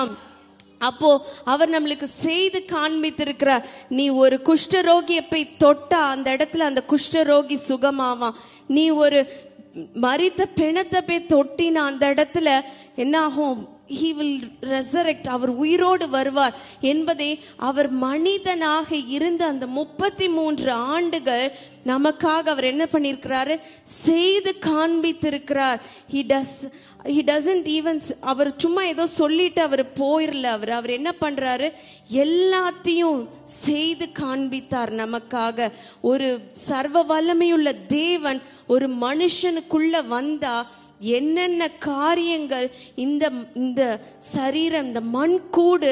அப்போ அவர் நம்மளுக்கு செய்து காண்பித்திருக்கிறார். நீ ஒரு குஷ்டரோகியை போய் தொட்டா அந்த இடத்துல அந்த குஷ்டரோகி சுகமாவான். நீ ஒரு மரித்த பிணத்தை போய் தொட்டினா அந்த இடத்துல என்ன ஆகும்? He will resurrect. அவர் உயிரோடு வருவார் என்பதை அவர் மனிதனாக இருந்த அந்த 33 ஆண்டுகள் நமக்காக அவர் என்ன பண்ணியிருக்கிறாரு? செய்து காண்பித்திருக்கிறார். He doesn't even, அவர் சும்மா ஏதோ சொல்லிட்டு அவர் போயிடல. அவர் என்ன பண்றாரு? எல்லாத்தையும் செய்து காண்பித்தார் நமக்காக. ஒரு சர்வ வல்லமையுள்ள தேவன் ஒரு மனுஷனுக்குள்ள வந்தா என்னென்ன காரியங்கள் இந்த சரீரம், இந்த மண் கூடு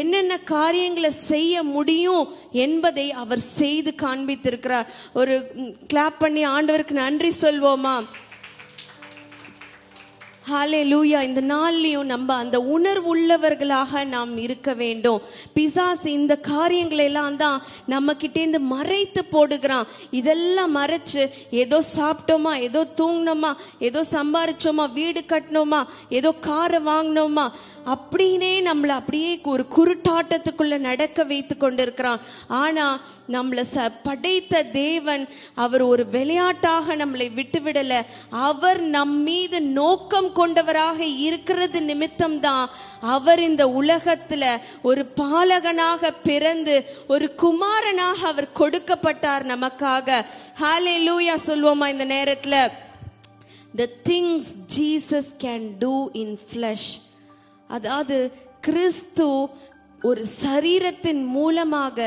என்னென்ன காரியங்களை செய்ய முடியும் என்பதை அவர் செய்து காண்பித்திருக்கிறார். ஒரு கிளாப் பண்ணி ஆண்டவருக்கு நன்றி சொல்வோமா? ஹல்லேலூயா! இந்த நாள்லையும் நம்ம அந்த உணர்வுள்ளவர்களாக நாம் இருக்க வேண்டும். பிசாசு இந்த காரியங்களெல்லாம் தான் நம்ம கிட்டேந்து மறைத்து போடுகிறான். இதெல்லாம் மறைச்சு ஏதோ சாப்பிட்டோமா, ஏதோ தூங்கினோமா, ஏதோ சம்பாரிச்சோமா, வீடு கட்டினோமா, ஏதோ காரை வாங்கினோமா அப்படின்னே நம்மளை அப்படியே ஒரு குருட்டாட்டத்துக்குள்ள நடக்க வைத்து கொண்டிருக்கிறான். ஆனா நம்மளை படைத்த தேவன் அவர் ஒரு விளையாட்டாக நம்மளை விட்டுவிடல. அவர் நம் மீது நோக்கம் கொண்டவராக இருக்கிறது நிமித்தம்தான் அவர் இந்த உலகத்துல ஒரு பாலகனாக பிறந்து ஒரு குமாரனாக அவர் கொடுக்கப்பட்டார் நமக்காக. ஹல்லேலூயா சொல்வோமா? இந்த நேரத்துல the things Jesus can do in flesh, அதாவது கிறிஸ்து ஒரு சரீரத்தின் மூலமாக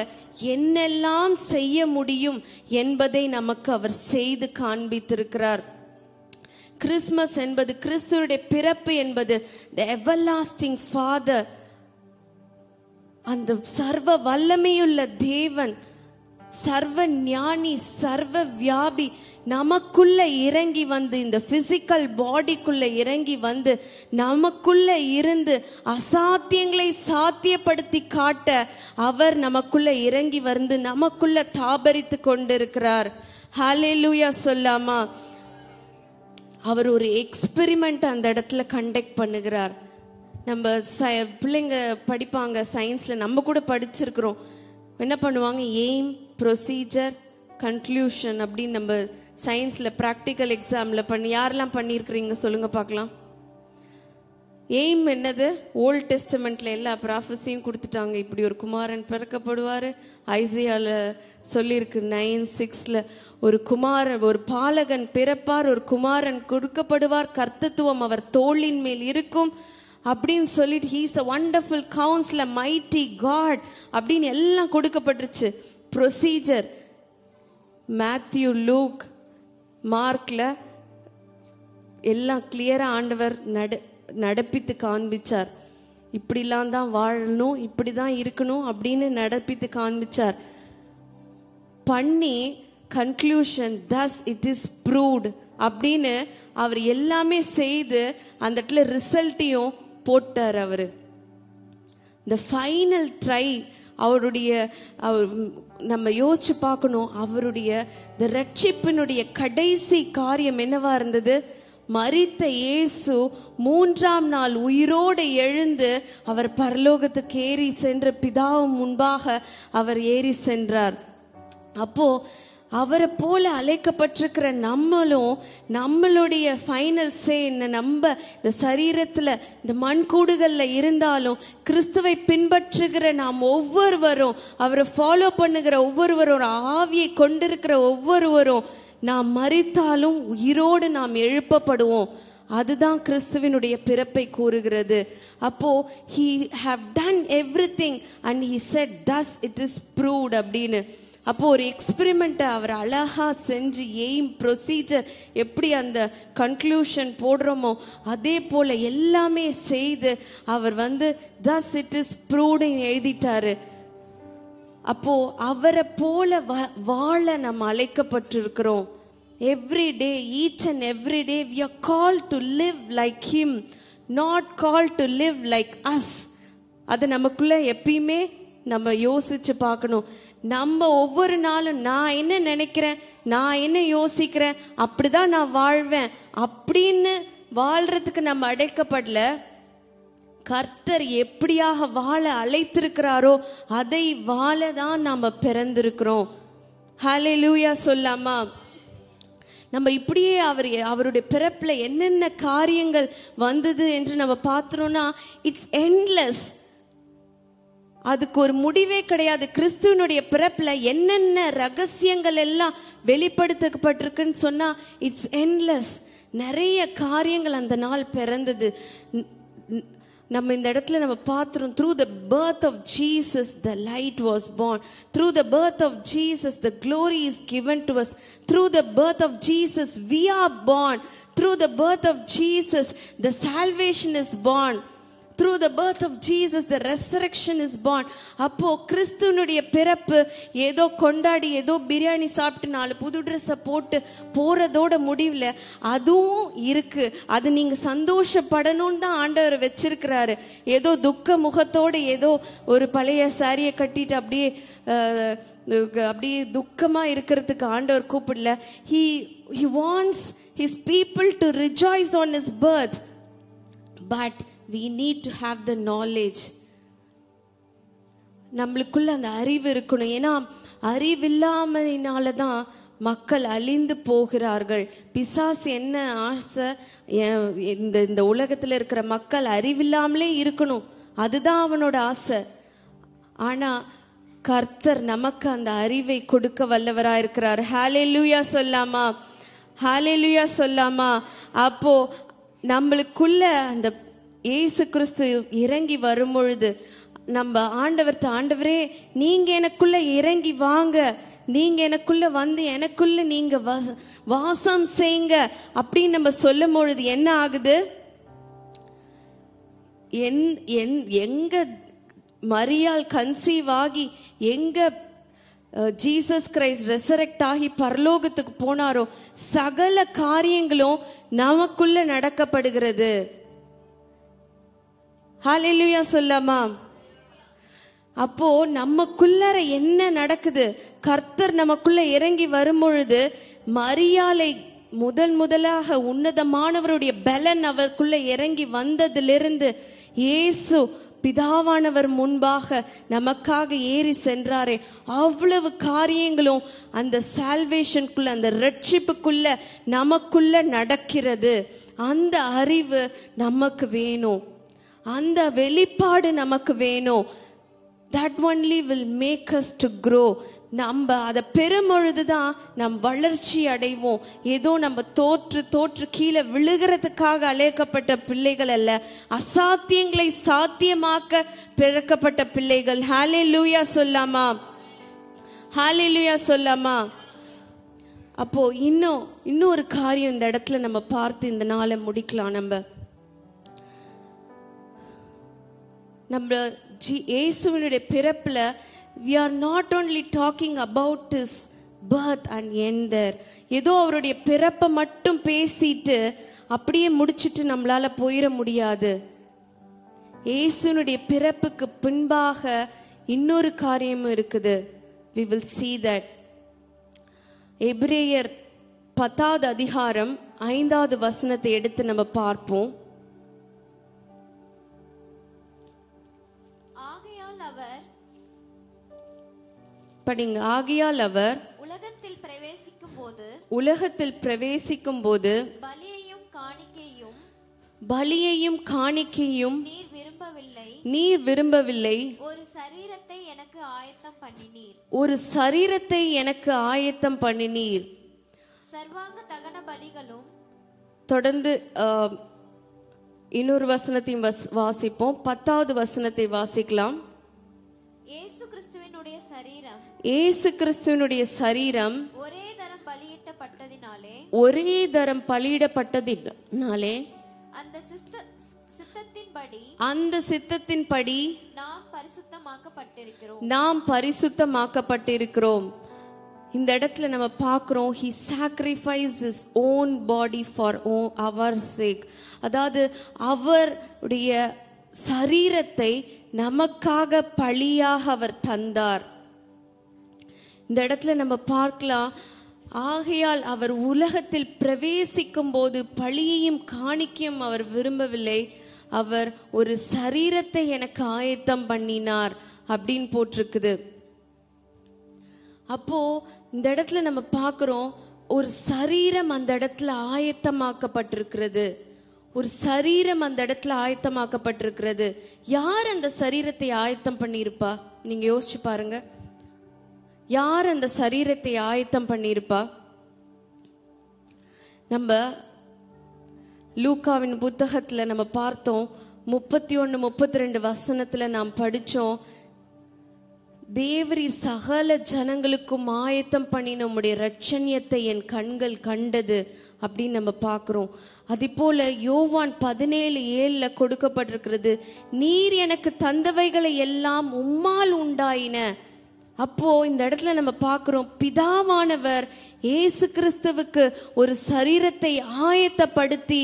என்னெல்லாம் செய்ய முடியும் என்பதை நமக்கு அவர் செய்து காண்பித்திருக்கிறார். கிறிஸ்மஸ் என்பது, கிறிஸ்துவுடைய பிறப்பு என்பது the everlasting father, அந்த சர்வ வல்லமையுள்ள தேவன் சர்வ ஞானி, சர்வ வியாபி நமக்குள்ள இறங்கி வந்து, இந்த பிசிக்கல் பாடிக்குள்ள இறங்கி வந்து, நமக்குள்ள இருந்து அசாத்தியங்களை சாத்தியப்படுத்தி காட்ட அவர் நமக்குள்ள இறங்கி வந்து நமக்குள்ள தாபரித்து கொண்டிருக்கிறார். ஹalleluya சொல்லாமா? அவர் ஒரு எக்ஸ்பெரிமெண்ட் அந்த இடத்துல கண்டக்ட் பண்ணுகிறார். நம்ம பிள்ளைங்க படிப்பாங்க சயின்ஸ்ல, நம்ம கூட படிச்சிருக்கிறோம். என்ன பண்ணுவாங்க? எய்ம், ப்ரொசீஜர், கன்க்ளூஷன் அப்படின்னு நம்ம சயின்ஸ்ல ப்ராக்டிக்கல் எக்ஸாம்ல யாரெல்லாம் பண்ணியிருக்கிறீங்க சொல்லுங்க பார்க்கலாம். எய்ம் என்னது? ஓல்ட் டெஸ்டமெண்ட்ல எல்லா ப்ராஃபஸியும் கொடுத்துட்டாங்க. இப்படி ஒரு குமாரன் பிறக்கப்படுவாரு, ஐசியால சொல்லியிருக்கு 9:6 ஒரு குமாரன், ஒரு பாலகன் பிறப்பார், ஒரு குமாரன் கொடுக்கப்படுவார், கர்த்தத்துவம் அவர் தோளின் மேல் இருக்கும் அப்படின்னு சொல்லிட்டு, he's a wonderful counsellor, mighty God அப்படின்னு எல்லாம் கொடுக்கப்பட்டுருச்சு. ப்ரொசீஜர் மேத்யூ, லூக், மார்க்ல எல்லாம் கிளியரா ஆண்டவர் நடப்பித்து காண்பிச்சார். இப்படிலாம் தான் வாழணும், இப்படிதான் இருக்கணும் அப்படின்னு நடப்பித்து காண்பிச்சார். பண்ணி conclusion, thus it is proved அப்படின்னு அவர் எல்லாமே செய்து அந்த இடத்துல ரிசல்ட்டையும் போட்டார். அவரு தி ஃபைனல் ட்ரை. அவருடைய நம்ம யோசிச்சு பார்க்கணும், அவருடைய தி ரட்சிப்பினுடைய கடைசி காரியம் என்னவா இருந்தது? மரித்த இயேசு 3ஆம் நாள் உயிரோடு எழுந்து அவர் பரலோகத்துக்கு ஏறி சென்ற, பிதாவும் முன்பாக அவர் ஏறி சென்றார். அப்போ அவரை போல அழைக்கப்பட்டிருக்கிற நம்மளும், நம்மளுடைய ஃபைனல் சே என்ன? நம்ம இந்த சரீரத்தில், இந்த மண்கூடுகளில் இருந்தாலும் கிறிஸ்துவை பின்பற்றுகிற நாம் ஒவ்வொருவரும், அவரை ஃபாலோ பண்ணுகிற ஒவ்வொருவரும், ஆவியை கொண்டிருக்கிற ஒவ்வொருவரும், நாம் மரித்தாலும் உயிரோடு நாம் எழுப்பப்படுவோம். அதுதான் கிறிஸ்துவினுடைய பிறப்பை கூறுகிறது. அப்போ he have done everything and he said thus it is proved அப்படின்னு. அப்போ ஒரு எக்ஸ்பெரிமெண்ட்டை அவர் அழகா செஞ்சு, எய்ம், ப்ரொசீஜர், எப்படி அந்த கன்க்ளூஷன் போடுறோமோ அதே போல எல்லாமே செய்து அவர் வந்து thus it is proved எழுதிட்டாரு. அப்போ அவரை போல வாழ நம்ம அழைக்கப்பட்டிருக்கிறோம். Every day, each and every day we are called to live like him, not called to live like us. அது நமக்குள்ள எப்பயுமே நம்ம யோசிச்சு பார்க்கணும். நம்ம ஒவ்வொரு நாளும் நான் என்ன நினைக்கிறேன், நான் என்ன யோசிக்கிறேன், அப்படிதான் நான் வாழ்வேன் அப்படின்னு வாழ்றதுக்கு நம்ம அடைக்கப்படல. கர்த்தர் எப்படியாக வாழ அழைத்திருக்கிறாரோ அதை வாழதான் நாம பிறந்திருக்கிறோம். ஹalleluya சொல்லாமா? நம்ம இப்படியே அவருடைய பிறப்புல என்னென்ன காரியங்கள் வந்தது என்று நம்ம பார்த்தோம்னா, இட்ஸ் எண்ட்லெஸ். அதுக்கு ஒரு முடிவே கிடையாது. கிறிஸ்துவனுடைய பிறப்புல என்னென்ன ரகசியங்கள் எல்லாம் வெளிப்படுத்தப்பட்டிருக்குன்னு சொன்னா, இட்ஸ் எண்ட்லெஸ். நிறைய காரியங்கள் அந்த நாள் பிறந்தது. நம்ம இந்த இடத்துல நம்ம பாத்துறோம், through the birth of Jesus the light was born, through the birth of Jesus the glory is given to us, through the birth of Jesus we are born, through the birth of Jesus the salvation is born, through the birth of Jesus the resurrection is born. அப்போ கிறிஸ்துனுடைய பிறப்பு ஏதோ கொண்டாடி, ஏதோ பிரியாணி சாப்பிட்டு, 4 புது Dress போட்டு போறதோட முடிவுல அதுவும் இருக்கு. அது நீங்க சந்தோஷப்படணும்னு தான் ஆண்டவர் வச்சிருக்கிறாரு. ஏதோ துக்க முகத்தோடு, ஏதோ ஒரு பழைய சாரியை கட்டிட்டு அப்படியே துக்கமா இருக்கிறதுக்கு ஆண்டவர் கூப்பிடல. He wants his people to rejoice on his birth, but we need to have the knowledge. நம்மளுக்குள்ள அந்த அறிவு இருக்கணும். ஏன்னா அறிவில்லாமையினால தான் மக்கள் அழிந்து போகிறார்கள். பிசாசு என்ன ஆசை, இந்த உலகத்துல இருக்கிற மக்கள் அறிவில்லாமலே இருக்கணும், அதுதான் அவனோட ஆசை. ஆனா கர்த்தர் நமக்கு அந்த அறிவை கொடுக்க வல்லவராயிருக்கிறார். ஹalleluya சொல்லாமா? ஹalleluya சொல்லாமா? அப்போ நம்மளுக்குள்ள அந்த இயேசு கிறிஸ்து இறங்கி வரும் பொழுது நம்ம ஆண்டவர்கிட்ட, ஆண்டவரே நீங்க எனக்குள்ள இறங்கி வாங்க, நீங்க எனக்குள்ள வந்து எனக்குள்ள நீங்க வாசம் செய்யுங்க அப்படின்னு நம்ம சொல்லும் பொழுது என்ன ஆகுது? எங்க மரியாள் கன்சீவ் ஆகி, எங்க Jesus Christ resurrect ஆகி பரலோகத்துக்கு போனாரோ சகல காரியங்களும் நமக்குள்ள நடக்கப்படுகிறது. ஹalleluya சொல்லலாமா? அப்போ நமக்குள்ளற என்ன நடக்குது? கர்த்தர் நமக்குள்ள இறங்கி வரும் பொழுது மரியாளை முதலாக உன்னதமானவருடைய பலன் அவருக்குள்ள இறங்கி வந்ததிலிருந்து இயேசு பிதாவானவர் முன்பாக நமக்காக ஏறி சென்றாரே, அவ்வளவு காரியங்களும் அந்த சால்வேஷனுக்குள்ள, அந்த ரட்சிப்புக்குள்ள நமக்குள்ள நடக்கிறது. அந்த அறிவு நமக்கு வேணும், அந்த வெளிப்பாடு நமக்கு வேணும். That only will make us to grow. நம்ம அதை பெறும் பொழுதுதான் நம் வளர்ச்சி அடைவோம். ஏதோ நம்ம தோற்று கீழே விழுகிறதுக்காக அழைக்கப்பட்ட பிள்ளைகள் அல்ல, அசாத்தியங்களை சாத்தியமாக்க பிறக்கப்பட்ட பிள்ளைகள். ஹalleluya சொல்லாமா? ஹalleluya சொல்லாமா? அப்போ இன்னொரு காரியம் இந்த இடத்துல நம்ம பார்த்து இந்த நாளை முடிக்கலாம். நம்ம இயேசுவினுடைய பிறப்புல we are not only talking about his birth and end there. ஏதோ அவருடைய பிறப்பை மட்டும் பேசிட்டு அப்படியே முடிச்சிட்டு நம்மளால போயிட முடியாது. இயேசுனுடைய பிறப்புக்கு பின்பாக இன்னொரு காரியமும் இருக்குது. We will see that. எபிரேயர் 10th அதிகாரம் 5th வசனத்தை எடுத்து நம்ம பார்ப்போம். படிங்க. ஆகையால் அவர் உலகத்தில் பிரவேசிக்கும் போது பலியையும் காணிக்கையும் நீர் விரும்பவில்லை, ஒரு சரீரத்தை எனக்கு ஆயத்தம் பண்ணினீர். சர்வாங்க தகன பலிகளும், தொடர்ந்து இன்னொரு வசனத்தையும் வாசிப்போம். 10th வசனத்தை வாசிக்கலாம். இயேசு கிறிஸ்துவினுடைய சரீரம் ஒரே தரம் பலியிடப்பட்டதினாலே அந்த சித்தத்தின்படி நாம் பரிசுத்தமாக்கப்பட்டிருக்கிறோம். இந்த இடத்துல நம்ம பார்க்கிறோம், he sacrificed his own body for our sake. அதாவது அவருடைய சரீரத்தை நமக்காக பலியாக அவர் தந்தார். இந்த இடத்துல நம்ம பார்க்கலாம், ஆகையால் அவர் உலகத்தில் பிரவேசிக்கும் போது பலியையும் காணிக்கையும் அவர் விரும்பவில்லை, அவர் ஒரு சரீரத்தை எனக்கு ஆயத்தம் பண்ணினார் அப்படின்னு போட்டிருக்குது. அப்போ இந்த இடத்துல நம்ம பார்க்கிறோம், ஒரு சரீரம் அந்த இடத்துல ஆயத்தமாக்கப்பட்டிருக்கிறது. ஒரு சரீரம் அந்த இடத்துல ஆயத்தமாக்கப்பட்டிருக்கிறது. யார் அந்த சரீரத்தை ஆயத்தம் பண்ணியிருப்பா? நீங்க யோசிச்சு பாருங்க, யார் அந்த சரீரத்தை ஆயத்தம் பண்ணியிருப்பா? நம்ம லூக்காவின் புத்தகத்துல நம்ம பார்த்தோம், 31, 32 வசனத்துல நாம் படிச்சோம், தேவரீர் சகல ஜனங்களுக்கும் ஆயத்தம் பண்ணின உம்முடைய ரட்சணியத்தை என் கண்கள் கண்டது அப்படின்னு நம்ம பார்க்கிறோம். அதே போல யோவான் 17:7 கொடுக்கப்பட்டிருக்கிறது, நீர் எனக்கு தந்தவைகளை எல்லாம் உம்மால் உண்டாயின. அப்போ இந்த இடத்துல நம்ம பார்க்கிறோம், பிதாவானவர் இயேசு கிறிஸ்துவுக்கு ஒரு சரீரத்தை ஆயத்தப்படுத்தி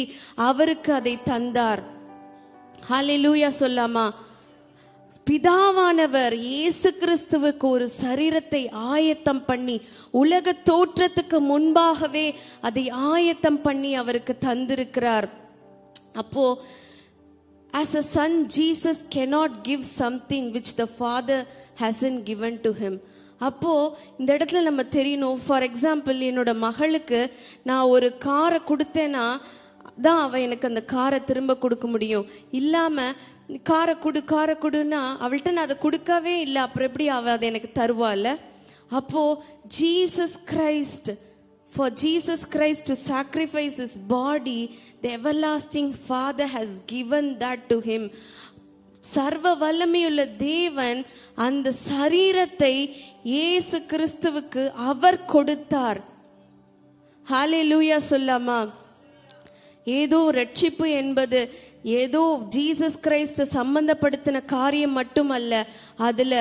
அவருக்கு அதை தந்தார். ஹalleluya சொல்லாமா? பிதாவானவர் இயேசு கிறிஸ்துவுக்கு ஒரு சரீரத்தை ஆயத்தம் பண்ணி உலக தோற்றத்துக்கு முன்பாகவே அதை ஆயத்தம் பண்ணி அவருக்கு தந்திருக்கிறார். அப்போ as a son, Jesus cannot give something which the Father hasn't given to him. அப்போ இந்த இடத்துல நம்ம தெரியணும். ஃபார் எக்ஸாம்பிள், என்னோட மகளுக்கு நான் ஒரு காரை கொடுத்தேன்னா தான் அவள் எனக்கு அந்த காரை திரும்ப கொடுக்க முடியும். இல்லாமல் காரை கொடுன்னா அவள்கிட்ட நான் அதை கொடுக்கவே இல்லை, அப்புறம் எப்படி அவள் அதை எனக்கு தருவாள்? அப்போது For Jesus Christ to sacrifice his body, the everlasting Father has given that to him. சர்வ வல்லமையுள்ள தேவன் அந்த சரீரத்தை இயேசு கிறிஸ்துவுக்கு அவர் கொடுத்தார். ஹalleluya சொல்லாமா? ஏதோ ரட்சிப்பு என்பது ஏதோ ஜீசஸ் கிரைஸ்ட சம்பந்தப்படுத்தின காரியம் மட்டுமல்ல, அதுல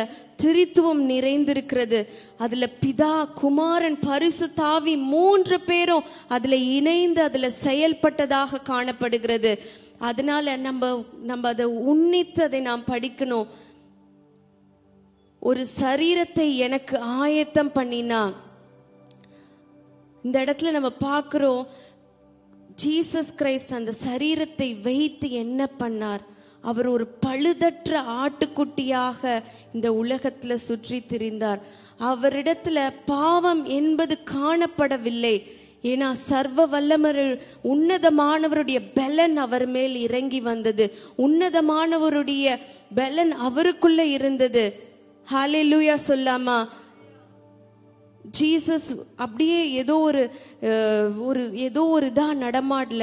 திரித்துவம் நிறைந்திருக்கிறது. அதுல பிதா, குமாரன், பரிசுத்த ஆவி மூன்று பேரும் அதுல இணைந்து அதுல செயல்பட்டதாக காணப்படுகிறது. அதனால நம்ம அதை உன்னித்ததை நாம் படிக்கணும். ஒரு சரீரத்தை எனக்கு ஆயத்தம் பண்ணினா, இந்த இடத்துல நம்ம பார்க்கிறோம் ஜீசஸ் கிரைஸ்ட் அந்த சரீரத்தை வைத்து என்ன பண்ணார்? அவர் ஒரு பழுதற்ற ஆட்டுக்குட்டியாக இந்த உலகத்துல சுற்றி திரிந்தார். அவரிடத்துல பாவம் என்பது காணப்படவில்லை. ஏன்னா சர்வ வல்லமர் உன்னதமானவருடைய பலன் அவர் மேல் இறங்கி வந்தது. உன்னதமானவருடைய பலன் அவருக்குள்ள இருந்தது. ஹalleluya சொல்லாமா? ஜீசஸ் அப்படியே ஏதோ ஒரு இதா நடமாடல.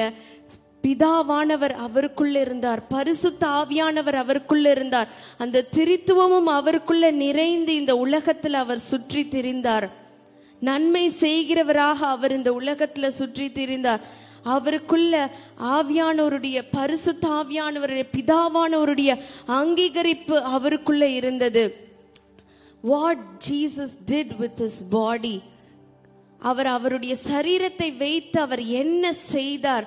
பிதாவானவர் அவருக்குள்ள இருந்தார், பரிசுத்த ஆவியானவர் அவருக்குள்ள இருந்தார், அந்த திரித்துவமும் அவருக்குள்ள நிறைந்து இந்த உலகத்துல அவர் சுற்றி திரிந்தார். நன்மை செய்கிறவராக அவர் இந்த உலகத்துல சுற்றி திரிந்தார். அவருக்குள்ள ஆவியானவருடைய, பரிசுத்த ஆவியானவருடைய, பிதாவானவருடைய அங்கீகரிப்பு அவருக்குள்ள இருந்தது. What Jesus did with his body, அவர் அவருடைய சரீரத்தை வைத்து அவர் என்ன செய்தார்?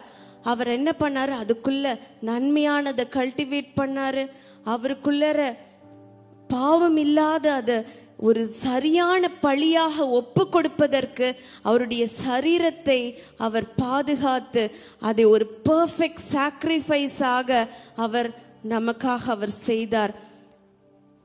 அவர் என்ன பண்ணாரு? அதுக்குள்ள நன்மையானதை கல்டிவேட் பண்ணாரு. அவருக்குள்ள பாவம் இல்லாத அது ஒரு சரியான பழியாக ஒப்பு கொடுப்பதற்கு அவருடைய சரீரத்தை அவர் பாதுகாத்து அதை ஒரு பெர்ஃபெக்ட் சாக்ரிஃபைஸாக அவர் நமக்காக அவர் செய்தார்.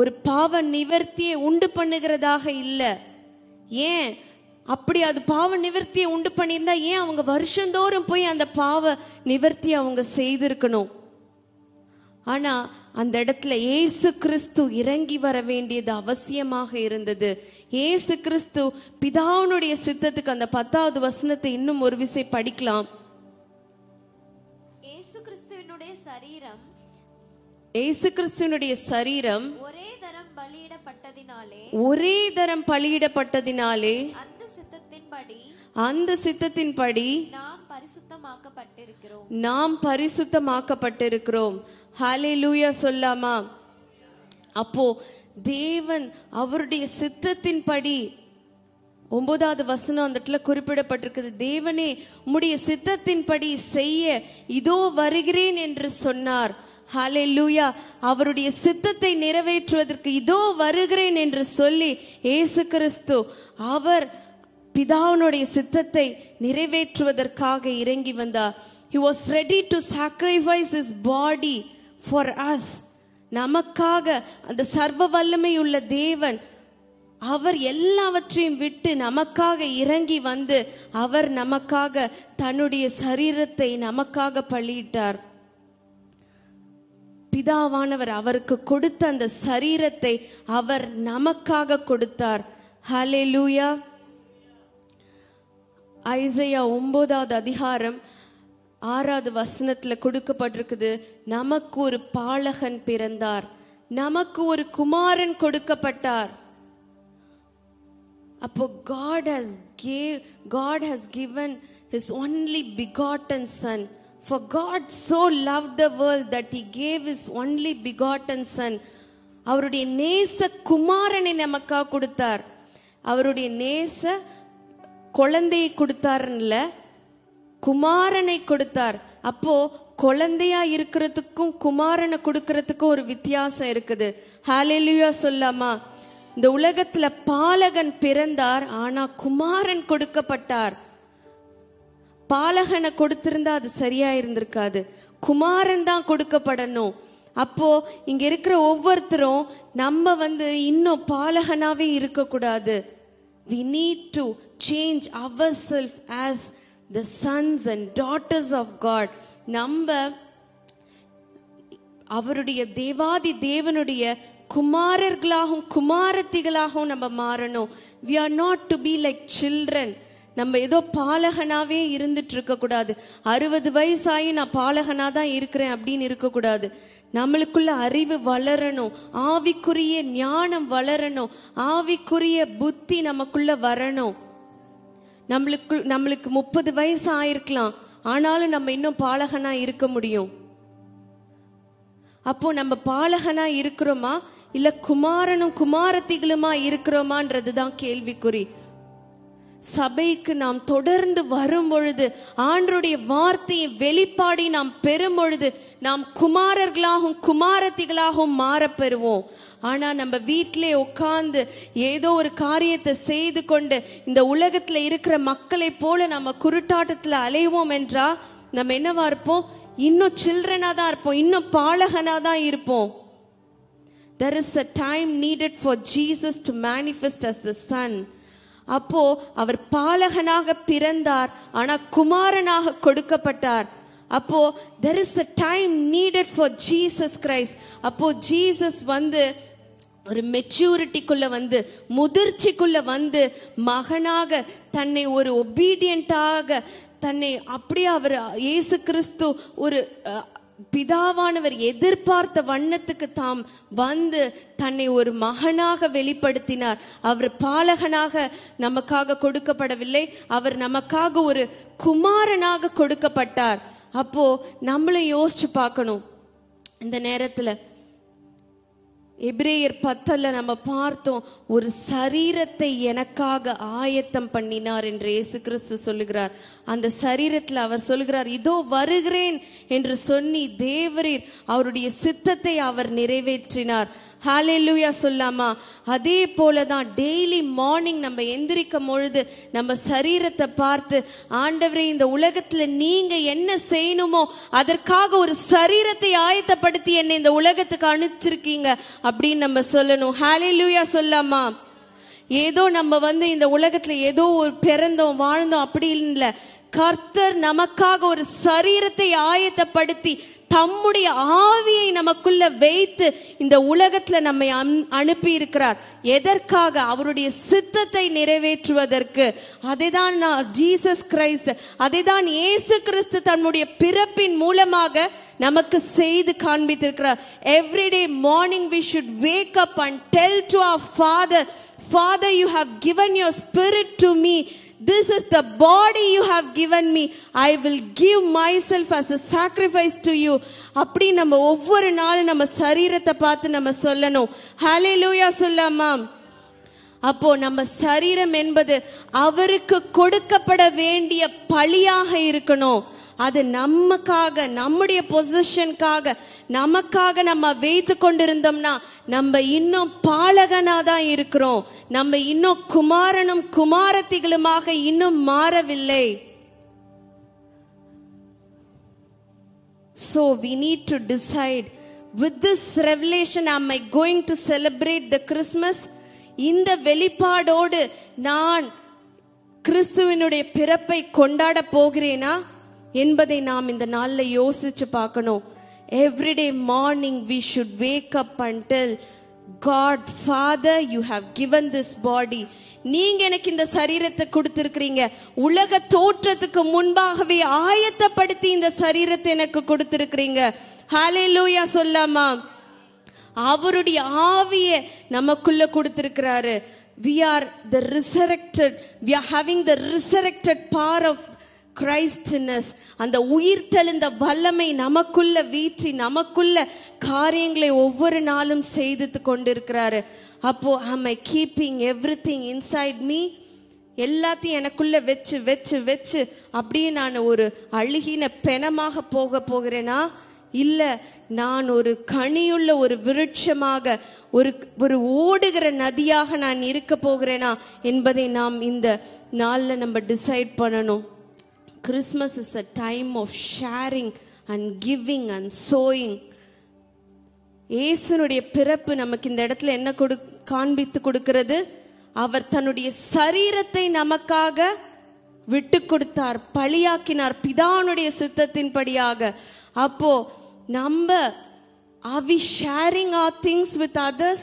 ஒரு பாவ நிவர்த்தியை உண்டு பண்ணுகிறதாக இல்லை. ஏன் அப்படி? அது பாவ நிவர்த்தியை உண்டு பண்ணியிருந்தா ஏன் அவங்க வருஷந்தோறும் போய் அந்த பாவ நிவர்த்தியை அவங்க செய்திருக்கணும்? ஆனா அந்த இடத்துல இயேசு கிறிஸ்து இறங்கி வர வேண்டியது அவசியமாக இருந்தது. இயேசு கிறிஸ்து பிதாவினுடைய சித்தத்துக்கு அந்த 10வது வசனத்தை இன்னும் ஒரு விசை படிக்கலாம். இயேசு கிறிஸ்துவினுடைய சரீரம் ஒரே தரம் பலியிடப்பட்டதினாலே அந்த சித்தத்தின்படி நாம் பரிசுத்தமாக்கப்பட்டிருக்கிறோம். ஹalleluya சொல்லாமா? அப்போ தேவன் அவருடைய சித்தத்தின்படி 9வது வசனம் அந்த இடத்துல குறிப்பிடப்பட்டிருக்குது. தேவனே உம்முடைய சித்தத்தின்படி செய்ய இதோ வருகிறேன் என்று சொன்னார். ஹalleluya! அவருடைய சித்தத்தை நிறைவேற்றுவதற்கு இதோ வருகிறேன் என்று சொல்லி இயேசு கிறிஸ்து அவர் பிதாவினுடைய சித்தத்தை நிறைவேற்றுவதற்காக இறங்கி வந்தார். He was ready to sacrifice his body for us. நமக்காக அந்த சர்வ வல்லமையுள்ள தேவன் அவர் எல்லாவற்றையும் விட்டு நமக்காக இறங்கி வந்து அவர் நமக்காக தன்னுடைய சரீரத்தை நமக்காக பலியிட்டார். பிதாவானவர் அவருக்கு கொடுத்த அந்த சரீரத்தை அவர் நமக்காக கொடுத்தார். ஹalleluya! ஐசையா 9வது அதிகாரம் 6வது வசனத்துல கொடுக்கப்பட்டிருக்குது. நமக்கு ஒரு பாலகன் பிறந்தார், நமக்கு ஒரு குமாரன் கொடுக்கப்பட்டார். அப்போ God has given his only begotten son. For God so loved the world that he gave his only begotten son. அவருடைய நேச குமாரனை நமக்காக கொடுத்தார். அவருடைய நேச குழந்தையை கொடுத்தார்ல, குமாரனை கொடுத்தார். அப்போ குழந்தையா இருக்கிறதுக்கும் குமாரனை கொடுக்கறதுக்கும் ஒரு வித்தியாசம் இருக்குது. ஹalleluya சொல்லாமா? இந்த உலகத்துல பாலகன் பிறந்தார், ஆனா குமாரன் கொடுக்கப்பட்டார். பாலகனை கொடுத்திருந்தா அது சரியா இருந்திருக்காது. குமாரன் தான் கொடுக்கப்படணும். அப்போ இங்க இருக்கிற ஒவ்வொருத்தரும் நம்ம இன்னும் பாலகனாவே இருக்கக்கூடாது. We need to change ourselves as the sons and daughters of God. நம்ம அவருடைய தேவாதி தேவனுடைய குமாரர்களாகவும் குமாரத்திகளாகவும் நம்ம மாறணும். We are not to be like children. நம்ம ஏதோ பாலகனாவே இருந்துட்டு இருக்க கூடாது. 60 வயசாகி நான் பாலகனா தான் இருக்கிறேன் அப்படின்னு இருக்கக்கூடாது. நம்மளுக்குள்ள அறிவு வளரணும், ஆவிக்குரிய ஞானம் வளரணும், ஆவிக்குரிய புத்தி நமக்குள்ள வரணும். நம்மளுக்கு 30 வயசு ஆயிருக்கலாம், ஆனாலும் நம்ம இன்னும் பாலகனா இருக்க முடியும். அப்போ நம்ம பாலகனா இருக்கிறோமா இல்ல குமாரனும் குமாரத்திகளுமா இருக்கிறோமான்றதுதான் கேள்விக்குறி. சபைக்கு நாம் தொடர்ந்து வரும் பொழுது, ஆண்டருடைய வார்த்தையின் வெளிப்பாடி நாம் பெறும் பொழுது, நாம் குமாரர்களாகவும் குமாரத்திகளாகவும் மாற பெறுவோம். ஆனா நம்ம வீட்டிலே உட்கார்ந்து ஏதோ ஒரு காரியத்தை செய்து கொண்டு இந்த உலகத்துல இருக்கிற மக்களை போல நம்ம குருட்டாட்டத்துல அலைவோம் என்றா நம்ம என்னவா இருப்போம்? இன்னும் சில்ட்ரனா தான் இருப்போம், இன்னும் பாலகனா தான் இருப்போம். There is a time needed for Jesus to manifest as the Son. அப்போ அவர் பாலகனாக பிறந்தார், ஆனா குமாரனாக கொடுக்கப்பட்டார். அப்போ there is a time needed for Jesus Christ. அப்போ ஜீசஸ் வந்து ஒரு மெச்சூரிட்டிக்குள்ள வந்து, முதிர்ச்சிக்குள்ள வந்து, மகனாக தன்னை ஒரு ஒபீடியண்டாக தன்னை அப்படியே அவர் இயேசு கிறிஸ்து ஒரு பிதாவானவர் எதிர்பார்த்த வண்ணத்துக்கு தாம் வந்து தன்னை ஒரு மகனாக வெளிப்படுத்தினார். அவர் பாலகனாக நமக்காக கொடுக்கப்படவில்லை, அவர் நமக்காக ஒரு குமாரனாக கொடுக்கப்பட்டார். அப்போ நம்மளும் யோசிச்சு பார்க்கணும். இந்த நேரத்துல எபிரேயர் 10 நம்ம பார்த்தோம், ஒரு சரீரத்தை எனக்காக ஆயத்தம் பண்ணினார் என்று இயேசு கிறிஸ்து சொல்லுகிறார். அந்த சரீரத்தில் அவர் சொல்லுகிறார், இதோ வருகிறேன் என்று சொன்னி தேவரீர், அவருடைய சித்தத்தை அவர் நிறைவேற்றினார். ஹalleluya சொல்லாமா? அதே போலதான் டெய்லி மார்னிங் நம்ம எந்திரிக்கும் பொழுது நம்ம சரீரத்தை பார்த்து, ஆண்டவரே இந்த உலகத்துல நீங்க என்ன செய்யணுமோ அதற்காக ஒரு சரீரத்தை ஆயத்தப்படுத்தி என்னை இந்த உலகத்துக்கு அனுப்பிச்சிருக்கீங்க அப்படின்னு நம்ம சொல்லணும். ஹalleluya சொல்லாமா? ஏதோ நம்ம வந்து இந்த உலகத்துல ஏதோ ஒரு பிறந்தோம் வாழ்ந்தோம் அப்படி இல்லை. கர்த்தர் நமக்காக ஒரு சரீரத்தை ஆயத்தப்படுத்தி தம்முடைய ஆவியை நமக்குள்ள வைத்து இந்த உலகத்துல நம்மை அனுப்பி இருக்கிறார். எதற்காக? அவருடைய சித்தத்தை நிறைவேற்றுவதற்கு. அதைதான் ஜீசஸ் கிரைஸ்ட், அதைதான் இயேசு கிறிஸ்து தன்னுடைய பிறப்பின் மூலமாக நமக்கு செய்து காண்பித்திருக்கிறார். Everyday morning we should wake up and tell to our Father, Father, you have given your spirit to me. This is the body you have given me. I will give myself as a sacrifice to you. அப்படி நம்ம ஒவ்வொரு நாளும் நம்ம சரீரத்தை பார்த்து நம்ம சொல்லணும். ஹalleluya சொல்லாமா? அப்போ நம்ம சரீரம் என்பது அவருக்கு கொடுக்கப்பட வேண்டிய பலியாக இருக்கணும். அது நமக்காக, நம்முடைய பொசிஷனுக்காக, நமக்காக நம்ம வைத்து கொண்டிருந்தோம்னா நம்ம இன்னும் பாலகனா தான் இருக்கிறோம். நம்ம இன்னும் குமாரனும் குமாரத்திகளுமாக இன்னும் மாறவில்லை. So we need to decide, with this revelation, am I going to celebrate the Christmas? இந்த வெளிப்பாடோடு நான் கிறிஸ்துவினுடைய பிறப்பை கொண்டாட போகிறேனா என்பதை நாம் இந்த நாளில் யோசிச்சு பார்க்கணும். Everyday morning we should wake up and tell God, Father, you have given this body. நீங்க எனக்கு இந்த சரீரத்தை கொடுத்திருக்கிறீங்க. உலக தோற்றத்துக்கு முன்பாகவே ஆயத்தப்படுத்தி இந்த சரீரத்தை எனக்கு கொடுத்திருக்கிறீங்க. ஹalleluya சொல்லாமா? அவருடைய ஆவியை நமக்குள்ள கொடுத்திருக்கிறாரு. We are the resurrected, we are having the resurrected power of Christness. அந்த உயிர்த்தல் இந்த வல்லமை நமக்குள்ள வீற்றி நமக்குள்ள காரியங்களை ஒவ்வொரு நாளும் செய்து கொண்டிருக்கிறாரு. அப்போ am I keeping everything inside me? எல்லாத்தையும் எனக்குள்ள வச்சு வச்சு வச்சு அப்படியே நான் ஒரு அழுகின பெணமாக போக போகிறேனா? இல்லை, நான் ஒரு கனியுள்ள ஒரு விருட்சமாக, ஒரு ஓடுகிற நதியாக நான் இருக்க போகிறேனா என்பதை நாம் இந்த நாளில் நம்ம டிசைட் பண்ணணும். Christmas is a time of sharing and giving and sowing. இயேசுனுடைய பிறப்பு நமக்கு இந்த இடத்துல என்ன காண்பித்து கொடுக்கிறது? அவர் தன்னுடைய சரீரத்தை நமக்காக விட்டு கொடுத்தார், பலியாக்கினார், பிதானுடைய சித்தத்தின்படியாக. அப்போ நம்ம Are we sharing our things with others?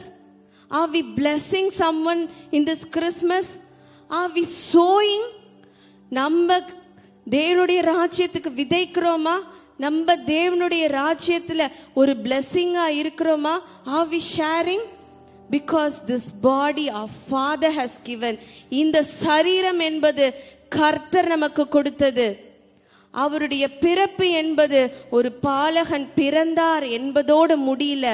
Are we blessing someone in this Christmas? Are we sowing? நம்ம தேவனுடைய ராஜ்யத்துக்கு விதைக்கிறோமா? நம்ம தேவனுடைய ராஜ்யத்துல ஒரு blessing-ஆ இருக்கிறோமா? Are we sharing? Because this body our Father has given. இந்த சரீரம் என்பது கர்த்தர் நமக்கு கொடுத்தது. அவருடைய பிறப்பு என்பது ஒரு பாலகன் பிறந்தார் என்பதோடு முடியல.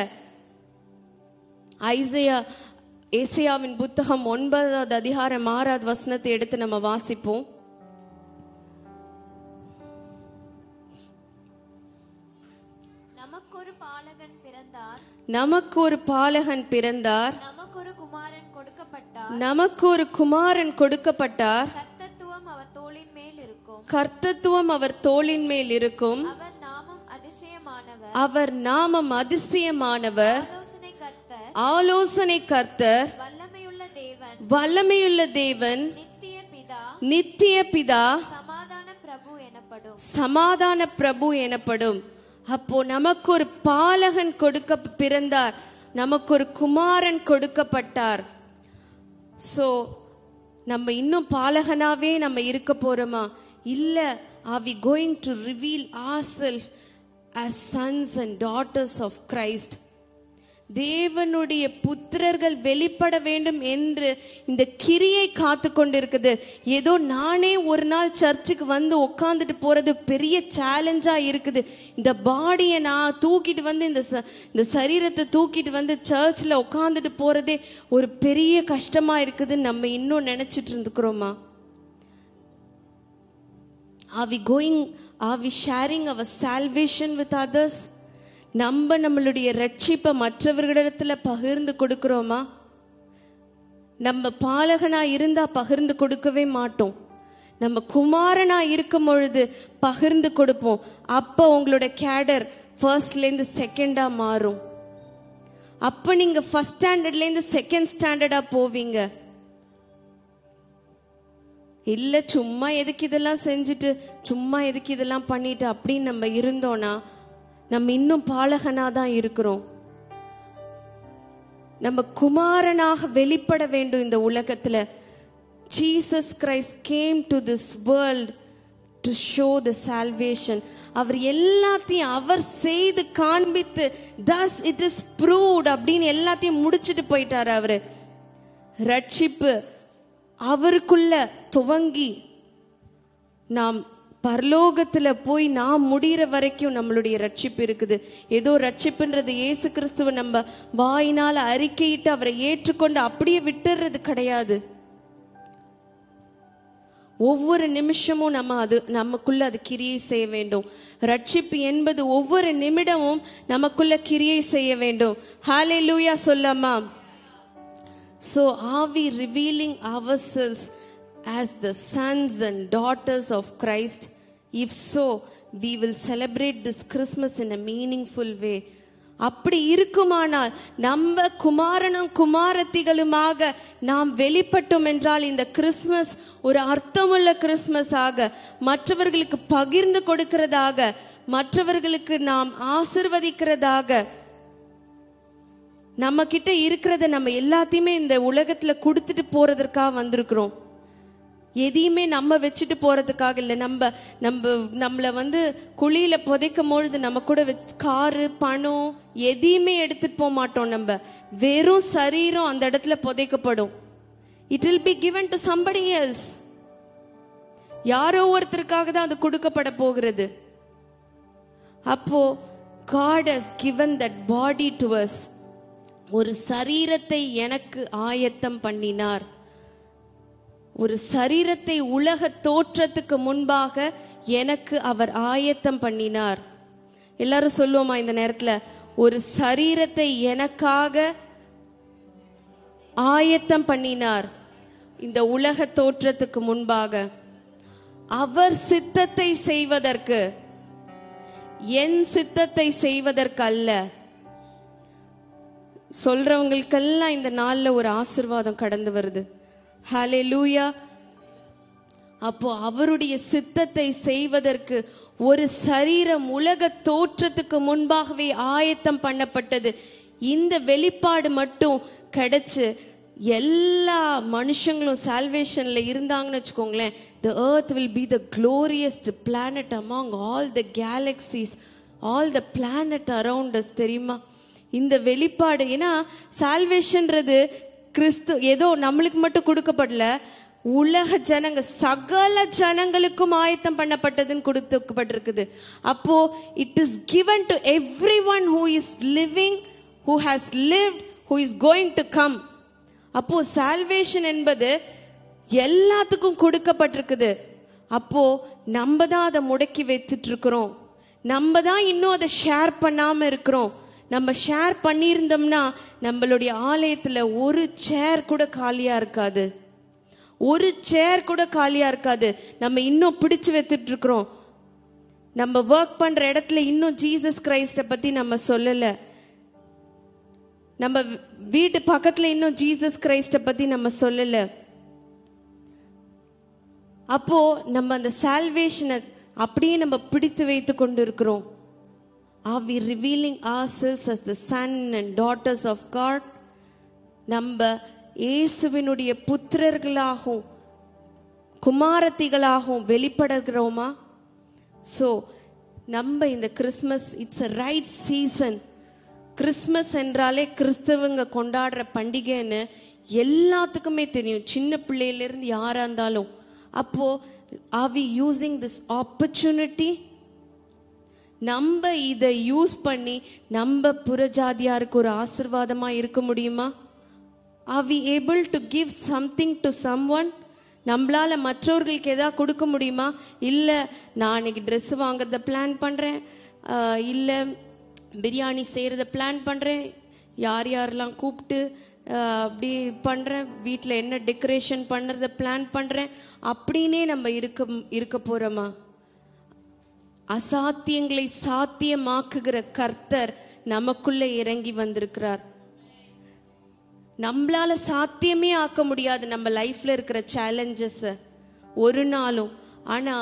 ஏசாயாவின் புத்தகம் 9வது அதிகாரம் 6வது வசனத்தை எடுத்து நம்ம வாசிப்போம். நமக்கு ஒரு பாலகன் பிறந்தார், நமக்கு ஒரு குமாரன் கொடுக்கப்பட்டார், கர்த்தத்துவம் அவர் தோளின் மேல் இருக்கும், அவர் நாமம் அதிசயமானவர், ஆலோசனை கர்த்தர், வல்லமையுள்ள தேவன், நித்திய பிதா, சமாதான பிரபு எனப்படும். அப்போ நமக்கு ஒரு பாலகன் கொடுக்க பிறந்தார், நமக்கு ஒரு குமாரன் கொடுக்கப்பட்டார். சோ நம்ம இன்னும் பாலகனாவே நம்ம இருக்க போறோமா? இல்ல. Are we going to reveal ourselves as sons and daughters of Christ? தேவனுடைய புத்திரர்கள் வெளிப்பட வேண்டும் என்று இந்த கிரியை காத்து கொண்டிருக்குது. ஏதோ நானே ஒரு நாள் சர்ச்சுக்கு வந்து உட்காந்துட்டு போறது பெரிய சேலஞ்சா இருக்குது. இந்த பாடியை நான் தூக்கிட்டு வந்து இந்த சரீரத்தை தூக்கிட்டு வந்து சர்ச்சில் உட்காந்துட்டு போறதே ஒரு பெரிய கஷ்டமா இருக்குதுன்னு நம்ம இன்னும் நினைச்சிட்டு இருந்துக்கிறோமா? Are we sharing our salvation with others? நம்ம நம்மளுடைய ரட்சிப்பை மற்றவர்களிடத்துல பகிர்ந்து கொடுக்கிறோமா? நம்ம பாலகனா இருந்தா பகிர்ந்து கொடுக்கவே மாட்டோம். நம்ம குமாரனா இருக்கும் பொழுது பகிர்ந்து கொடுப்போம். அப்போ உங்களோட கேடர் ஃபர்ஸ்ட்லேருந்து செகண்டா மாறும். அப்போ நீங்க ஃபர்ஸ்ட் ஸ்டாண்டர்ட்லேருந்து செகண்ட் ஸ்டாண்டர்டா போவீங்க. இல்லை சும்மா எதுக்கு இதெல்லாம் செஞ்சுட்டு, சும்மா எதுக்கு இதெல்லாம் பண்ணிட்டு அப்படின்னு நம்ம இருந்தோம்னா நம்ம இன்னும் பாலகனா தான் இருக்கிறோம். நம்ம குமாரனாக வெளிப்பட வேண்டும் இந்த உலகத்துல. Jesus Christ came to this world to show the salvation. அவர் எல்லாத்தையும் அவர் செய்து காண்பித்து thus it is proved அப்படின்னு எல்லாத்தையும் முடிச்சிட்டு போயிட்டாரு. அவரு ரட்சிப்பு அவருக்குள்ள துவங்கி நாம் பரலோகத்துல போய் நாம் முடிகிற வரைக்கும் நம்மளுடைய ரட்சிப்பு இருக்குது. ஏதோ ரட்சிப்புன்றது இயேசு கிறிஸ்துவ நம்ம வாயினால அறிக்கையிட்டு அவரை ஏற்றுக்கொண்டு அப்படியே விட்டுறது கிடையாது. ஒவ்வொரு நிமிஷமும் நம்ம அது நமக்குள்ள அது கிரியை செய்ய வேண்டும். ரட்சிப்பு என்பது ஒவ்வொரு நிமிடமும் நமக்குள்ள கிரியை செய்ய வேண்டும். ஹல்லேலூயா சொல்லமா? So are we revealing ourselves as the sons and daughters of Christ? If so, we will celebrate this Christmas in a meaningful way. அப்படி இருக்குமானால் நம்ம குமாரனும் குமாரத்திகளுமாக நாம் வெளிப்பட்டோம் என்றால் இந்த கிறிஸ்மஸ் ஒரு அர்த்தமுள்ள கிறிஸ்மஸ் ஆக, மற்றவர்களுக்கு பகிர்ந்து கொடுக்கிறதாக, மற்றவர்களுக்கு நாம் ஆசீர்வதிக்கிறதாக, நம்ம கிட்ட இருக்கிறத நம்ம எல்லாத்தையுமே இந்த உலகத்துல கொடுத்துட்டு போறதற்காக வந்திருக்கிறோம். எதையுமே நம்ம வச்சுட்டு போறதுக்காக இல்லை. நம்ம நம்ம நம்மளை வந்து குழியில புதைக்கும் பொழுது நம்ம கூட காரு பணம் எதையுமே எடுத்துட்டு போக மாட்டோம். நம்ம வெறும் சரீரம் அந்த இடத்துல புதைக்கப்படும். It will be given to somebody else. யாரோ ஒருத்தருக்காக தான் அது கொடுக்கப்பட போகிறது. அப்போ God has given that body to us. ஒரு சரீரத்தை எனக்கு ஆயத்தம் பண்ணினார். ஒரு சரீரத்தை உலக தோற்றத்துக்கு முன்பாக எனக்கு அவர் ஆயத்தம் பண்ணினார். எல்லாரும் சொல்லுவோமா இந்த நேரத்துல, ஒரு சரீரத்தை எனக்காக ஆயத்தம் பண்ணினார் இந்த உலக தோற்றத்துக்கு முன்பாக, அவர் சித்தத்தை செய்வதற்கு, என் சித்தத்தை செய்வதற்கு அல்ல. சொல்றவங்களுக்கெல்லாம் இந்த நாள்ல ஒரு ஆசீர்வாதம் கடந்து வருது. ஹல்லேலூயா! அப்போ அவருடைய சித்தத்தை செய்வதற்கு ஒரு சரீரம் உலக தோற்றத்துக்கு முன்பாகவே ஆயத்தம் பண்ணப்பட்டது. இந்த வெளிப்பாடு மட்டும் கிடைச்சு எல்லா மனுஷங்களும் சால்வேஷன்ல இருந்தாங்கன்னு வச்சுக்கோங்களேன். The earth will be the glorious planet among all the galaxies, all the planet around us. தெரியுமா இந்த வெளிப்பாடு? ஏன்னா சால்வேஷன்றது கிறிஸ்து ஏதோ நம்மளுக்கு மட்டும் கொடுக்கப்படல, உலக ஜனங்க சகல ஜனங்களுக்கும் ஆயத்தம் பண்ணப்பட்டதுன்னு கொடுக்கப்பட்டிருக்குது. அப்போ it is given to everyone who is living, who has lived, who is going to come. அப்போ சால்வேஷன் என்பது எல்லாத்துக்கும் கொடுக்கப்பட்டிருக்குது. அப்போ நம்ம தான் அதை முடக்கி வைத்துட்டு இருக்கிறோம், நம்ம தான் இன்னும் அதை ஷேர் பண்ணாம இருக்கிறோம். நம்ம ஷேர் பண்ணியிருந்தோம்னா நம்மளுடைய ஆலயத்துல ஒரு சேர் கூட காலியா இருக்காது, ஒரு சேர் கூட காலியா இருக்காது. நம்ம இன்னும் பிடிச்சு வைத்துட்டு இருக்கிறோம். நம்ம ஒர்க் பண்ற இடத்துல இன்னும் ஜீசஸ் கிரைஸ்ட பத்தி நம்ம சொல்லல, நம்ம வீட்டு பக்கத்துல இன்னும் ஜீசஸ் கிரைஸ்ட பத்தி நம்ம சொல்லல. அப்போ நம்ம அந்த சால்வேஷனை அப்படியே நம்ம பிடித்து வைத்து கொண்டு இருக்கிறோம். Are we revealing ourselves as the son and daughters of God? நம்ம இயேசுவினுடைய புத்திரர்களாகவும் குமாரத்திகளாகவும் வெளிப்படுகிறோமா? ஸோ நம்ம இந்த Christmas it's a right season. Christmas என்றாலே கிறிஸ்தவங்க கொண்டாடுற பண்டிகைன்னு எல்லாத்துக்குமே தெரியும், சின்ன பிள்ளையிலேருந்து யாராக இருந்தாலும். அப்போ are we using this opportunity? நம்ம இதை யூஸ் பண்ணி நம்ம புறஜாதியாருக்கு ஒரு ஆசீர்வாதமா இருக்க முடியுமா? Are we able to give something to someone? நம்மளால மற்றவர்களுக்கு ஏதாவது கொடுக்க முடியுமா? இல்ல நான் இன்னைக்கு ட்ரெஸ் வாங்கறத பிளான் பண்றேன், இல்ல பிரியாணி செய்யறத பிளான் பண்றேன், யார் யாரெல்லாம் கூப்பிட்டு அப்படி பண்றேன், வீட்டில் என்ன டெக்கரேஷன் பண்றத பிளான் பண்றேன் அப்படின்னே நம்ம இருக்க போறோமா? அசாத்தியங்களை சாத்தியமாக்குகிற கர்த்தர் நமக்குள்ள இறங்கி வந்திருக்கிறார். நம்மளால சாத்தியமே ஆக்க முடியாது நம்ம லைஃப்ல இருக்கிற சேலஞ்சஸ் ஒரு நாளும். ஆனா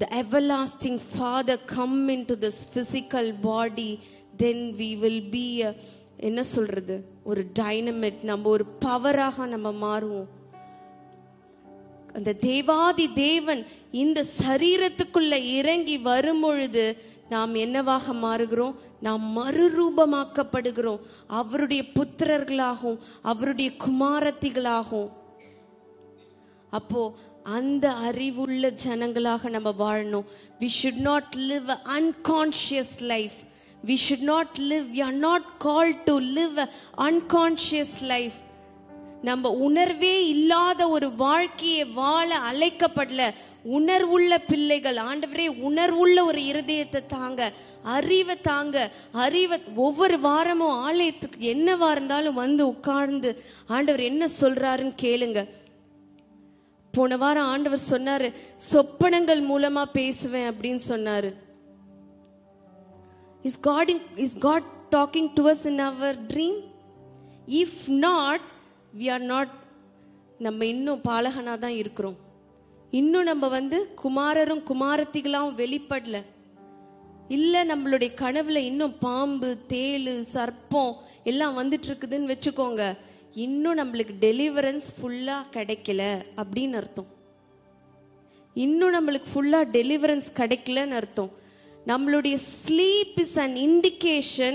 the everlasting father come into this physical body, then we will be என்ன சொல்றது, ஒரு டைனமிட், நம்ம ஒரு பவராக நம்ம மாறுவோம். அந்த தேவாதி தேவன் இந்த சரீரத்துக்குள்ள இறங்கி வரும் பொழுது நாம் என்னவாக மாறுகிறோம்? நாம் மறுரூபமாக்கப்படுகிறோம், அவருடைய புத்திரர்களாகவும் அவருடைய குமாரத்திகளாகவும். அப்போ அந்த அறிவுள்ள ஜனங்களாக நம்ம வாழணும். We should not live an unconscious life. We should not live, we are not called to live an unconscious life. நம்ம உணர்வே இல்லாத ஒரு வாழ்க்கையை வாழ அழைக்கப்படல. உணர்வுள்ள பிள்ளைகள், ஆண்டவரே உணர்வுள்ள ஒரு இருதயத்தை தாங்க, அறிவை தாங்க, அறிவை. ஒவ்வொரு வாரமும் ஆலயத்துக்கு என்னவா இருந்தாலும் வந்து உட்கார்ந்து ஆண்டவர் என்ன சொல்றாருன்னு கேளுங்க. போன வாரம் ஆண்டவர் சொன்னாரு, சொப்பனங்கள் மூலமா பேசுவேன் அப்படின்னு சொன்னாரு. Is God talking to us in our dream? If not, we are not, நம்ம இன்னும் பாலகனா தான் இருக்கிறோம். இன்னும் நம்ம வந்து குமாரரும் குமாரத்திகளாகவும் வெளிப்படல. இல்ல நம்மளுடைய கனவுல இன்னும் பாம்பு, தேளு, சர்ப்பம் எல்லாம் வந்துட்டு இருக்குதுன்னு வச்சுக்கோங்க, இன்னும் நம்மளுக்கு டெலிவரன்ஸ் ஃபுல்லா கிடைக்கல அப்படின்னு அர்த்தம். இன்னும் நம்மளுக்கு ஃபுல்லா டெலிவரன்ஸ் கிடைக்கலன்னு அர்த்தம். நம்மளுடைய sleep is an indication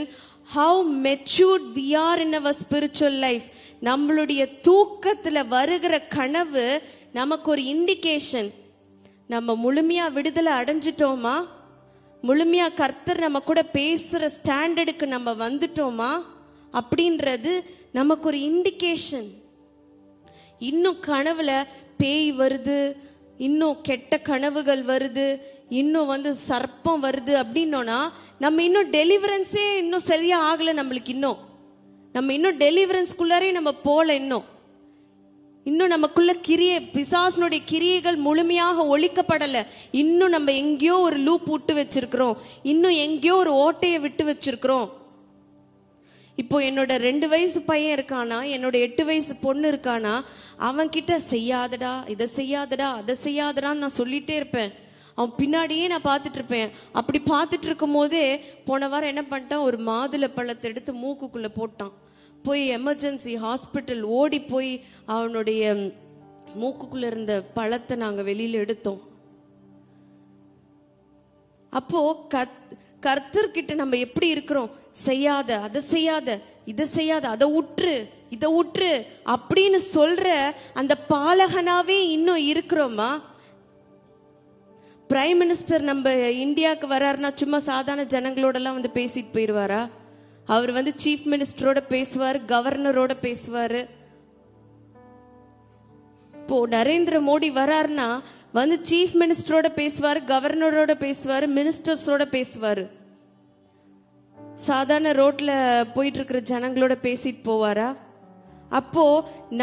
how matured we are in our spiritual life. நம்மளுடைய தூக்கத்துல வருகிற கனவு நமக்கு ஒரு இண்டிகேஷன், நம்ம முழுமையா விடுதலை அடைஞ்சிட்டோமா, முழுமையா கர்த்தர் நம்ம கூட பேசுற ஸ்டாண்டர்டுக்கு நம்ம வந்துட்டோமா அப்படின்றது நமக்கு ஒரு இண்டிகேஷன். இன்னும் கனவுல பேய் வருது, இன்னும் கெட்ட கனவுகள் வருது, இன்னும் வந்து சர்ப்பம் வருது அப்படின்னோனா நம்ம இன்னும் டெலிவரன்ஸே இன்னும் சரியா ஆகல, நம்மளுக்கு இன்னும் நம்ம இன்னும் டெலிவரன்ஸ்குள்ளாரே நம்ம போல, இன்னும் நமக்குள்ள பிசாசுனுடைய கிரியைகள் முழுமையாக ஒழிக்கப்படல. இன்னும் நம்ம எங்கேயோ ஒரு லூப் விட்டு வச்சிருக்கிறோம், இன்னும் எங்கேயோ ஒரு ஓட்டையை விட்டு வச்சிருக்கிறோம். இப்போ என்னோட 2 வயசு பையன் இருக்கானா, என்னோட 8 வயசு பொண்ணு இருக்கானா, அவன் கிட்ட செய்யாதடா, இதை செய்யாதடா, அதை செய்யாதடான்னு நான் சொல்லிட்டே இருப்பேன். அவன் பின்னாடியே நான் பார்த்துட்டு இருப்பேன். அப்படி பார்த்துட்டு இருக்கும் போதே போன வாரம் என்ன பண்ணிட்டான், ஒரு மாதுளை பழத்தை எடுத்து மூக்குக்குள்ளே போட்டான். போய் எமர்ஜென்சி ஹாஸ்பிட்டல் ஓடி போய் அவனுடைய மூக்குக்குள்ளே இருந்த பழத்தை நாங்கள் வெளியில் எடுத்தோம். அப்போ கர்த்தர்கிட்ட நம்ம எப்படி இருக்கிறோம், செய்யாத, அதை செய்யாத, இதை செய்யாத, அதை உற்று, இதை உற்று அப்படின்னு சொல்ற அந்த பாலகனாவே இன்னும் இருக்கிறோமா? பிரைம் மினிஸ்டர் நம்ம இந்தியாவுக்கு வராருன்னா சும்மா சாதாரண ஜனங்களோட எல்லாம் வந்து பேசிட்டு போயிடுவாரா? அவர் வந்து சீஃப் மினிஸ்டரோட பேசுவார், கவர்னரோட பேசுவார். இப்போ நரேந்திர மோடி வராருன்னா வந்து சீஃப் மினிஸ்டரோட பேசுவார், கவர்னரோட பேசுவார், மினிஸ்டர்ஸோட பேசுவார். சாதாரண ரோட்ல போயிட்டு இருக்கிற ஜனங்களோட பேசிட்டு போவாரா? அப்போ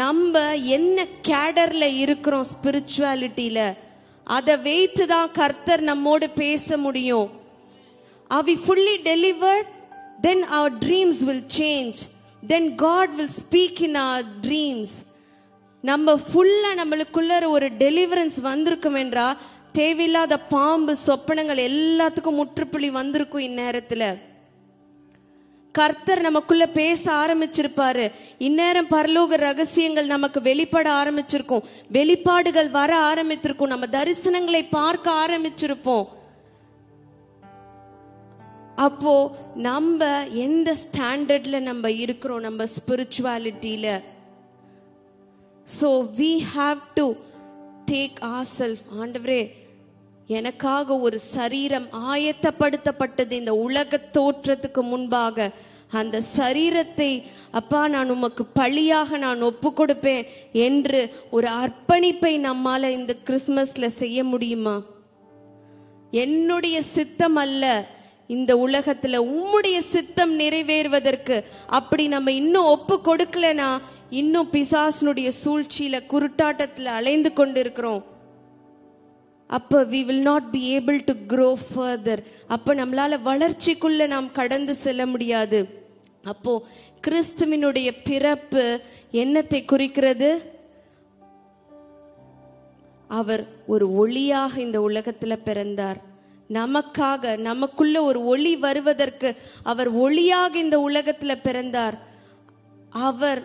நம்ம என்ன கேடர்ல இருக்கிறோம் ஸ்பிரிச்சுவாலிட்டியில, அதை வைத்து தான் கர்த்தர் நம்மோடு பேச முடியும். Are we fully delivered? Then our dreams will change. Then God will speak in our dreams. நம்ம ஃபுல்லா நம்மளுக்குள்ள ஒரு டெலிவரன்ஸ் வந்திருக்கும் என்றா தேவையில்லாத பாம்பு சொப்பனங்கள் எல்லாத்துக்கும் முற்றுப்புள்ளி வந்திருக்கும். இந்நேரத்துல கர்த்தர் நமக்குள்ள பேச ஆரம்பிச்சிருப்பாரு. இந்நேரம் பரலோக ரகசியங்கள் நமக்கு வெளிப்பட ஆரம்பிச்சிருக்கும், வெளிப்பாடுகள் வர ஆரம்பித்திருக்கும், நம்ம தரிசனங்களை பார்க்க ஆரம்பிச்சிருப்போம். அப்போ நம்ம எந்த ஸ்டாண்டர்ட்ல நம்ம இருக்கிறோம் நம்ம ஸ்பிரிச்சுவாலிட்டியில? So we have to take ourselves, ஆண்டவரே எனக்காக ஒரு சரீரம் ஆயத்தப்படுத்தப்பட்டது இந்த உலக தோற்றத்துக்கு முன்பாக. அந்த சரீரத்தை அப்பா நான் உமக்கு பலியாக நான் ஒப்பு கொடுப்பேன் என்று ஒரு அர்ப்பணிப்பை நம்மால இந்த கிறிஸ்மஸ்ல செய்ய முடியுமா? என்னுடைய சித்தம் அல்ல இந்த உலகத்துல, உம்முடைய சித்தம் நிறைவேறுவதற்கு அப்படி நம்ம இன்னும் ஒப்பு கொடுக்கலனா இன்னும் பிசாசனுடைய சூழ்ச்சியில குருட்டாட்டத்துல அலைந்து கொண்டிருக்கிறோம். அப்ப we will not be able to grow further. அப்ப நம்மளால வளர்ச்சிக்குள்ள நாம் கடந்து செல்ல முடியாது. அப்போ கிறிஸ்துவினுடைய பிறப்பு என்னத்தை குறிக்கிறது? அவர் ஒரு ஒளியாக இந்த உலகத்துல பிறந்தார். நமக்காக நமக்குள்ள ஒரு ஒளி வருவதற்கு அவர் ஒளியாக இந்த உலகத்துல பிறந்தார். அவர்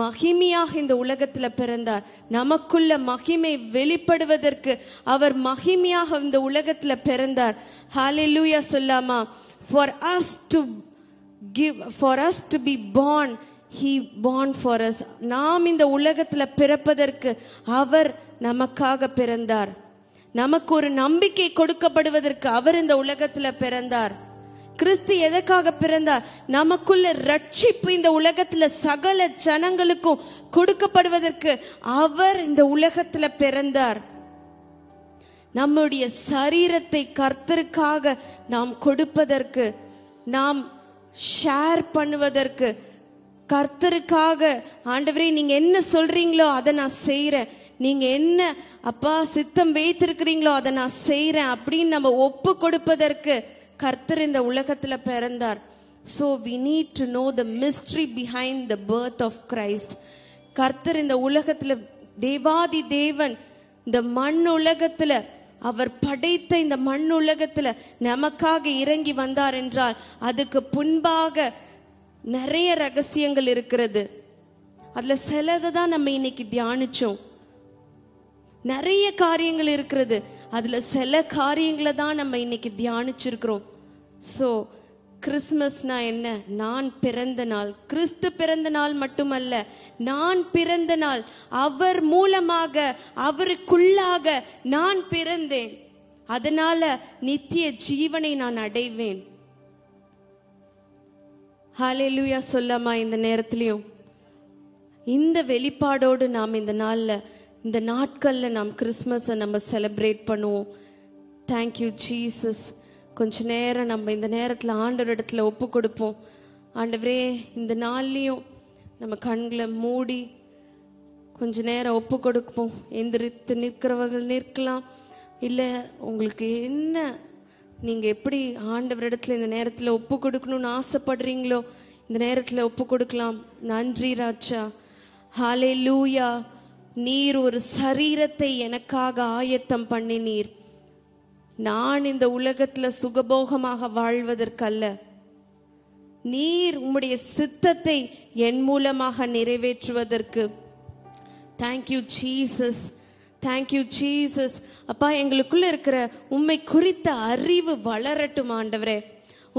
மகிமையாக இந்த உலகத்துல பிறந்தார். நமக்குள்ள மகிமை வெளிப்படுவதற்கு அவர் மகிமையாக இந்த உலகத்துல பிறந்தார். ஹalleluya சொல்லாமா? For us to be born he born for us. நாம் இந்த உலகத்துல பிறப்பதற்கு அவர் நமக்காக பிறந்தார். நமக்கு ஒரு நம்பிக்கை கொடுக்கப்படுவதற்கு அவர் இந்த உலகத்துல பிறந்தார். கிறிஸ்து எதற்காக பிறந்தார்? நமக்குள்ள ரட்சிப்பு இந்த உலகத்துல சகல ஜனங்களுக்கும் கொடுக்கப்படுவதற்கு அவர் இந்த உலகத்துல பிறந்தார். நம்முடைய சரீரத்தை கர்த்தருக்காக நாம் கொடுப்பதற்கு, நாம் ஷேர் பண்ணுவதற்கு, கர்த்தருக்காக ஆண்டவரே நீங்க என்ன சொல்றீங்களோ அதை நான் செய்யறேன், நீங்க என்ன அப்பா சித்தம் வைத்திருக்கிறீங்களோ அதை நான் செய்யறேன் அப்படின்னு நம்ம ஒப்பு கொடுப்பதற்கு கர்த்தர் இந்த உலகத்துல பிறந்தார். So we need to know the mystery behind the birth of Christ. கர்த்தர் இந்த உலகத்துல தேவாதி தேவன் இந்த மண் உலகத்துல அவர் படைத்த இந்த மண் உலகத்துல நமக்காக இறங்கி வந்தார் என்றால் அதுக்கு புன்பாக நிறைய ரகசியங்கள் இருக்கிறது. அதுல சிலதை தான் நம்ம இன்னைக்கு தியானிச்சோம். நிறைய காரியங்கள் இருக்கிறது, அதுல சில காரியங்களை தான் நம்ம இன்னைக்கு தியானிச்சிருக்கிறோம். ஸோ கிறிஸ்மஸ்னா என்ன? நான் பிறந்த நாள், கிறிஸ்து பிறந்த நாள் மட்டுமல்ல, நான் பிறந்த நாள், அவர் மூலமாக அவருக்குள்ளாக நான் பிறந்தேன், அதனால நித்திய ஜீவனை நான் அடைவேன். ஹalleluya சொல்லாமா? இந்த நேரத்திலையும் இந்த வெளிப்பாடோடு நாம் இந்த நாள்ல இந்த நாட்கள்ல நாம் கிறிஸ்மஸை நம்ம செலிப்ரேட் பண்ணுவோம். Thank you Jesus. கொஞ்ச நேரம் நம்ம இந்த நேரத்தில் ஆண்டவர் இடத்துல ஒப்பு கொடுப்போம். ஆண்டவரே இந்த நாள்லையும் நம்ம கண்களை மூடி கொஞ்ச நேரம் ஒப்பு கொடுப்போம். எந்திரித்து நிற்கிறவர்கள் நிற்கலாம், இல்லை உங்களுக்கு என்ன நீங்கள் எப்படி ஆண்டவர் இடத்துல இந்த நேரத்தில் ஒப்பு கொடுக்கணும்னு ஆசைப்படுறீங்களோ இந்த நேரத்தில் ஒப்பு கொடுக்கலாம். நன்றி ராஜா, ஹalleluya. நீர் ஒரு சரீரத்தை எனக்காக ஆயத்தம் பண்ணினீர். நான் இந்த உலகத்துல சுகபோகமாக வாழ்வதற்கல்ல, நீர் உம்முடைய சித்தத்தை என் மூலமாக நிறைவேற்றுவதற்கு. Thank you Jesus, thank you Jesus. அப்பா, எங்களுக்குள்ள இருக்கிற உம்மை குறித்த அறிவு வளரட்டும் ஆண்டவரே,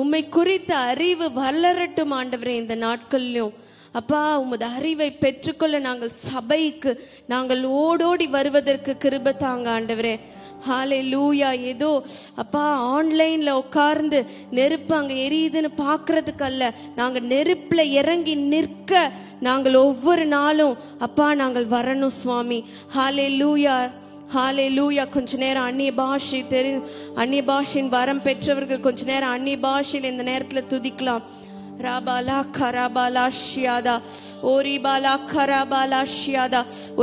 உம்மை குறித்த அறிவு வளரட்டும் ஆண்டவரே. இந்த நாட்கள்லயும் அப்பா உமது அறிவை பெற்றுக்கொள்ள நாங்கள் சபைக்கு நாங்கள் ஓடோடி வருவதற்கு கிருபை தாங்க ஆண்டவரே. ஹalleluya. ஏதோ அப்பா ஆன்லைன்ல உட்கார்ந்து நெருப்பு அங்க எரியுதுன்னு பாக்குறதுக்கல்ல, நாங்க நெருப்புல இறங்கி நிற்க நாங்கள் ஒவ்வொரு நாளும் அப்பா நாங்கள் வரணும் சுவாமி. ஹalleluya, ஹalleluya. கொஞ்ச நேரம் அந்நிய பாஷை அந்நிய பாஷையின் வரம் பெற்றவர்கள் கொஞ்ச நேரம் அந்நிய பாஷையில் இந்த நேரத்துல துதிக்கலாம்.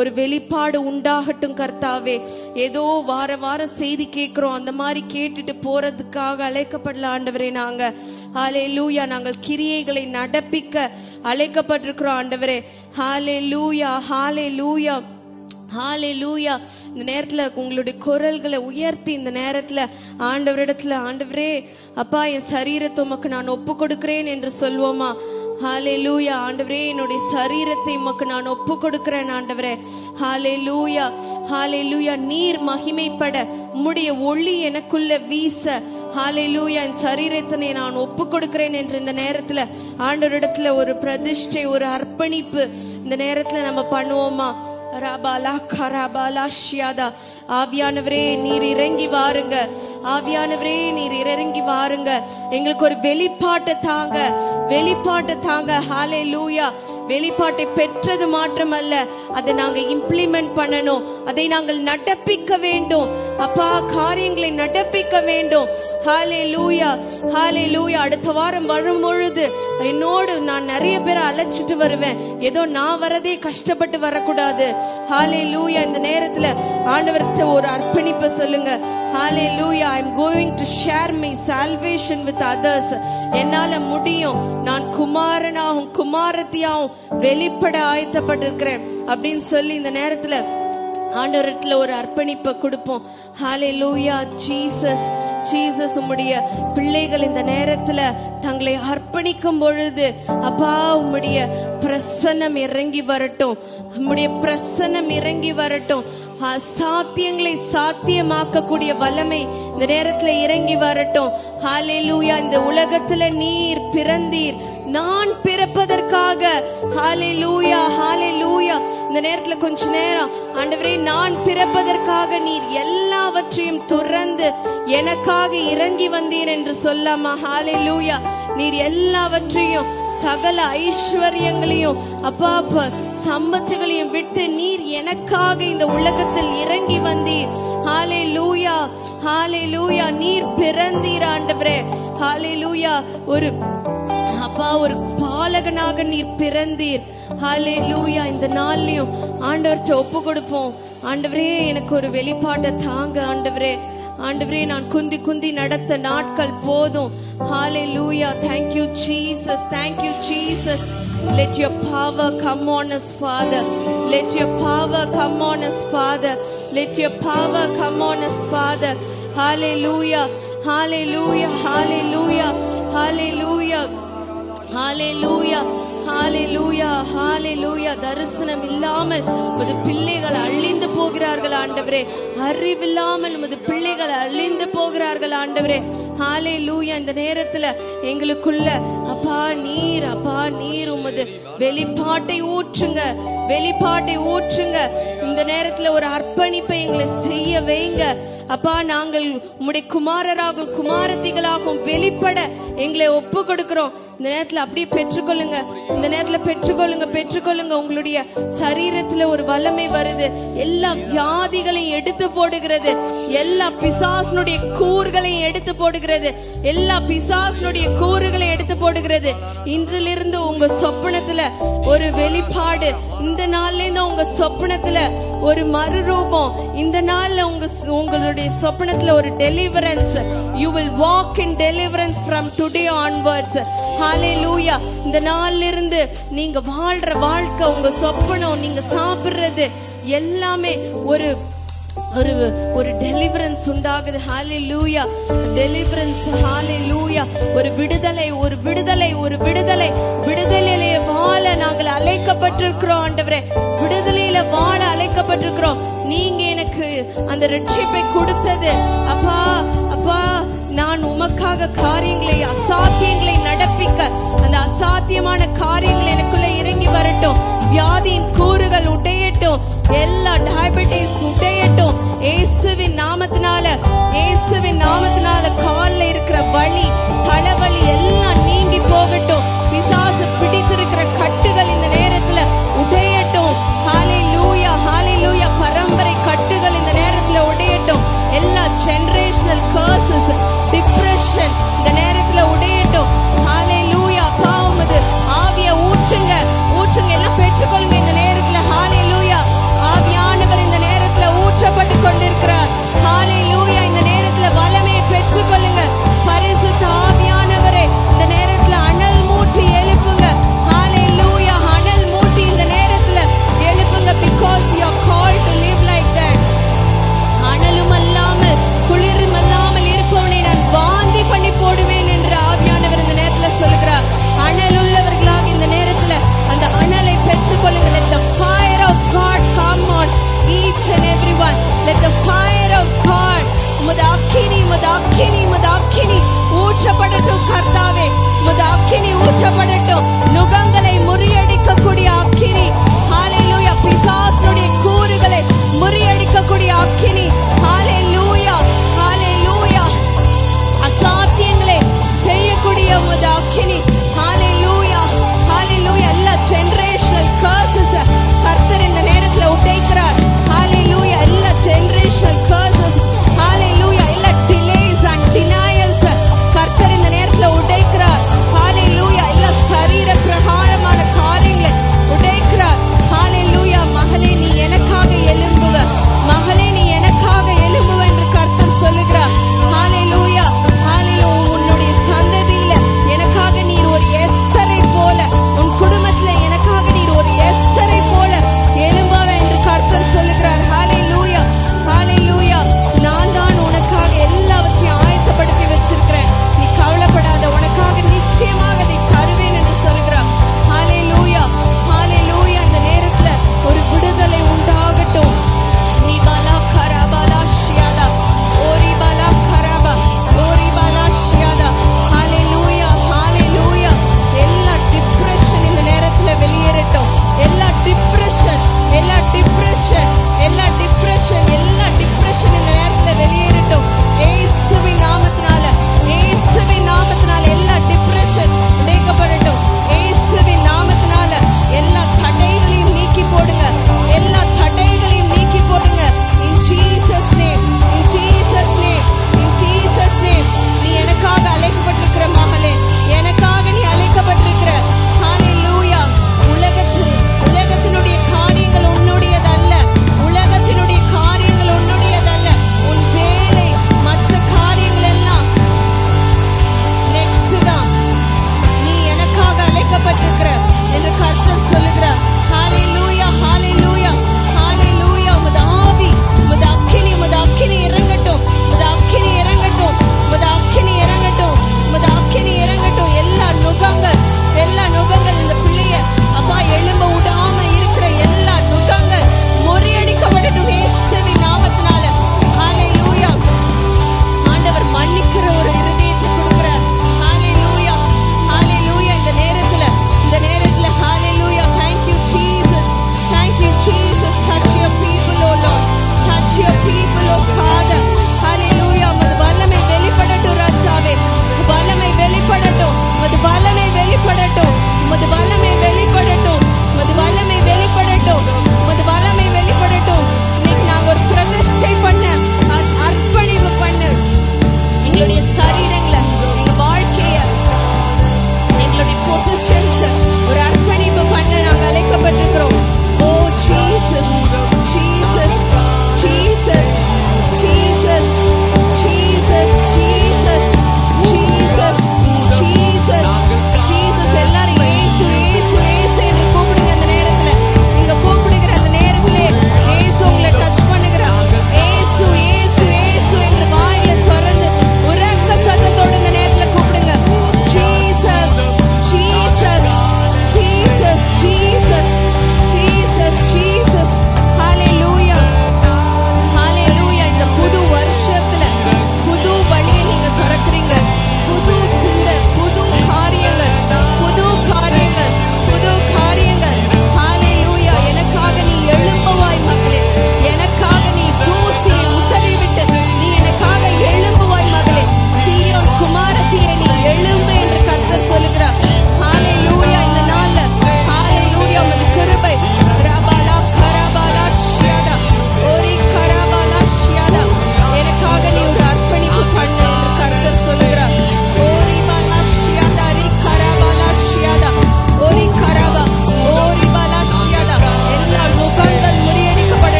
ஒரு வெளிப்பாடு உண்டாகட்டும் கர்த்தாவே. ஏதோ வார வாரம் செய்தி கேட்கிறோம், அந்த மாதிரி கேட்டுட்டு போறதுக்காக அழைக்கப்படல ஆண்டவரே. நாங்க ஹalleluya நாங்கள் கிரியைகளை நடப்பிக்க அழைக்கப்பட்டிருக்கிறோம் ஆண்டவரே. ஹalleluya, ஹalleluya, ஹalleluya. இந்த நேரத்துல உங்களுடைய குரல்களை உயர்த்தி இந்த நேரத்துல ஆண்டவரிடத்துல ஆண்டவரே அப்பா என் சரீரத்தை உமக்கு நான் ஒப்பு கொடுக்கிறேன் என்று சொல்வோமா? ஹalleluya. ஆண்டவரே என்னுடைய சரீரத்தை உமக்கு நான் ஒப்பு கொடுக்கிறேன் ஆண்டவரே. ஹalleluya, ஹalleluya. நீர் மகிமைப்பட உம்முடைய ஒளி எனக்குள்ள வீச ஹalleluya என் சரீரத்தினை நான் ஒப்பு கொடுக்கிறேன் என்று இந்த நேரத்துல ஆண்டவரிடத்துல ஒரு பிரதிஷ்டை ஒரு அர்ப்பணிப்பு இந்த நேரத்துல நம்ம பண்ணுவோமா? ஆவியானவரே நீர் இறங்கி வாருங்க, ஆவியானவரே நீர் இறங்கி வாருங்க. எங்களுக்கு ஒரு வெளிப்பாட்டை தாங்க, வெளிப்பாட்டை தாங்க. ஹalleluya. வெளிப்பாட்டை பெற்றது மாத்திரமல்ல, அதை நாங்க இம்ப்ளிமெண்ட் பண்ணணும், அதை நாங்கள் நடப்பிக்க வேண்டும் அப்பா, காரியங்களை நடப்பிக்க வேண்டும். ஹalleluya, ஹalleluya. அடுத்த வாரம் வரும் பொழுது என்னோடு நான் நிறைய பேரை அழைச்சிட்டு வருவேன், ஏதோ நான் வரதே கஷ்டப்பட்டு வரக்கூடாது. ஹalleluya. இந்த நேரத்துல ஆண்டவர்கிட்ட ஒரு அர்ப்பணிப்பு சொல்லுங்க. ஹalleluya. I am going to share my salvation with others. என்னால முடியும், நான் குமாரனாகவும் குமாரத்தியாகவும் வெளிப்பட ஆயத்தப்பட்டிருக்கிறேன் அப்படின்னு சொல்லி இந்த நேரத்துல ஆண்டவர்கிட்ட ஒரு அர்ப்பணிப்பை கொடுப்போம். Hallelujah Jesus, Jesus. உம்முடைய பிள்ளைகள் இந்த நேரத்துல தங்களை அர்ப்பணிக்கும் பொழுது அப்பா உம்முடைய பிரசன்னம் இறங்கி வரட்டும், உம்முடைய பிரசன்னம் இறங்கி வரட்டும். சாத்தியங்களை சாத்தியமாக்க கூடிய வல்லமை இந்த நேரத்துல இறங்கி வரட்டும். ஹalleluya. இந்த உலகத்துல நீர் பிறந்தீர், நான் பிறப்பதற்காக. ஹalleluya, ஹalleluya. இந்த நேரத்துல கொஞ்ச நேரம் ஆண்டவரே நான் பிறப்பதற்காக நீர் எல்லாவற்றையும் துறந்து எனக்காக இறங்கி வந்தீர் என்று சொல்லாமா? ஹalleluya. நீர் எல்லாவற்றையும் சகல ஐஸ்வர்யங்களையும் அப்பா சம்பத்துகளையும் விட்டு நீர் எனக்காக இந்த உலகத்தில் இறங்கி வந்தீர். ஹalleluya, ஹalleluya. நீர் பிறந்தீர் ஆண்டவரே. ஹalleluya. ஒரு அப்பா ஒரு பாலகனாக நீர் பிறந்தீர். ஹalleluya. இந்த நாள்லயும் ஆண்டவர்கிட்ட ஒப்பு கொடுப்போம். ஆண்டவரே எனக்கு ஒரு வெளிப்பாட்டை தாங்க ஆண்டவரே, ஆண்டவரே நான் குந்தி குந்தி நடத்த நாட்கள் போதும். ஹalleluya. Thank you Jesus, thank you Jesus. Let your power come on us Father, let your power come on us Father, let your power come on us Father. Hallelujah, hallelujah, hallelujah, hallelujah, hallelujah, hallelujah, hallelujah. தரிசனம் இல்லாமல் உமது பிள்ளைகள் அழிந்து போகிறார்கள் ஆண்டவரே, அறிவில்லாமல் உமது பிள்ளைகள் அழிந்து போகிறார்கள் ஆண்டவரே. ஹalleluya. இந்த நேரத்துல எங்களுக்குள்ள அப்பா நீர், அப்பா நீர் உமது வெளிப்பாட்டை ஊற்றுங்க, வெளிப்பாட்டை ஊற்றுங்க. இந்த நேரத்துல ஒரு அர்ப்பணிப்பை எங்களை செய்ய வைங்க அப்பா. நாங்கள் உம்முடைய குமாரராகவும் குமாரத்திகளாகவும் வெளிப்பட எங்களை ஒப்பு கொடுக்கிறோம். இந்த நேரத்துல அப்படியே பெற்றுக்கொள்ளுங்க, இந்த நேரத்துல பெற்றுக்கொள்ளுங்க, பெற்றுக்கொள்ளுங்க. உங்களுடைய சரீரத்துல ஒரு வல்லமை வருது, எல்லா வியாதிகளையும் எடுத்து போடுகிறது, எல்லா பிசாசுனுடைய கூறுகளையும் எடுத்து போடுகிறது, எல்லா பிசாசுனுடைய கூறுகளையும் எடுத்து போடுகிறது. இன்றிலிருந்து உங்க சொப்பனத்துல ஒரு வெளிப்பாடு, இந்த நாள்ல இருந்து உங்க சொப்பனத்துல ஒரு மறுரூபம் இந்த நாள்ல உங்களுடைய சொப்பனத்துல ஒரு deliverance. You will walk in deliverance from today onwards. Hallelujah. இந்த நாள்ல இருந்து நீங்க வாழ்ற வாழ்க்கை, உங்க சொப்பனம், நீங்க சாப்பிடுறது எல்லாமே ஒரு ஒரு ஒரு டெலிவரன்ஸ் உண்டாகுது. ஹalleluya டெலிவரன்ஸ், ஹalleluya ஒரு விடுதலை, ஒரு விடுதலை, ஒரு விடுதலை. விடுதலையிலே வாழ நாங்கள் அழைக்கப்பட்டிருக்கிறோம் ஆண்டவரே. விடுதலையிலே வாழ அழைக்கப்பட்டிருக்கிறோம். நீங்க எனக்கு அந்த இரட்சிப்பை கொடுத்தது அப்பா. அப்பா, நான் உமக்காக காரியங்களை, அசாத்தியங்களை நடப்பிக்க அந்த அசாத்தியமான காரியங்கள் எனக்குள்ள இறங்கி வரட்டும். வியாதியின் கூறுகள் உடையட்டும், எல்லா டயபெட்டிஸ் உடையட்டும் இயேசுவின் நாமத்தினால. இயேசுவின் நாமத்தினால கால்ல இருக்கிற வலி, தலைவலி எல்லாம் நீங்கி போகட்டும். பிசாசு பிடித்திருக்கிற கட்டுகள் இந்த நேரத்துல உடையட்டும். ஹalleluya ஹalleluya பரம்பரை கட்டுகள் இந்த நேரத்துல உடையட்டும். எல்லா ஜெனரேஷனல் கர்சஸ், டிப்ரெஷன் இந்த நேரத்துல உடையட்டும். ஹalleluya பாவமது ஆவிய ஊற்றுங்க, ஊற்றுங்க, எல்லாம் பெற்றுக்கொள்ளுங்க இந்த நேரத்துல. ஹalleluya ஆவியானவர் இந்த நேரத்துல ஊற்றப்பட்டு கொண்டிருக்கிறார். ஹalleluya இந்த நேரத்துல வல்லமை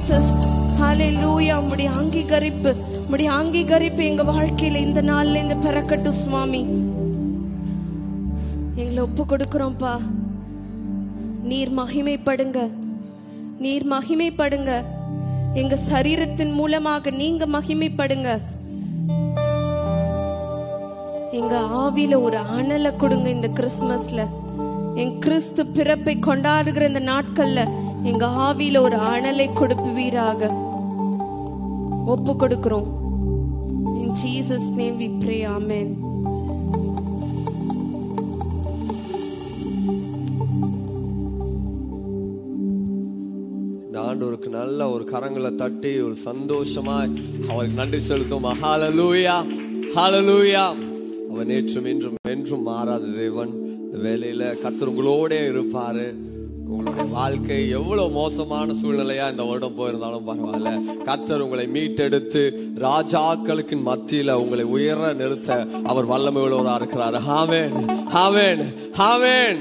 Jesus. Hallelujah. Mudi angi garip enga vaalkiyila indha naalla indha parakattu Swami. Engala oppu kodukrom pa. நீர் மகிமை படுங்க எங்க சரீரத்தின் மூலமாக நீங்க மகிமை படுங்க. எங்க ஆவில ஒரு அனலை கொடுங்க. இந்த கிறிஸ்துமஸ்ல என் கிறிஸ்து பிறப்பை கொண்டாடுகிற இந்த நாட்கள்ல எங்க ஆவில ஒரு அனலை கொடுப்பீராக. ஒப்பு கொடுக்கிறோம். In Jesus name we pray. Amen. ஆண்டவருக்கு நல்ல ஒரு கரங்களை தட்டி ஒரு சந்தோஷமாய் அவருக்கு நன்றி செலுத்தும். ஹalleluya ஹalleluya. அவன் நேற்றும் இன்றும் என்றும் மாறாத தேவன். இந்த வேளையில கர்த்தர் உங்களோட இருப்பாரு. உங்களுடைய வாழ்க்கை எவ்வளவு மோசமான சூழ்நிலையா இந்த வருடம் போயிருந்தாலும் பரவாயில்ல, கர்த்தர் உங்களை மீட்டெடுத்து ராஜாக்களுக்கு மத்தியில உங்களை உயர நிறுத்த அவர் வல்லமை உள்ளவராக இருக்கிறார். ஆமென் ஆமென் ஆமென்.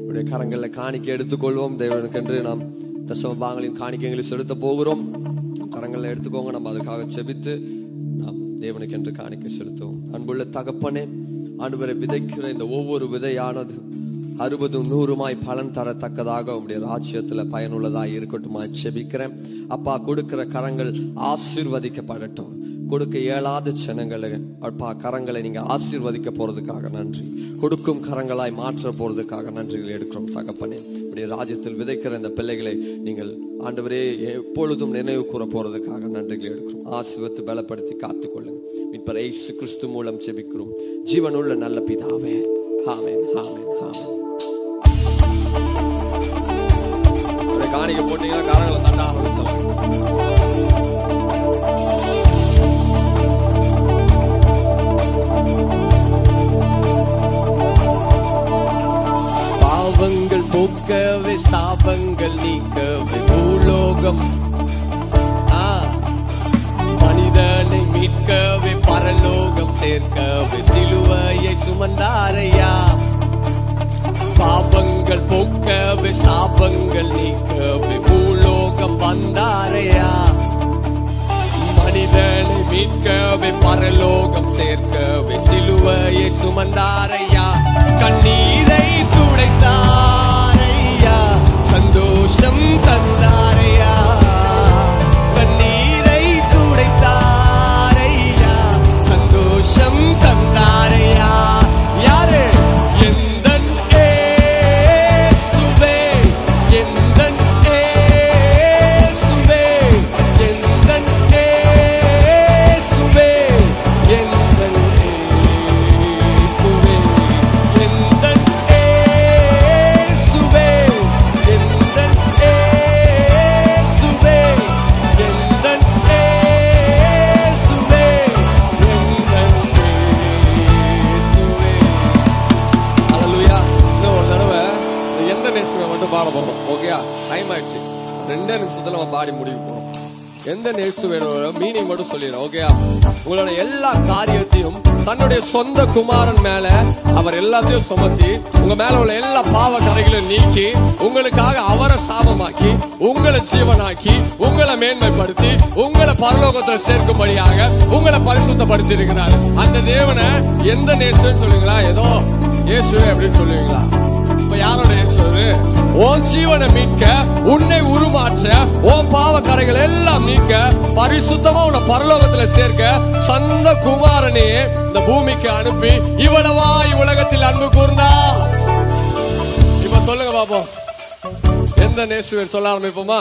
உங்களுடைய கரங்களை காணிக்க எடுத்துக்கொள்வோம். தேவனுக்கென்று நாம் தசமபாகங்களையும் காணிக்கைகளையும் செலுத்த போகிறோம். கரங்களை எடுத்துக்கோங்க. நம்ம அதுக்காக செபித்து நாம் தேவனுக்கு என்று காணிக்கை செலுத்துவோம். அன்புள்ள தகப்பனே, ஆண்டவரை விதைக்கிற இந்த ஒவ்வொரு விதையானது 60 100 பலன் தரத்தக்கதாக உங்களுடைய ராஜ்யத்துல பயனுள்ளதாக இருக்கட்டுமா செபிக்கிறேன். அப்பா, கொடுக்கிற கரங்கள் ஆசீர்வதிக்கப்படட்டும். கொடுக்க இயலாத ஜனங்களை அப்பா கரங்களை நீங்க ஆசீர்வதிக்க போறதுக்காக நன்றி. கொடுக்கும் கரங்களாய் மாற்ற போறதுக்காக நன்றிகளை எடுக்கிறோம் தகப்பனே. இப்படி ராஜ்யத்தில் விதைக்கிற இந்த பிள்ளைகளை நீங்கள் ஆண்டவரே எப்பொழுதும் நினைவு கூற போறதுக்காக நன்றிகளை எடுக்கிறோம். ஆசீர்வத்து பலப்படுத்தி காத்துக்கொள்ளுங்க. இப்ப இயேசு கிறிஸ்து மூலம் செபிக்கிறோம் ஜீவனுள்ள நல்ல பிதாவே. ஆமென் ஆமென் ஆமென். காணிக்க போட்டீங்கன்னா காரங்களை தட்ட ஆரம்பிச்சாங்க. பாவங்கள் போக்கவே சாபங்கள் நீக்கவே பூலோகம் மனிதனை மீட்கவே பரலோகம் சேர்க்கவே சிலுவையை சுமந்தாரையா. பாவங்கள் போக்கவே சாபங்கள் நீக்கவே பூலோகம் வந்தாரையா. மனிதனை மீட்கவே பரலோகம் சேர்க்கவே சிலுவையை சுமந்தாரையா. கண்ணீரை துடைத்தாரையா, சந்தோஷம் தந்தாரையா. கண்ணீரை துடைத்தாரையா, சந்தோஷம் தந்தாரையா. யாரு பாடி முடிவு போறோம். எந்த நேசு வேணும் மீனிங் மட்டும் சொல்லிடுறோம். ஓகேயா? உங்களோட எல்லா காரியத்தையும் தன்னுடைய சொந்த குமாரன் மேல அவர் எல்லாத்தையும் சுமத்தி உங்க மேல உள்ள எல்லா பாவ கரைகளையும் நீக்கி உங்களுக்காக அவரை சாபமாக்கி உங்களை ஜீவனாக்கி உங்களை மேன்மைப்படுத்தி உங்களை பரலோகத்தில் சேர்க்கும்படியாக உங்களை பரிசுத்தப்படுத்தி இருக்கிறார். அந்த தேவனை எந்த நேசுன்னு சொல்லுவீங்களா? ஏதோ இயேசுவே அப்படின்னு சொல்லுவீங்களா? யாரோட இயேசுவே? உன் ஜீவனை மீட்க, உன்னை உருமாற்ற, உன் பாவ கரைகளை எல்லாம் நீக்க, பரிசுத்தமா உன்னை பரலோகத்துல சேர்க்க சொந்த குமாரனே இந்த பூமிக்கு அனுப்பி இவ்வளவா இவ்வுலகத்தில் அன்பு கூர்ந்தா. இப்ப சொல்லுங்க பாப்போம், எந்த நேசுவே சொல்ல ஆரம்பிப்போமா?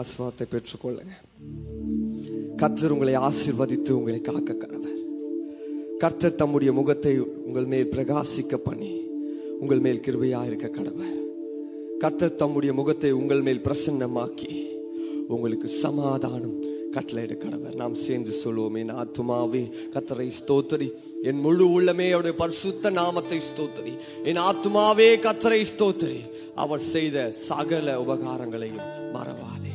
ஆசீர்வாதத்தை பெற்றுக்கொள்ளுங்க. கர்த்தர் உங்களை ஆசீர்வதித்து உங்களை காக்க கடவர். கர்த்தர் தம்முடைய முகத்தை உங்கள் மேல் பிரகாசிக்க பண்ணி உங்கள் மேல் கிருபையா இருக்க கடவர். கர்த்தர் தம்முடைய முகத்தை உங்கள் மேல் பிரசன்னமாக்கி உங்களுக்கு சமாதானம் கட்டளையிட கடவர். நாம் சேர்ந்து சொல்லுவோம், என் ஆத்துமாவே கர்த்தரை ஸ்தோத்திரி, என் முழு உள்ளமே அவருடைய பரிசுத்த நாமத்தை ஸ்தோத்திரி. என் ஆத்துமாவே கர்த்தரை ஸ்தோத்திரி, அவர் செய்த சகல உபகாரங்களையும் மறவாதே.